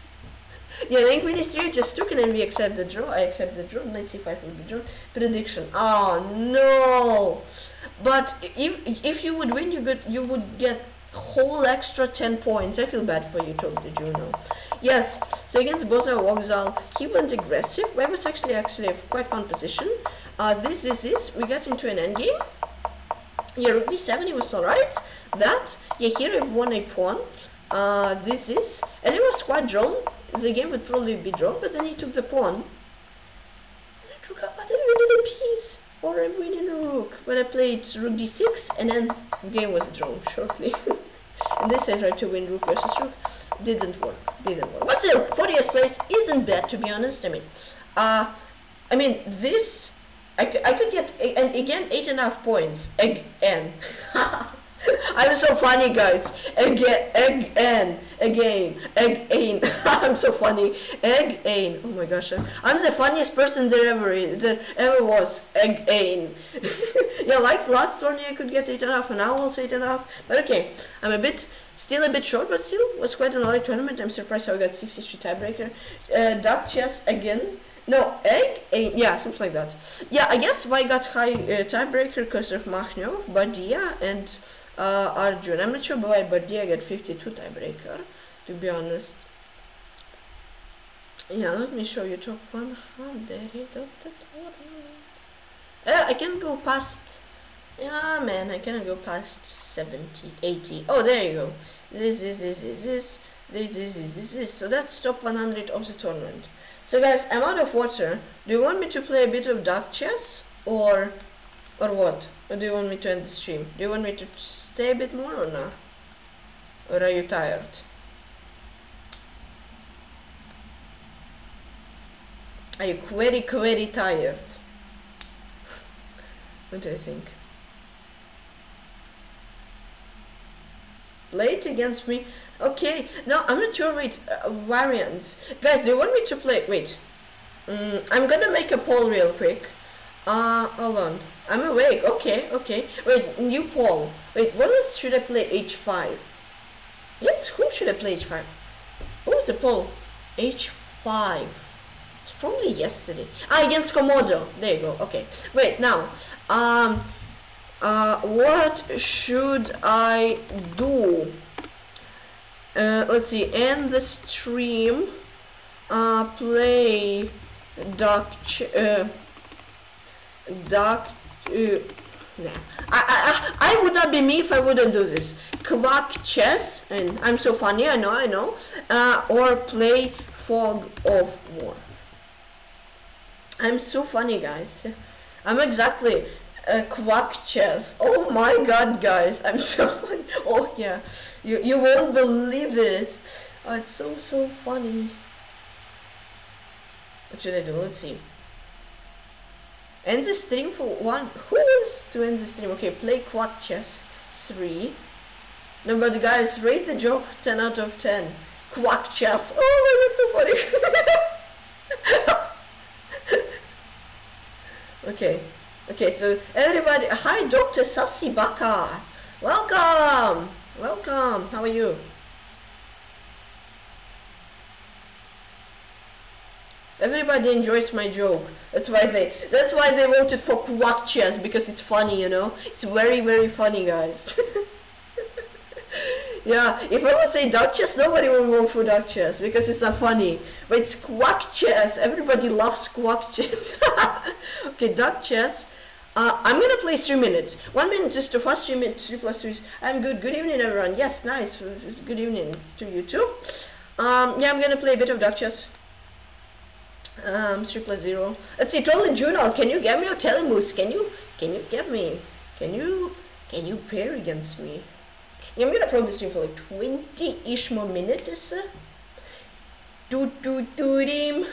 Yeah, rank minus three just took, and then we accept the draw. I accept the draw. Let's see if I will be drawn. Prediction. Oh no! But if if you would win, you could you would get whole extra ten points. I feel bad for you, too, did you know? Yes. So against Boza Vokzal, he went aggressive. That was actually actually a quite fun position. Uh, this is this. We got into an endgame. Yeah, rook b seven. It was all right. That. Yeah, here I've won a pawn. Uh, this is, and it was quite drawn. The game would probably be drawn, but then he took the pawn. And I took up, I didn't win a piece, or I'm winning a rook. But I played rook d six, and then the game was drawn shortly. And this I tried to win rook versus rook. Didn't work, didn't work. But still, fortieth place isn't bad, to be honest. I mean, uh, I mean, this, I, I could get, and again, eight and a half points. Again. I'm so funny, guys. Again, again, again, again. I'm so funny. Again. Oh my gosh, I'm the funniest person there ever is, there ever was. Again. Yeah, like last tourney, I could get eight and a half, and now also eight and a half. But okay, I'm a bit, still a bit short, but still was quite an alright tournament. I'm surprised how I got sixty-three tiebreaker. Uh, Duck chess again. No, egg, egg, yeah, something like that. Yeah, I guess why I got high uh, tiebreaker because of Makhnyov, Bardiya, and. Uh, Arjun. I'm not sure why Bardiya got fifty-two tiebreaker, to be honest. Yeah, let me show you top one hundred of the tournament. Uh, I can go past. Ah oh, man, I cannot go past seventy, eighty. Oh, there you go. This is this is this this is this is this. So that's top one hundred of the tournament. So guys, I'm out of water. Do you want me to play a bit of duck chess or or what? Or do you want me to end the stream? Do you want me to stay a bit more or not? Or are you tired? Are you very, very tired? What do you think? Play it against me? Okay. No, I'm not sure. Wait, uh, variants. Guys, do you want me to play? Wait. Um, I'm gonna make a poll real quick. Uh, hold on. I'm awake. Okay, okay. Wait, new poll. Wait, what else should I play? H five. Yes, who should I play H five? What was the poll? H five. It's probably yesterday. Ah, against Komodo. There you go. Okay. Wait, now. Um, uh, what should I do? Uh, let's see. End the stream. Uh, play Duck Chess. Uh, Duck. Uh, nah. I, I I would not be me if I wouldn't do this. Quack chess, and I'm so funny. I know, I know. Uh, or play Fog of War. I'm so funny, guys. I'm exactly uh, quack chess. Oh my God, guys, I'm so funny. Oh yeah, you you won't believe it. Oh, it's so so funny. What should I do? Let's see. End the stream for one. Who wants to end the stream? Okay, play Quad Chess three. No, but guys, rate the joke ten out of ten. Quack chess. Oh my God, that's so funny. Okay. Okay, so everybody. Hi, Doctor Sassy Baka. Welcome. Welcome. How are you? Everybody enjoys my joke. That's why they that's why they voted for Quack Chess, because it's funny, you know? It's very, very funny, guys. Yeah, if I would say Duck Chess, nobody will vote for Duck Chess because it's not funny. But it's Quack Chess. Everybody loves Quack Chess. Okay, Duck Chess. Uh, I'm gonna play three minutes. One minute just to fast three minutes, three plus three. I'm good. Good evening, everyone. Yes, nice. Good evening to you too. Um, yeah, I'm gonna play a bit of Duck Chess. Um, three plus zero. Let's see, Troll and Junal, can you get me or Telemoose? Can you, can you get me? Can you, can you pair against me? Yeah, I'm gonna probably stream for like twenty-ish more minutes. Do do do dim,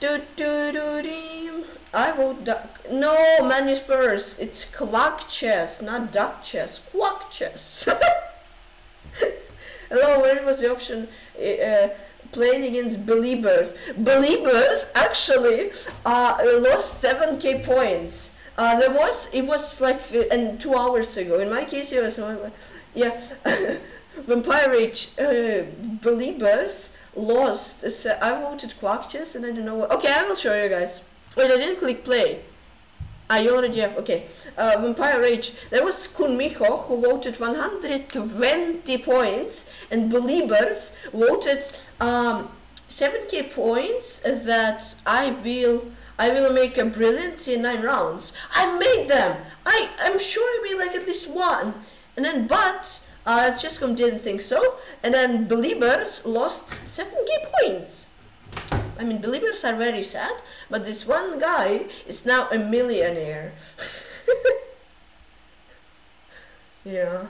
do do do dim. I vote duck. No, Manny's purse. It's quack chess, not duck chess. Quack chess. Hello, where was the option? Uh, Playing against Believers. Believers actually uh, lost seven K points. Uh, there was it was like uh, and two hours ago. In my case, it was yeah. Vampire Age uh, believers lost. So I voted Quack Chess and I don't know what. Okay, I will show you guys. Wait, I didn't click play. I already have. Okay. Uh, Vampire Age. There was Kun Miho who voted one hundred twenty points and believers voted um, seventy points that I will I will make a brilliant in nine rounds. I made them. I I'm sure I made like at least one. And then but uh, Chess dot com didn't think so. And then believers lost seventy points. I mean, believers are very sad, but this one guy is now a millionaire. Yeah.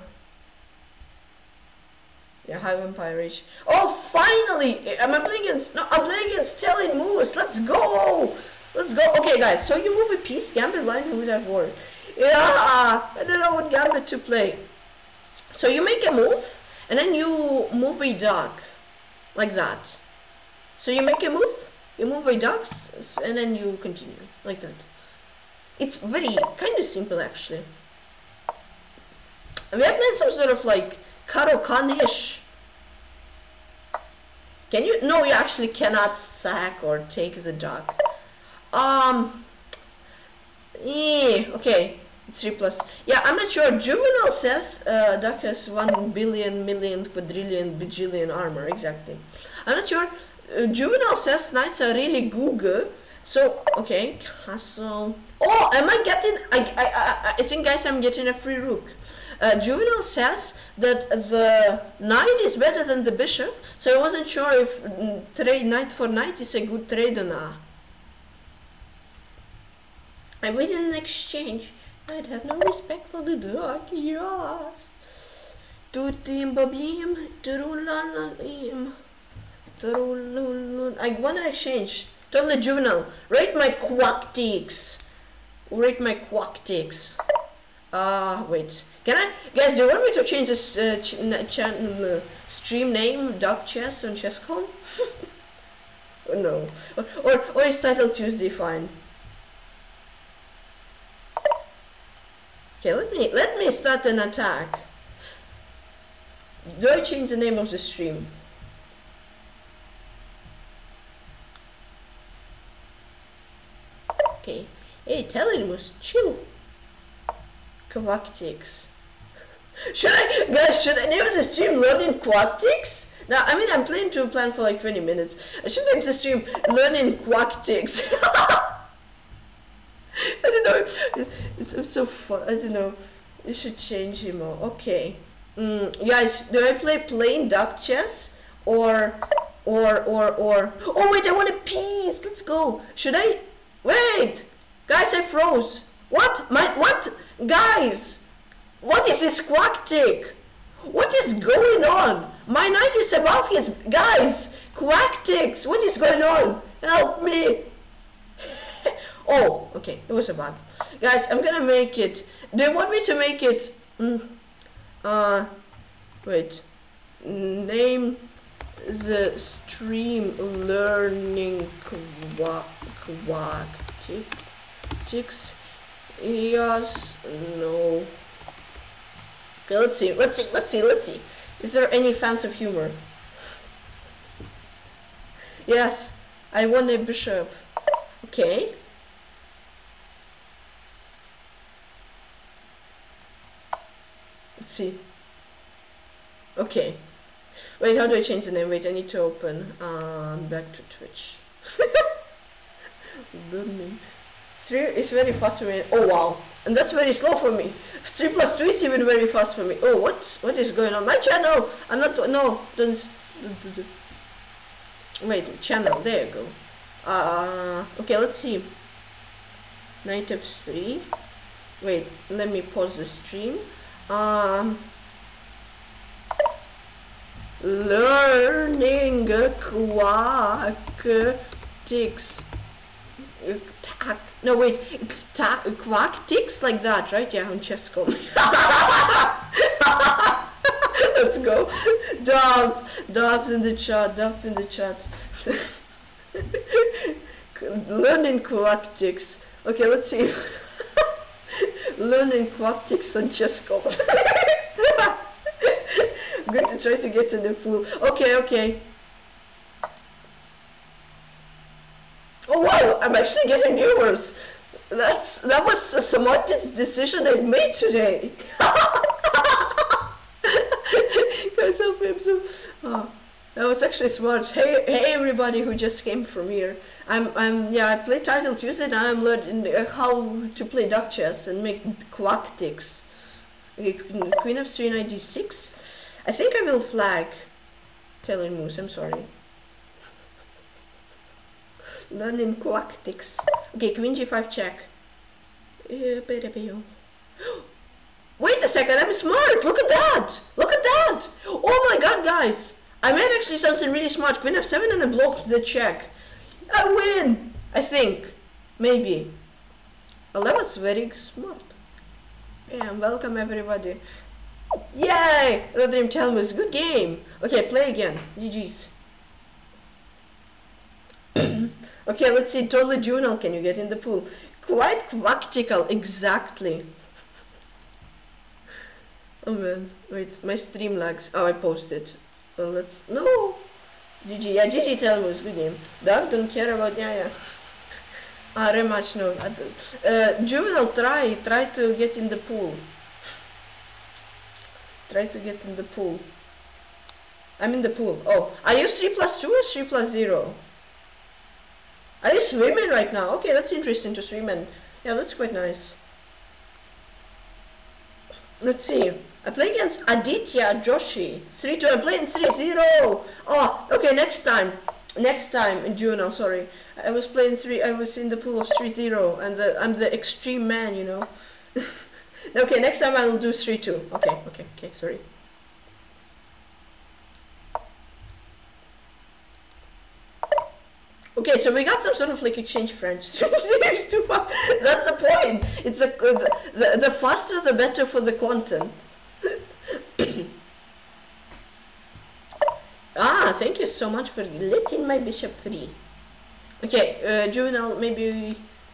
Yeah, high Vampire Age. Oh, finally! Am I playing against? No, I'm playing against Telling Moose. Let's go! Let's go. Okay, guys. So you move a piece, gambit line without word. Yeah, I don't know what gambit to play. So you make a move, and then you move a duck, like that. So you make a move, you move a duck, and then you continue like that. It's very kind of simple, actually. We have done some sort of like Karokan-ish. Can you? No, you actually cannot sack or take the duck. Um. Eh, okay. Three plus. Yeah, I'm not sure. Juvenile says uh, duck has one billion, million, quadrillion, bajillion armor. Exactly. I'm not sure. Uh, Juvenile says knights are really goo-goo. So okay, castle. Oh, am I getting? I I I, I think, guys, I'm getting a free rook. Uh, Juvenile says that the knight is better than the bishop. So I wasn't sure if trade knight for knight is a good trade or not. I wait in an exchange. I'd have no respect for the duck, yes. I wanna exchange. Totally Juvenile. Rate my quactics. Rate my quactics. Ah, uh, wait. Can I? Guys, do you want me to change this uh, ch channel, uh, stream name, Duck Chess on Chess dot com? No. Or, or, or is Titled Tuesday fine? Okay, let me let me start an attack. Do I change the name of the stream? Okay. Hey, tell him was chill. Quactics. Should I, guys? Should I name the stream Learning Quactics? Now, I mean, I'm planning to plan for like twenty minutes. I should name the stream Learning Quactics. I don't know. It's, it's so fun. I don't know. You should change him. All. Okay. Mm, guys, do I play plain duck chess or or or or? Oh wait, I want a piece. Let's go. Should I? Wait, guys, I froze. What? My what? Guys, what is this quactic? What is going on? My knight is above his. Guys, quactics. What is going on? Help me. Oh, okay, it was a bug. Guys, I'm gonna make it. They want me to make it. Mm, uh, wait. Name the stream Learning Quactics. Yes, no. Okay, let's see. Let's see. Let's see. Let's see. Is there any fans of humor? Yes, I want a bishop. Okay. Let's see. Okay. Wait, how do I change the name? Wait, I need to open. Um, back to Twitch. Three is very fast for me. Oh wow, and that's very slow for me. Three plus two is even very fast for me. Oh, what? What is going on? My channel. I'm not. No, don't. Wait, channel. There you go. Uh, okay. Let's see. Knight f three. Wait. Let me pause the stream. Um, learning quactics. Tack. No wait, it's tack. Quactics like that, right? Yeah, on Chess dot com. Let's go. Dubov, Dubov in the chat. Dubov in the chat. Learning quactics. Okay, let's see. Learning quactics on Chess dot com. Good try to get to the fool. Okay, okay. Oh wow, I'm actually getting viewers. That's that was a smartest decision I made today. Myself, so, oh, that was actually smart. Hey, hey, everybody who just came from here. I'm, I'm, yeah. I play Titled Tuesday. And I'm learning how to play duck chess and make quack ticks. Okay, queen of three ninety six. I think I will flag. Telling moose. I'm sorry. Learning quack ticks. Okay, queen g five check. Wait a second, I'm smart! Look at that! Look at that! Oh my god, guys! I made actually something really smart. Queen f seven and I blocked the check. I win! I think. Maybe. Well, that was very smart. Yeah, welcome everybody. Yay! Rodrim Telmus, good game! Okay, play again. G G's. Okay, let's see. Totally Junal, can you get in the pool? Quite quactical, exactly. Oh man, wait, my stream lags. Oh, I posted. Well, let's. No! G G, yeah, G G Telmus, good game. Doug, don't care about. Yeah, yeah. Ah, rematch, no. Uh, Juvenal, try, try to get in the pool. Try to get in the pool. I'm in the pool. Oh, are you three plus two or three plus zero? Are you swimming right now? Okay, that's interesting to swim in. Yeah, that's quite nice. Let's see. I play against Aditya Joshi. three two. I'm playing three zero. Oh, okay, next time. Next time in June, I'm sorry. I was playing three. I was in the pool of three zero. And the, I'm the extreme man, you know. Okay, next time I will do three two. Okay, okay, okay, sorry. Okay, so we got some sort of like exchange French. That's the point. It's a the, the, the faster the better for the content. Ah, thank you so much for letting my bishop free. Okay, uh, Juvenal, maybe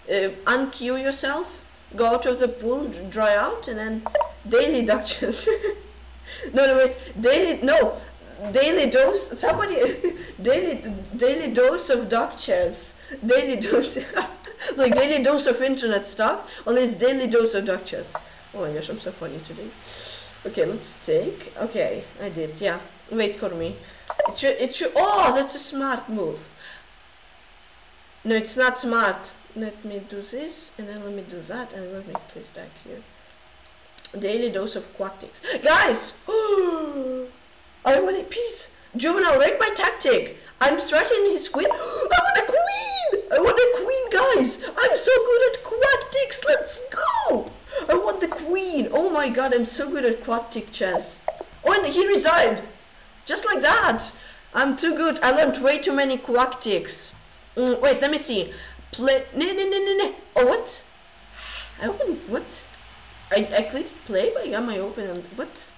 uh, unqueue yourself, go out of the pool, dry out, and then daily duck chess. no, no, wait, daily no. Daily dose, somebody, daily daily dose of duck chess, daily dose, like daily dose of internet stuff, only it's daily dose of duck chess. Oh my gosh, I'm so funny today. Okay, let's take, okay, I did, yeah, wait for me. It should, it should, oh, that's a smart move. No, it's not smart. Let me do this, and then let me do that, and let me place back here. Daily dose of quactics. Guys! I want a piece. Juvenal, read my tactic. I'm threatening his queen. I want a queen! I want a queen, guys! I'm so good at quadtics. Let's go! I want the queen. Oh my god, I'm so good at quadtic chess. Oh, and he resigned. Just like that. I'm too good. I learned way too many quadtics. Mm, wait, let me see. Play. No, no, no, no, no. Oh, what? I opened. What? I, I clicked play, but I got my open. And what?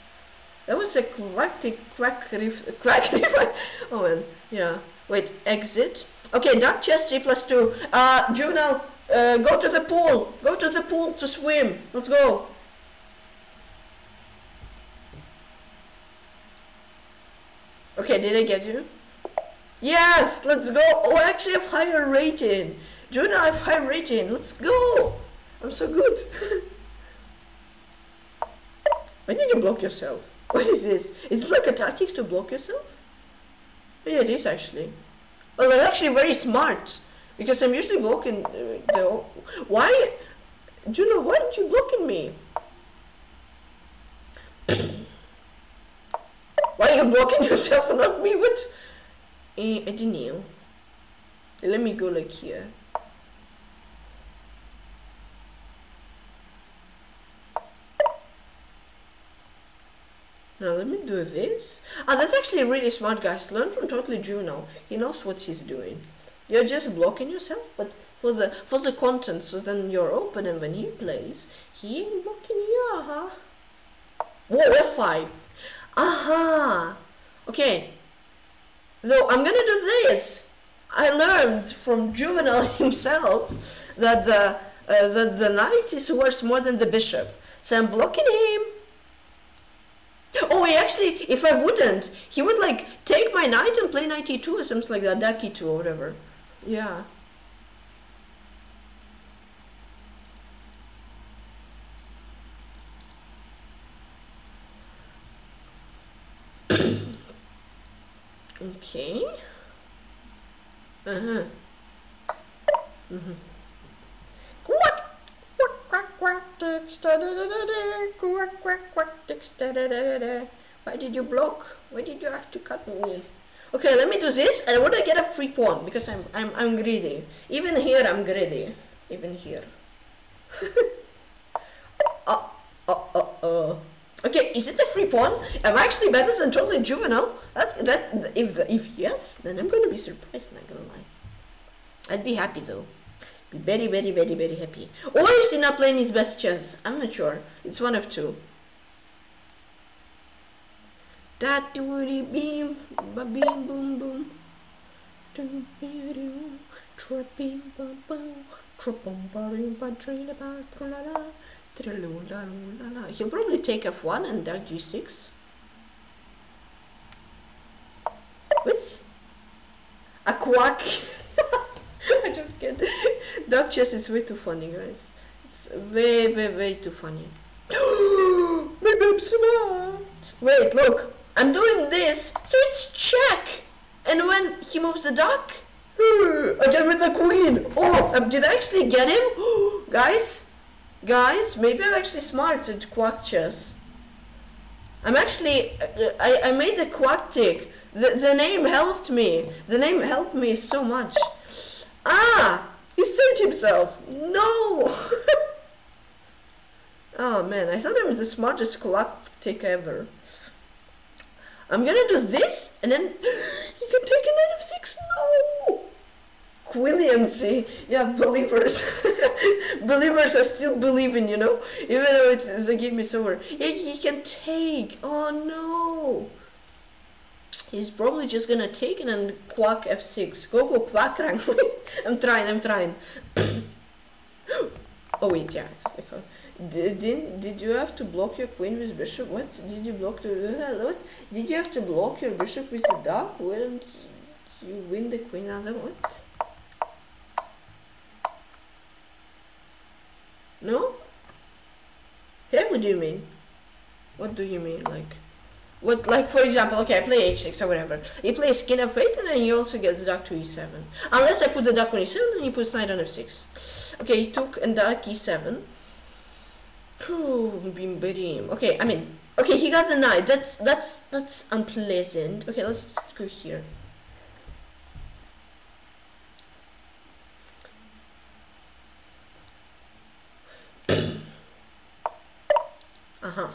That was a quacktic quack riff quack riff. Oh man, yeah. Wait, exit. Okay, duck chess three plus two. Uh Juvenal, uh go to the pool. Go to the pool to swim. Let's go. Okay, did I get you? Yes, let's go. Oh, I actually have higher rating. Juvenal, I have higher rating. Let's go. I'm so good. Why did you block yourself? What is this? Is it like a tactic to block yourself? Yeah, it is actually. Well, that's actually very smart. Because I'm usually blocking the... Why? Juno, why aren't you blocking me? Why are you blocking yourself and not me? What? Uh, I didn't know. Let me go like here. Now let me do this. Ah, that's actually really smart, guys. Learn from Totally Juvenal. He knows what he's doing. You're just blocking yourself, but for the for the content, so then you're open, and when he plays, he ain't blocking you. Uh-huh. Whoa, F five. Aha. Uh-huh. Okay. Though I'm gonna do this. I learned from Juvenal himself that the uh, that the knight is worth more than the bishop. So I'm blocking him. Oh, he actually, if I wouldn't, he would like take my knight and play knight e two or something like that, duck e two or whatever. Yeah. Okay. Uh-huh. Mm-hmm. Quack! Quack, quack, quack, ticks, da-da-da-da-da, quack, quack, quack, ticks, da-da-da-da-da. Why did you block? Why did you have to cut me in? Okay, let me do this, and I want to get a free pawn, because I'm, I'm, I'm greedy. Even here, I'm greedy. Even here. Oh, oh, oh, oh. Okay, is it a free pawn? Am I actually better than totally juvenile? That's that. If the, if yes, then I'm gonna be surprised. Not gonna lie, I'd be happy though. Be very, very, very, very happy. Or is he not playing his best chess? I'm not sure. It's one of two. That doody beam, ba beam, boom, boom. Do do do, trapping, ba ba, trapping, ba ba, trapping, ba tra la la. He'll probably take f one and duck g six. What? A quack! I just can't. Duck chess is way too funny, guys. It's way, way, way too funny. Maybe I'm smart! Wait, look! I'm doing this, so it's check! And when he moves the duck, again with the queen! Oh, um, did I actually get him? Guys? Guys, maybe I'm actually smart at quack chess. I'm actually, I, I made the quack tick. The, the name helped me. The name helped me so much. Ah, he saved himself. No. Oh man, I thought I was the smartest quack tick ever. I'm gonna do this and then you can take a knight f six, no. Quilliancy, yeah, believers. Believers, I still believe in, you know, even though it's the game is over. Yeah, he can take. Oh no, he's probably just gonna take it and quack f six. Go go quack. I'm trying, I'm trying. Oh wait, yeah. Did didn't, did you have to block your queen with bishop? What did you block? The what did you have to block your bishop with the duck? Wouldn't you win the queen other what? No? Hey, what do you mean? What do you mean? Like, what, like, for example, okay, I play h six or whatever. He plays king f eight and then he also gets duck to e seven. Unless I put the duck on e seven, then he puts knight on f six. Okay, he took and duck e seven. Bim bim. Okay, I mean, okay, he got the knight. That's, that's, that's unpleasant. Okay, let's go here. Uh-huh.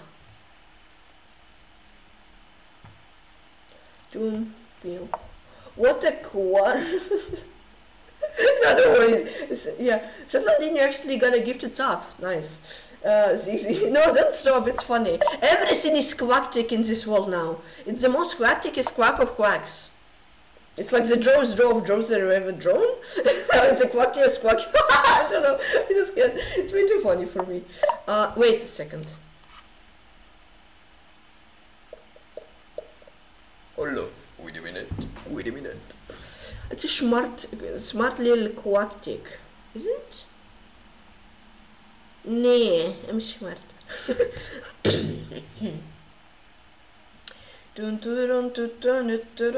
Doom, feel. What a quad. Another way. Yeah. Sometimes you actually got a gifted top. Nice. Uh, Zizi. No, don't stop. It's funny. Everything is quacktic in this world now. It's the most quacktic is quack of quacks. It's like the drones draw of drones that are ever drawn. Now it's a quackier squack. I don't know. I just can't. It's way too funny for me. Uh, wait a second. Hello, wait a minute, wait a minute. It's a smart, smart little quacktick, isn't it? Nee, I'm smart. Okay,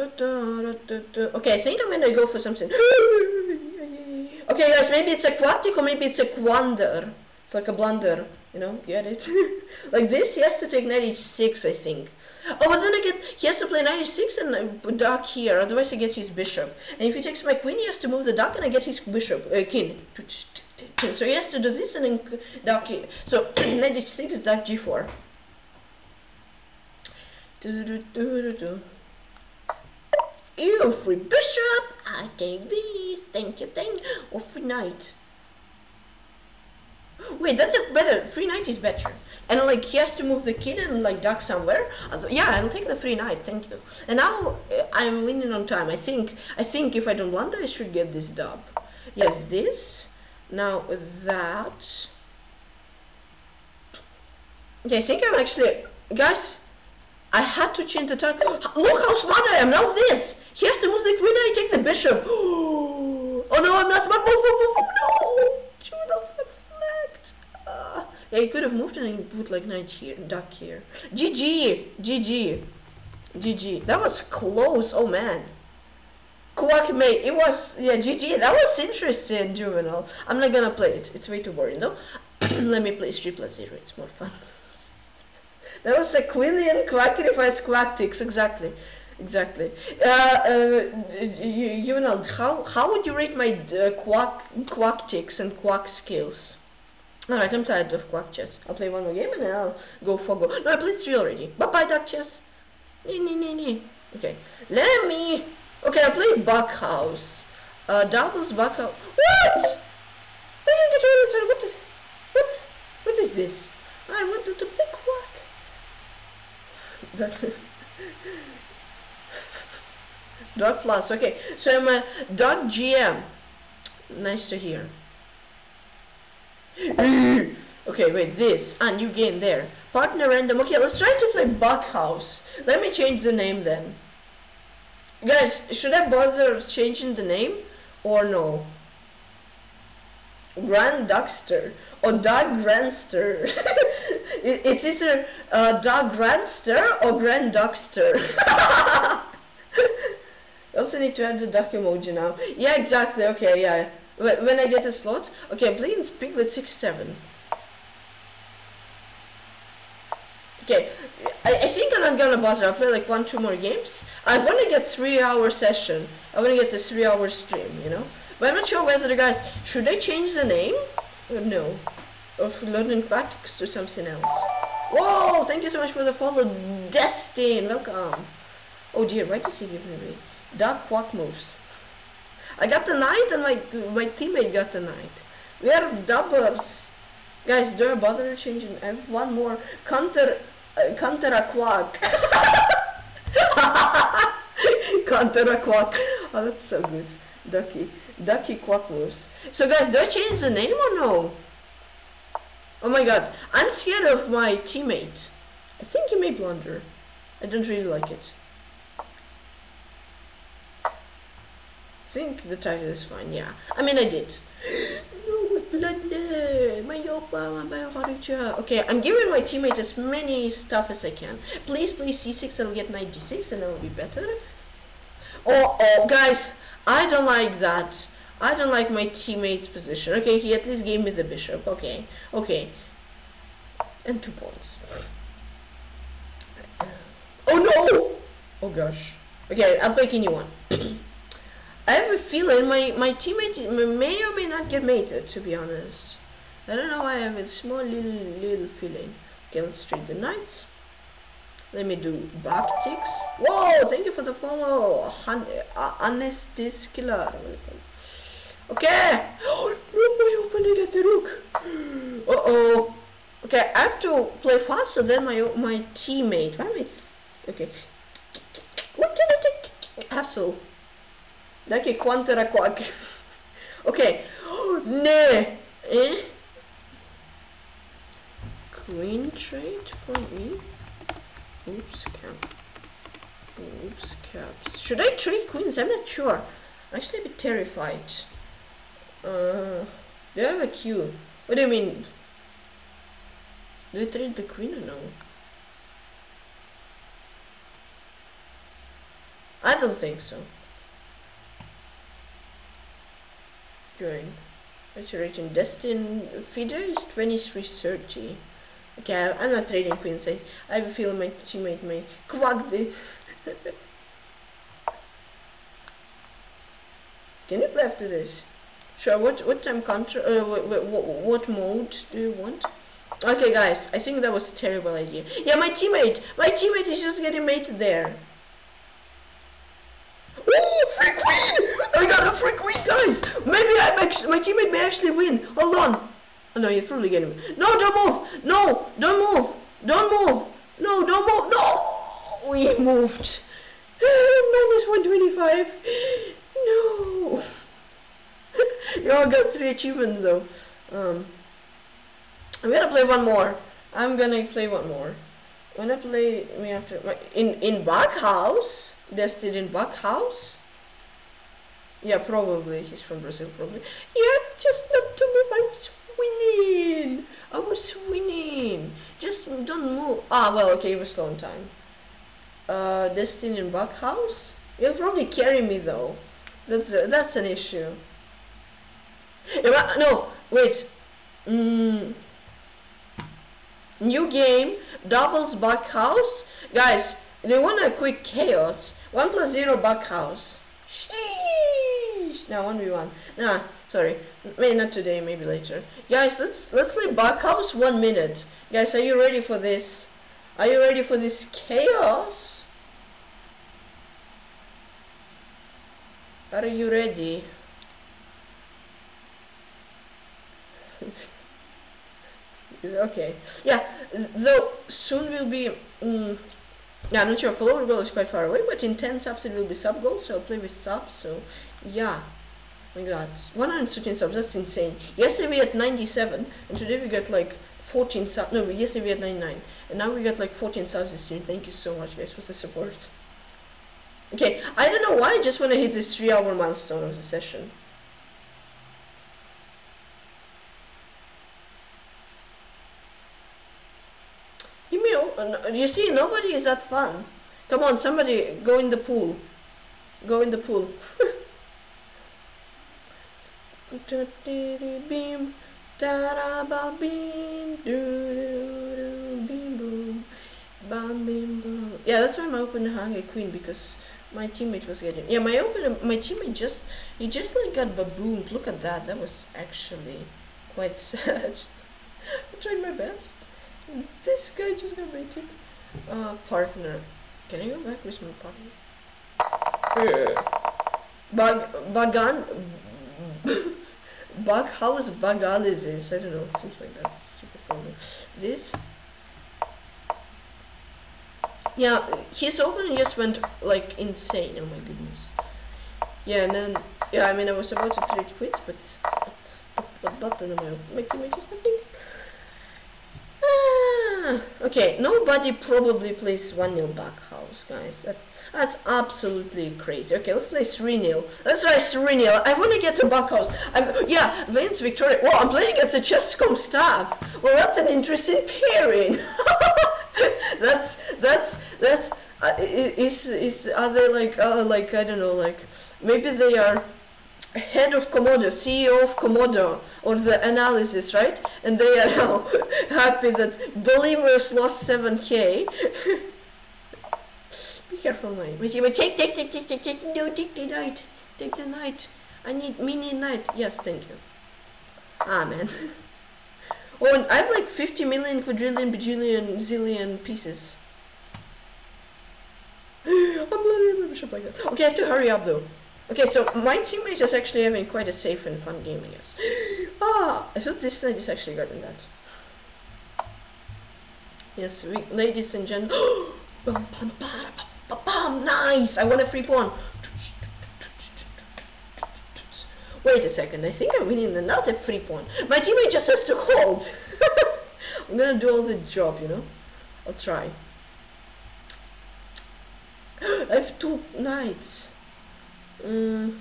I think I'm gonna go for something. Okay guys, maybe it's a quacktick or maybe it's a quander. It's like a blunder, you know, get it? Like this, he has to take knight h six, I think. Oh, but then I get, he has to play knight h six and uh, duck here, otherwise I get his bishop. And if he takes my queen, he has to move the duck and I get his bishop, uh, king. So he has to do this and then duck here. So knight h six, duck g four. Ew, free bishop, I take this, thank you, thank you, or free knight. Wait, that's a better, free knight is better. And like he has to move the kid and like duck somewhere. Yeah, I'll take the free knight, thank you. And now uh, I'm winning on time. I think I think if I don't blunder, I should get this dub. Yes, this. Now that. Yeah, I think I'm actually, guys. I had to change the turn. Look how smart I am. Now this. He has to move the queen. I take the bishop. Oh no, I'm not smart. Move, move, move. Oh no. She would have reflect. Uh, yeah, he could have moved and put like knight here, duck here. G G. G G. G G. That was close. Oh man. Quackmate. It was, yeah, G G. That was interesting, Juvenile. I'm not gonna play it. It's way too boring though. Let me play Street Plus Zero. It's more fun. That was a quillion quackerifies quactics, exactly, exactly. Uh, uh, Juvenal, how how would you rate my uh, quack quactics and quack skills? All right, I'm tired of quack chess. I'll play one more game and then I'll go for go. No, I played three already. Bye bye, duck chess. Nee, nee, nee, nee. Okay, let me. Okay, I played Buckhouse. Uh, doubles Buckhouse. What? What is what? What is this? I wanted to play quack. Duck plus, okay, so I'm a duck G M. Nice to hear. Okay, wait, this, a new game there. Partner random, okay, let's try to play Buckhouse. Let me change the name then. Guys, should I bother changing the name or no? Grand Duckster or Duck Grandster. it, it's either uh, Duck Grandster or Grand Duckster. I also need to add the duck emoji now. Yeah, exactly. Okay, yeah. When I get a slot. Okay, I'm playing Piglet six seven. Okay, I, I think I'm not gonna bother. I'll play like one, two more games. I want to get three hour session. I want to get this three hour stream, you know? But I'm not sure whether, guys, should I change the name or no? Of London Quactics to something else. Whoa! Thank you so much for the follow, Destin. Welcome. Oh dear, why does he give me away? Dark Quack moves. I got the knight and my my teammate got the knight. We are doubles. Guys, do I bother changing? I have one more. Counter, uh, counter a quack. Counter a quack. Oh, that's so good. Ducky. Ducky quack moves. So guys, do I change the name or no? Oh my god, I'm scared of my teammate. I think he may blunder. I don't really like it. I think the title is fine, yeah. I mean, I did. No, blunder! My yopa, my harija. Okay, I'm giving my teammate as many stuff as I can. Please play c six, I'll get knight d six and I'll be better. Oh, oh, guys, I don't like that. I don't like my teammate's position. Okay, he at least gave me the bishop. Okay, okay. And two pawns. Oh no! Oh gosh. Okay, I'll pick a new one. I have a feeling my, my teammate may or may not get mated, to be honest. I don't know, I have a small little, little feeling. Okay, let's trade the knights. Let me do back ticks. Whoa, thank you for the follow. Anestis killer. Okay! Look, my opponent got the rook. Uh-oh. Okay, I have to play faster than my my teammate. Why am I... Okay. What can I take? Hassle. Like a quantera quack. Okay. Ne. Eh? Queen trade for me. Oops, cap. Oops, caps. Should I trade queens? I'm not sure. I'm actually a bit terrified. Uh, do I have a Q? What do you mean? Do I trade the queen or no? I don't think so. Join. What's your rating? Destin feeder is twenty-three thirty. Okay, I'm not trading queens. I, I feel my teammate may quack this. Can you play after this? Sure, what, what time control, uh, what, what, what mode do you want? Okay guys, I think that was a terrible idea. Yeah, my teammate, my teammate is just getting mated there. Oh, free queen! I got a free queen, guys! Maybe I actually, my teammate may actually win. Hold on. Oh no, he's probably getting me. No, don't move! No, don't move! Don't move! No, don't move! No! We moved. Minus one twenty-five. No! You all got three achievements though. Um, I'm gonna play one more. I'm gonna play one more. when I play me after my, in in Buckhouse, they're still in Buckhouse. Yeah, probably he's from Brazil. Probably. Yeah, just not to move. I'm winning. I was winning. Just don't move. Ah, well, okay, it was long time. Uh, they're still in Buckhouse. You'll probably carry me though. That's a, that's an issue. No, wait. Mm. New game, doubles Buckhouse. Guys, they want a quick chaos. one plus zero Buckhouse. Sheesh. No, one v one. Nah, sorry. Maybe not today, maybe later. Guys, let's let's play Buckhouse one minute. Guys, are you ready for this? Are you ready for this chaos? Are you ready? Okay, yeah, though soon will be, um, yeah, I'm not sure, follower goal is quite far away, but in ten subs it will be sub goal, so I'll play with subs, so, yeah, like that, one hundred thirteen subs, that's insane. Yesterday we had ninety-seven, and today we got like fourteen subs, no, yesterday we had ninety-nine, and now we got like fourteen subs this stream. Thank you so much, guys, for the support. Okay, I don't know why, I just want to hit this three hour milestone of the session. You see, nobody is that fun. Come on, somebody go in the pool. Go in the pool. Beam, da beam, doo beam boom, bam beam boom. Yeah, that's why my opener hung a queen because my teammate was getting. Yeah, my opener, my teammate just he just like got baboomed. Look at that. That was actually quite sad. I tried my best. This guy just got baited. Uh, partner. Can I go back with my partner? Yeah. Bug, Bagan? Buckhouse Bagal is this? I don't know. Seems like that's a stupid problem. This? Yeah, his opening just went like insane. Oh my goodness. Yeah, and then, yeah, I mean, I was about to trade quits, but, but, but, but, but then my, my teammate just nothing. Ah, okay, nobody probably plays one nil Buckhouse, guys. That's that's absolutely crazy. Okay, let's play three nil. Let's try three nil. I want to get to Buckhouse. I'm, yeah, Vince Victoria. Well, I'm playing against the Chess dot com staff. Well, that's an interesting pairing. that's that's that's uh, is is are they like uh, like I don't know, like maybe they are head of Komodo, C E O of Komodo, or the analysis, right? And they are now happy that Believers lost seven K. Be careful, my teammate. Take, take, take, take, take, take, no, take the knight, take the knight. I need mini knight. Yes, thank you. Ah, man. Oh, and I have like fifty million, quadrillion, bajillion, zillion pieces. I'm bloody rubbish up like that. Okay, I have to hurry up though. Okay, so my teammate is actually having quite a safe and fun game, I guess. Ah, I thought this knight is actually gotten that. Yes, we, ladies and gentlemen. Bam, bam, bam, bam, bam, nice! I won a free pawn. Wait a second, I think I'm winning another free pawn. My teammate just has to hold. I'm gonna do all the job, you know? I'll try. I have two knights. Mm.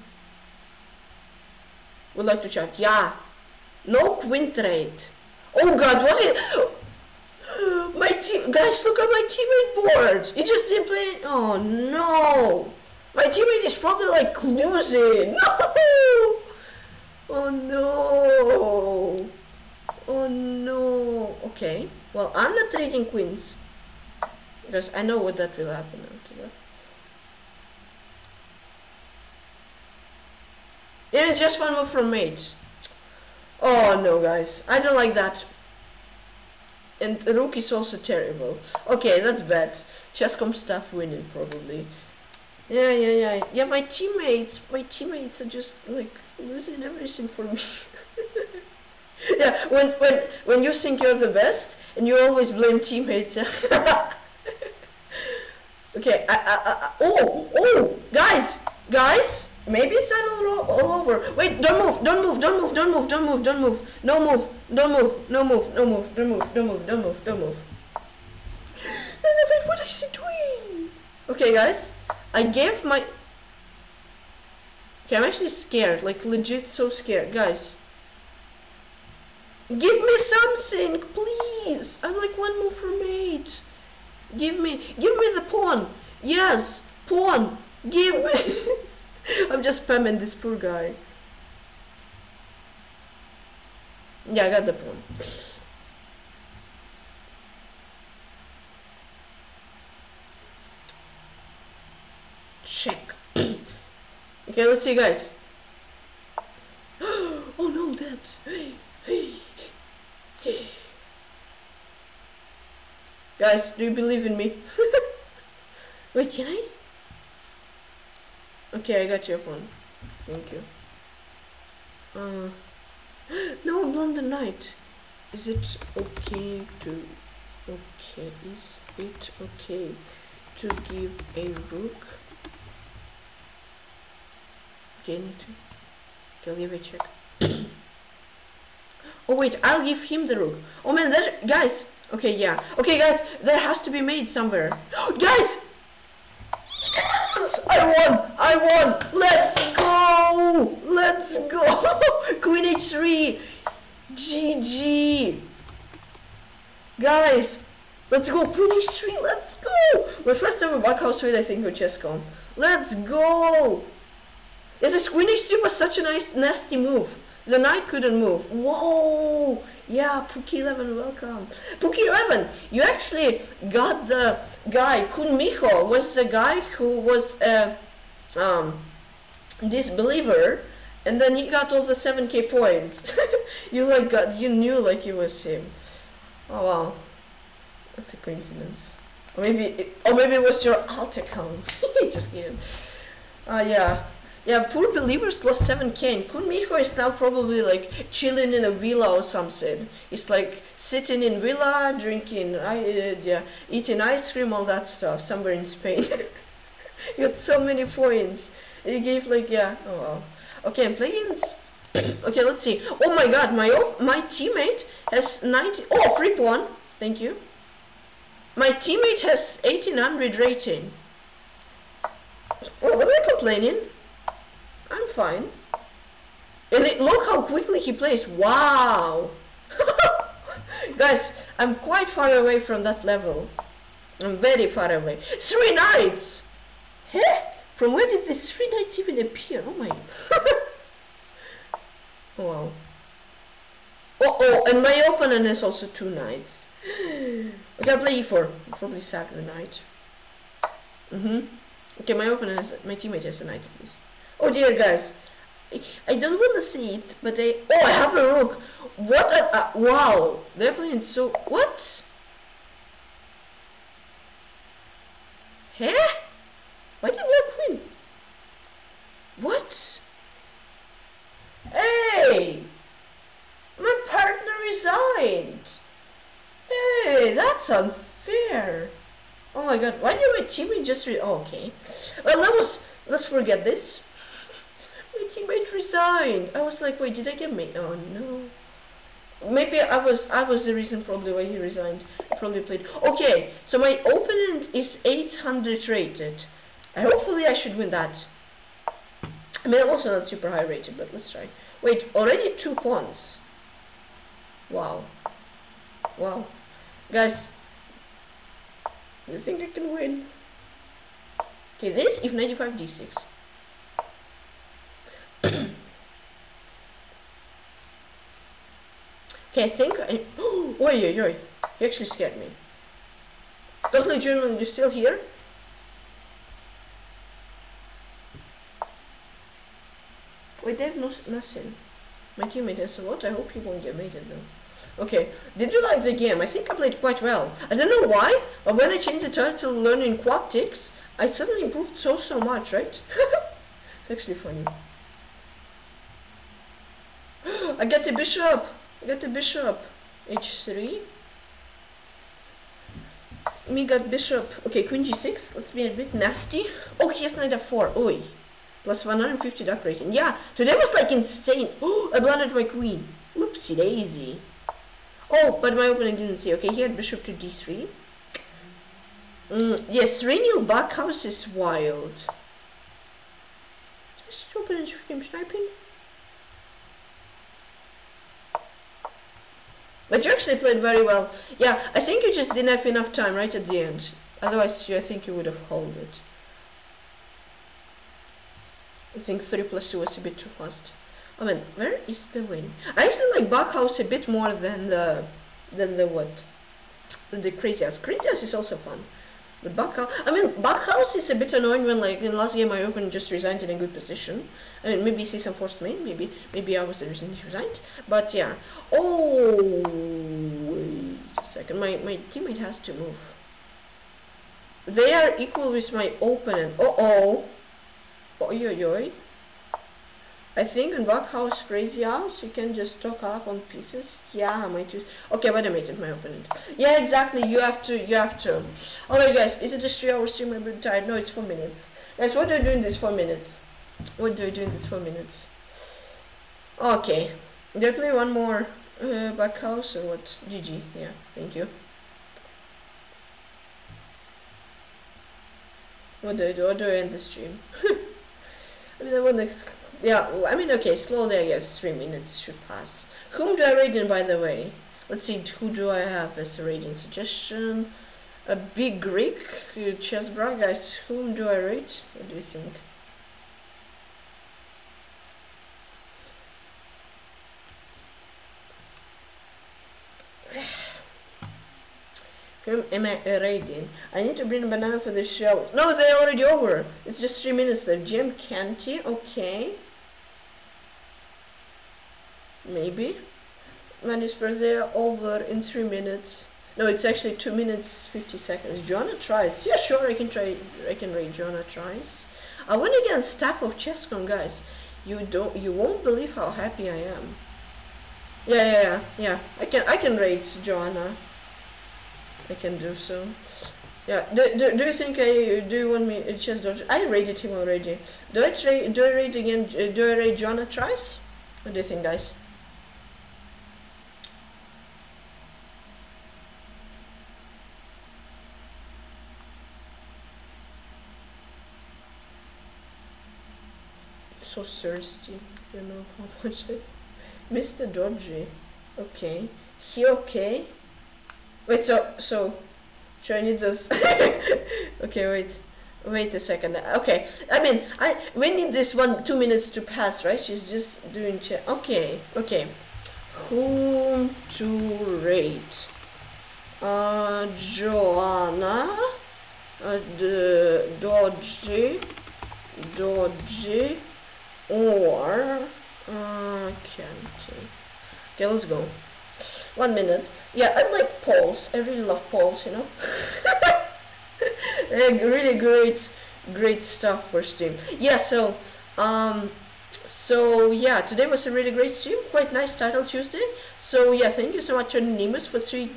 Would like to check. Yeah. No queen trade. Oh god, what is my team? Guys, look at my teammate board. He just didn't play. Oh no. My teammate is probably like losing. No. Oh no. Oh no. Okay. Well, I'm not trading queens. Because I know what that will happen after that. It is just one move from mate. Oh no, guys, I don't like that. And rook is also terrible. Okay, that's bad. Chess dot com staff winning probably. Yeah, yeah, yeah. Yeah, my teammates, my teammates are just like losing everything for me. Yeah, when when when you think you're the best and you always blame teammates. Okay. I, I, I, oh, oh, guys, guys. Maybe it's not all, all over. Wait, don't move, don't move, don't move, don't move, don't move, don't move. No move, don't move, no move, no move, don't move, don't move, don't move, don't move, don't move. is he doing? Okay, guys, I gave my... Okay, I'm actually scared, like legit so scared. Guys, give me something, please. I'm like one move remaining. Give me, give me the pawn. Yes, pawn. Give me. I'm just spamming this poor guy. Yeah, I got the pawn. Check. Okay, let's see, guys. Oh no, that. Hey, hey, hey. Guys, do you believe in me? Wait, can I? Okay, I got your pawn. Thank you. Uh, no, blunder knight. Is it okay to? Okay, is it okay to give a rook? Okay, I need to. Okay, I'll give a check. Oh wait, I'll give him the rook. Oh man, that guys. Okay, yeah. Okay, guys, there has to be mate somewhere. Guys. Yes! I won! I won! Let's go! Let's go! Queen h three! G G! Guys, let's go! Queen h three! Let's go! My first ever Buckhouse raid, I think, with chess dot com. Let's go! Yes, this Queen h three was such a nice, nasty move. The knight couldn't move. Whoa! Yeah, Pookie eleven, welcome. Pookie eleven, you actually got the guy. Kun Miho was the guy who was a um, disbeliever, and then he got all the seven K points. You like got, you knew like it was him. Oh wow, what a coincidence. Or maybe, it, or maybe it was your alt account. Just kidding. Ah uh, yeah. Yeah, poor believers lost seven K, and Kun Miho is now probably like chilling in a villa or something. It's like sitting in villa, drinking, uh, yeah, eating ice cream, all that stuff, somewhere in Spain. You got so many points. It gave like, yeah, oh wow. Okay, I'm playing, okay, let's see. Oh my god, my my teammate has ninety, oh, free pawn, thank you. My teammate has eighteen hundred rating. Well, am I complaining? I'm fine. And it, look how quickly he plays. Wow! Guys, I'm quite far away from that level. I'm very far away. Three knights! Huh? From where did these three knights even appear? Oh my... Wow. Uh-oh, and my opponent has also two knights. Okay, I'll play e four. I'll probably sack the knight. Mm-hmm. Okay, my opponent has... My teammate has a knight at least. Oh dear, guys, I don't want to see it, but I... Oh, I have a rook. What a... Uh, wow, they're playing so... What? Huh? Why did my queen? What? Hey! My partner resigned! Hey, that's unfair! Oh my god, why did my teammate just re... Oh, okay. Well, that was... Let's forget this. My teammate resigned. I was like, wait, did I get me? Oh no. Maybe I was I was the reason probably why he resigned. I probably played. Okay, so my opponent is eight hundred rated. I hopefully I should win that. I mean, I'm also not super high rated, but let's try. Wait, already two pawns. Wow. Wow. Guys, you think I can win? Okay, this if ninety-five d six. Okay, I think I... Oh, oi, oi, oi. He actually scared me. Totally German, you're still here? Wait, they have no, nothing. My teammate has a lot. I hope he won't get mated though. Okay, did you like the game? I think I played quite well. I don't know why, but when I changed the title to learning quadtics, I suddenly improved so, so much, right? It's actually funny. I got the bishop! I got the bishop. h three. Me got bishop. Okay, queen g six. Let's be a bit nasty. Oh, he has knight f four. Oi. Plus one hundred fifty duck rating. Yeah, today was like insane. Oh, I blundered my queen. Oopsie daisy. Oh, but my opponent didn't see. Okay, he had bishop to d three. Mm, yes, Renewal Buckhouse is wild. Just open and shoot him sniping. But you actually played very well. Yeah, I think you just didn't have enough time right at the end. Otherwise, you, I think you would have held it. I think three plus two was a bit too fast. I mean, where is the win? I actually like Buckhouse a bit more than the... than the what? Than the Crazyhouse. Crazyhouse is also fun. But Buckhouse... I mean, Buckhouse is a bit annoying when, like, in last game I opened and just resigned in a good position. I mean, maybe C S M forced me, maybe maybe I was the reason he resigned. But yeah. Oh, wait a second. My, my teammate has to move. They are equal with my opponent. Uh-oh! Oi-oi-oi. I think in Buckhouse, Crazyhouse, you can just stock up on pieces. Yeah, my two. Okay, but I made it, my opponent. Yeah, exactly. You have to. You have to. Alright, guys. Is it a three-hour stream? I'm really tired. No, it's four minutes. Guys, what do I do in these four minutes? What do I do in these four minutes? Okay. Do I play one more uh, Buckhouse or what? G G. Yeah. Thank you. What do I do? What do I end the stream? I mean, I want to. Yeah, I mean, okay, slowly, I guess, three minutes should pass. Whom do I raid in, by the way? Let's see, who do I have as a raiding suggestion? A big Greek uh, chess bra, guys, whom do I raid? What do you think? Whom am I uh, raiding? I need to bring banana for the show. No, they're already over! It's just three minutes left. Jim Canty, okay. Maybe. Manuspress, they're over in three minutes. No, it's actually two minutes, fifty seconds. Joanna tries. Yeah, sure, I can try. I can read Joanna tries. I went against staff of Chess dot com, guys. You don't. You won't believe how happy I am. Yeah, yeah, yeah. yeah. I can. I can read Joanna. I can do so. Yeah. Do, do, do you think I do? You want me uh, chess? Dodge? I rated him already. Do I try? Do I rate again? Uh, do I rate Joanna tries? What do you think, guys? So thirsty, you know how much I... Mister Dodgy, okay, he okay? Wait, so, so, should I need this? Okay, wait, wait a second, okay, I mean, I, we need this one, two minutes to pass, right? She's just doing check, okay, okay, whom to rate? Uh, Joanna, uh, the Dodgy, Dodgy, or uh, can't. Okay, let's go. One minute. Yeah, I like polls. I really love polls, you know. Really great, great stuff for stream. Yeah. So, um, so yeah, today was a really great stream. Quite nice Title Tuesday. So yeah, thank you so much, Anonymous, for three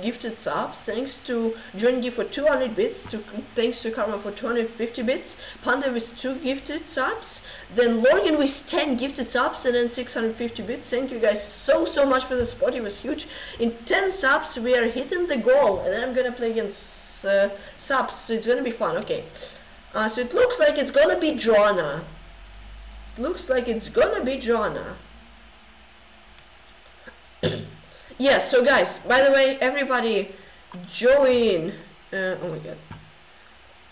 gifted subs. Thanks to John D for two hundred bits, to thanks to Karma for two hundred fifty bits, Panda with two gifted subs, then Logan with ten gifted subs, and then six hundred fifty bits. Thank you guys so so much for the support. It was huge. In ten subs we are hitting the goal, and then I'm gonna play against uh, subs, so it's gonna be fun. Okay, uh, so it looks like it's gonna be Joanna. It looks like it's gonna be Joanna. Yeah, so guys, by the way, everybody join. Uh, oh my god.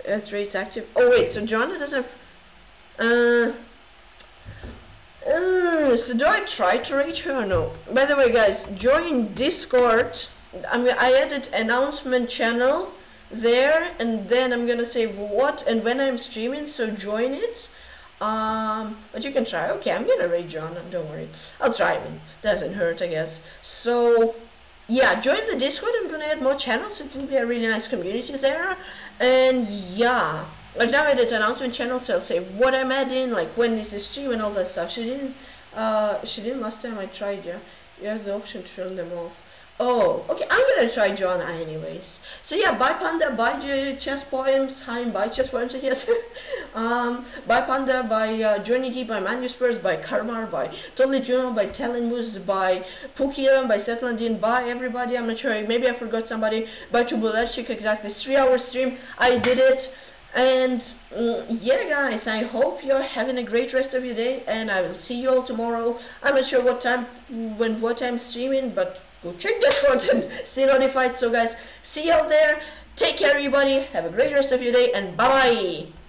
Earth rate's active. Oh wait, so Joanna doesn't have, uh, uh, so do I try to reach her or no? By the way, guys, join Discord. I'm, I added announcement channel there, and then I'm gonna say what and when I'm streaming, so join it. Um, but you can try. Okay, I'm gonna raid Joanna, don't worry. I'll try, I mean, doesn't hurt, I guess. So, yeah, join the Discord. I'm gonna add more channels. It will be a really nice community there. And yeah, right now I added announcement channel, so I'll say what I'm adding, like when is the stream and all that stuff. She didn't, uh, she didn't last time I tried, yeah. You have the option to turn them off. Oh, okay, I'm gonna try Joanna anyways. So yeah, buy Panda, buy Chess Poems, Haim, buy Chess Poems, yes. um, buy Panda, buy uh, Johnny D, by Manusperse, by Karmar, by Totally Juno, by Telenmus, by Pukilan, by Setlandin, by everybody, I'm not sure, maybe I forgot somebody, by Chubulerchik, exactly, three hour stream, I did it. And um, yeah guys, I hope you're having a great rest of your day, and I will see you all tomorrow. I'm not sure what time, when what time streaming, but go check Discord and stay notified. So guys, see you out there, take care everybody, have a great rest of your day, and bye bye!